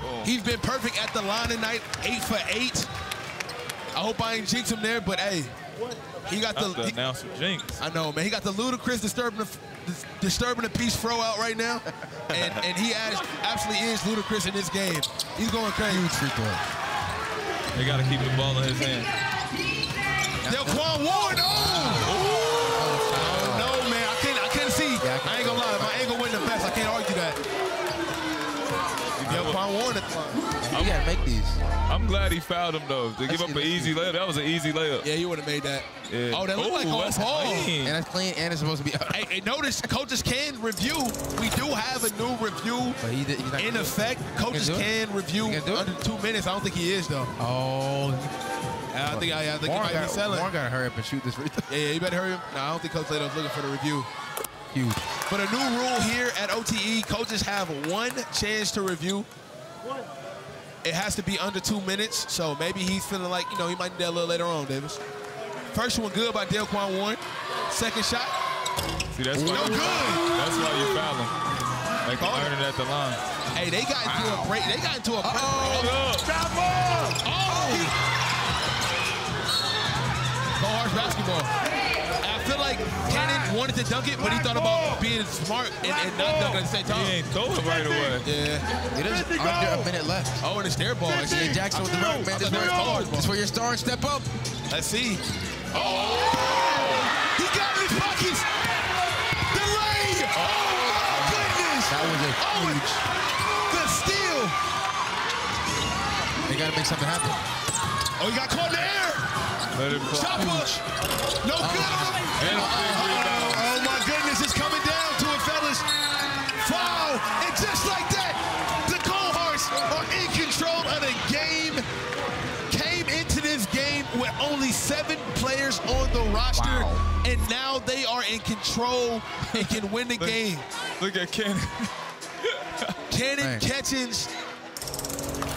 Boom. He's been perfect at the line tonight, 8 for 8. I hope I ain't jinxed him there, but hey, he got the announcer jinx. I know, man. He got the ludicrous disturbing the peace throw out right now, and he absolutely is ludicrous in this game. He's going crazy. They got to keep the ball in his hand. Dequan Warren, oh no, man, I can't see. Yeah, I ain't gonna lie, my angle wasn't the best. I can't argue that. Dequan Warren. You gotta make these. I'm glad he fouled him though. To give up an easy layup, that was an easy layup. Yeah, you would have made that. Yeah. Oh, that looked like off ball. And that's clean, and it's supposed to be out. Hey, notice coaches can review. We do have a new review in effect. Coaches can review under 2 minutes. I don't think he is though. Oh. I think he might be selling. Warren gotta hurry up and shoot this. Yeah, you better hurry up. No, I don't think Coach Lado's looking for the review. Huge. But a new rule here at OTE, coaches have one chance to review. It has to be under 2 minutes, so maybe he's feeling like, you know, he might need that a little later on, Davis. First one good by Dequan Warren. Second shot. See, that's why you're fouling. That's why you're fouling. Like they learned it at the line. Hey, they got into a break. They got into a break. Drop ball! Cold Hearts basketball. I feel like Cannon wanted to dunk it, but he thought about being smart and not dunking at the same time. He ain't throw it right away. Yeah. It is under 1 minute left. Oh, and it's their ball. Ian Jackson with the rope, man. This is where your stars step up. Let's see. Oh! He got his pockets. The lane. Oh, my goodness. That was a huge. The steal. They got to make something happen. Oh, he got caught in the air. Let it fly. Stop push. No good. Oh, my goodness. It's coming down to it, fellas. Foul. And just like that, the Cold Hearts are in control of the game. Came into this game with only 7 players on the roster. Wow. And now they are in control and can win the game. Look at Cannon. Cannon Catchings.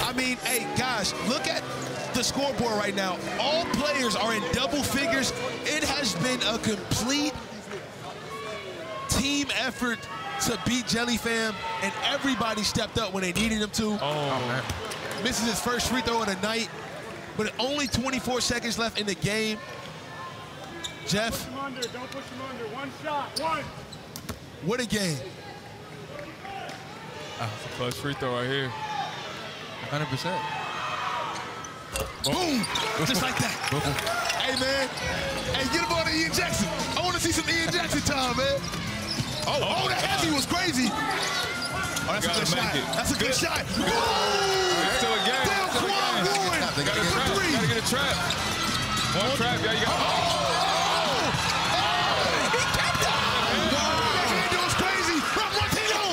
I mean, hey, gosh, look at the scoreboard right now. All players are in double figures. It has been a complete team effort to beat Jellyfam, and everybody stepped up when they needed them to. Oh. Misses his first free throw of the night, but only 24 seconds left in the game. Jeff. Don't push him under. Don't push him under. One shot. One. What a game. That's a close free throw right here. 100%. Boom! Just like that. Hey, man. Hey, get him on to Ian Jackson. I want to see some Ian Jackson time, man. Oh, that heavy was crazy. Oh, that's a good shot. That's a good shot. It's still a game. Dequan Warren for three. Got to get a trap. One trap, yeah, you got he kept it. That handle was crazy. Ralph Martino.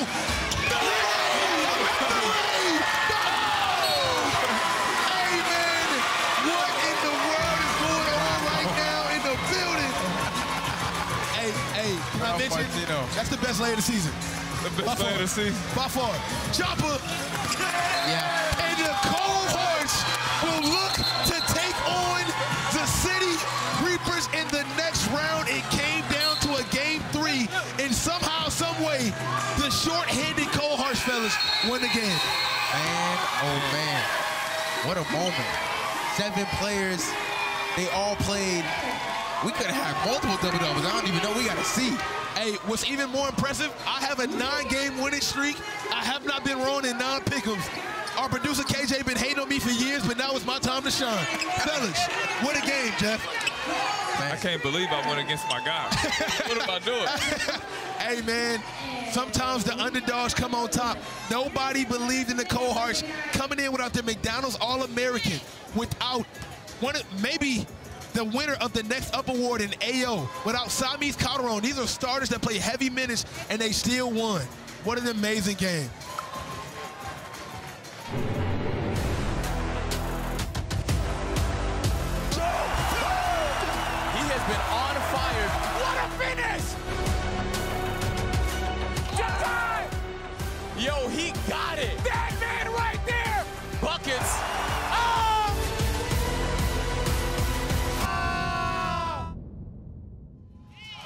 That's the best lay of the season. The best lay of the season. By far. Chopper. Yeah. And the Cold Hearts will look to take on the City Reapers in the next round. It came down to a game 3, and somehow, some way, the short-handed Cold Hearts fellas won the game. Man, oh man, what a moment. 7 players, they all played. We could have multiple double doubles. I don't even know. We got to see. Hey, what's even more impressive, I have a 9-game winning streak. I have not been wrong in 9 pick-ems. Our producer, KJ, been hating on me for years, but now it's my time to shine. Fellas, what a game, Jeff. I can't believe I went against my guy. What am I doing? Hey, man, sometimes the underdogs come on top. Nobody believed in the Cold Hearts coming in without their McDonald's All-American, without one of, maybe the winner of the next up award in AO, without Samis Calderon. These are starters that play heavy minutes, and they still won. What an amazing game. Been on fire. What a finish! Time. Yo, he got it. That man right there. Buckets. Oh!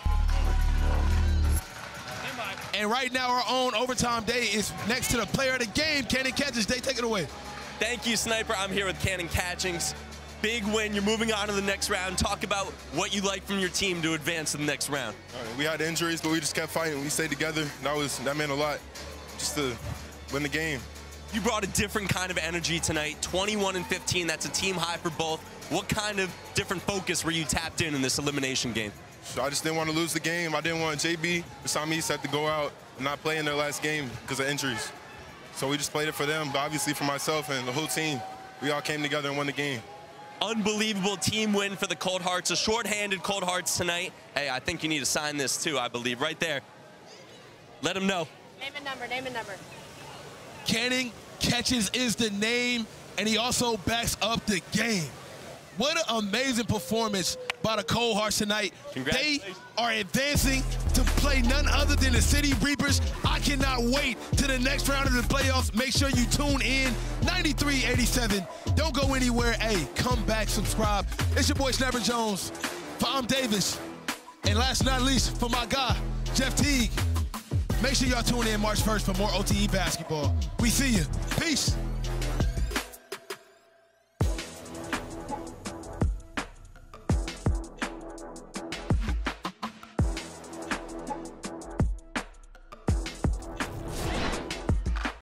Oh! And right now, our own overtime day is next to the player of the game, Cannon Catchings. They take it away. Thank you, Sniper. I'm here with Cannon Catchings. Big win, you're moving on to the next round. Talk about what you like from your team to advance to the next round. We had injuries, but we just kept fighting. We stayed together. That meant a lot just to win the game. You brought a different kind of energy tonight, 21 and 15. That's a team high for both. What kind of different focus were you tapped in this elimination game? So I just didn't want to lose the game. I didn't want JB, Bassam East had to go out and not play in their last game because of injuries. So we just played it for them, but obviously for myself and the whole team. We all came together and won the game. Unbelievable team win for the Cold Hearts, a shorthanded Cold Hearts tonight. Hey, I think you need to sign this too, I believe, right there. Let them know. Name and number, name and number. Cannon Catchings is the name, and he also backs up the game. What an amazing performance by the Cold Hearts tonight. They are advancing to play none other than the City Reapers. I cannot wait to the next round of the playoffs. Make sure you tune in, 93.87. Don't go anywhere. Hey, come back, subscribe. It's your boy, Sniper Jones, for I'm Davis. And last but not least, for my guy, Jeff Teague. Make sure y'all tune in March 1st for more OTE basketball. We see you. Peace.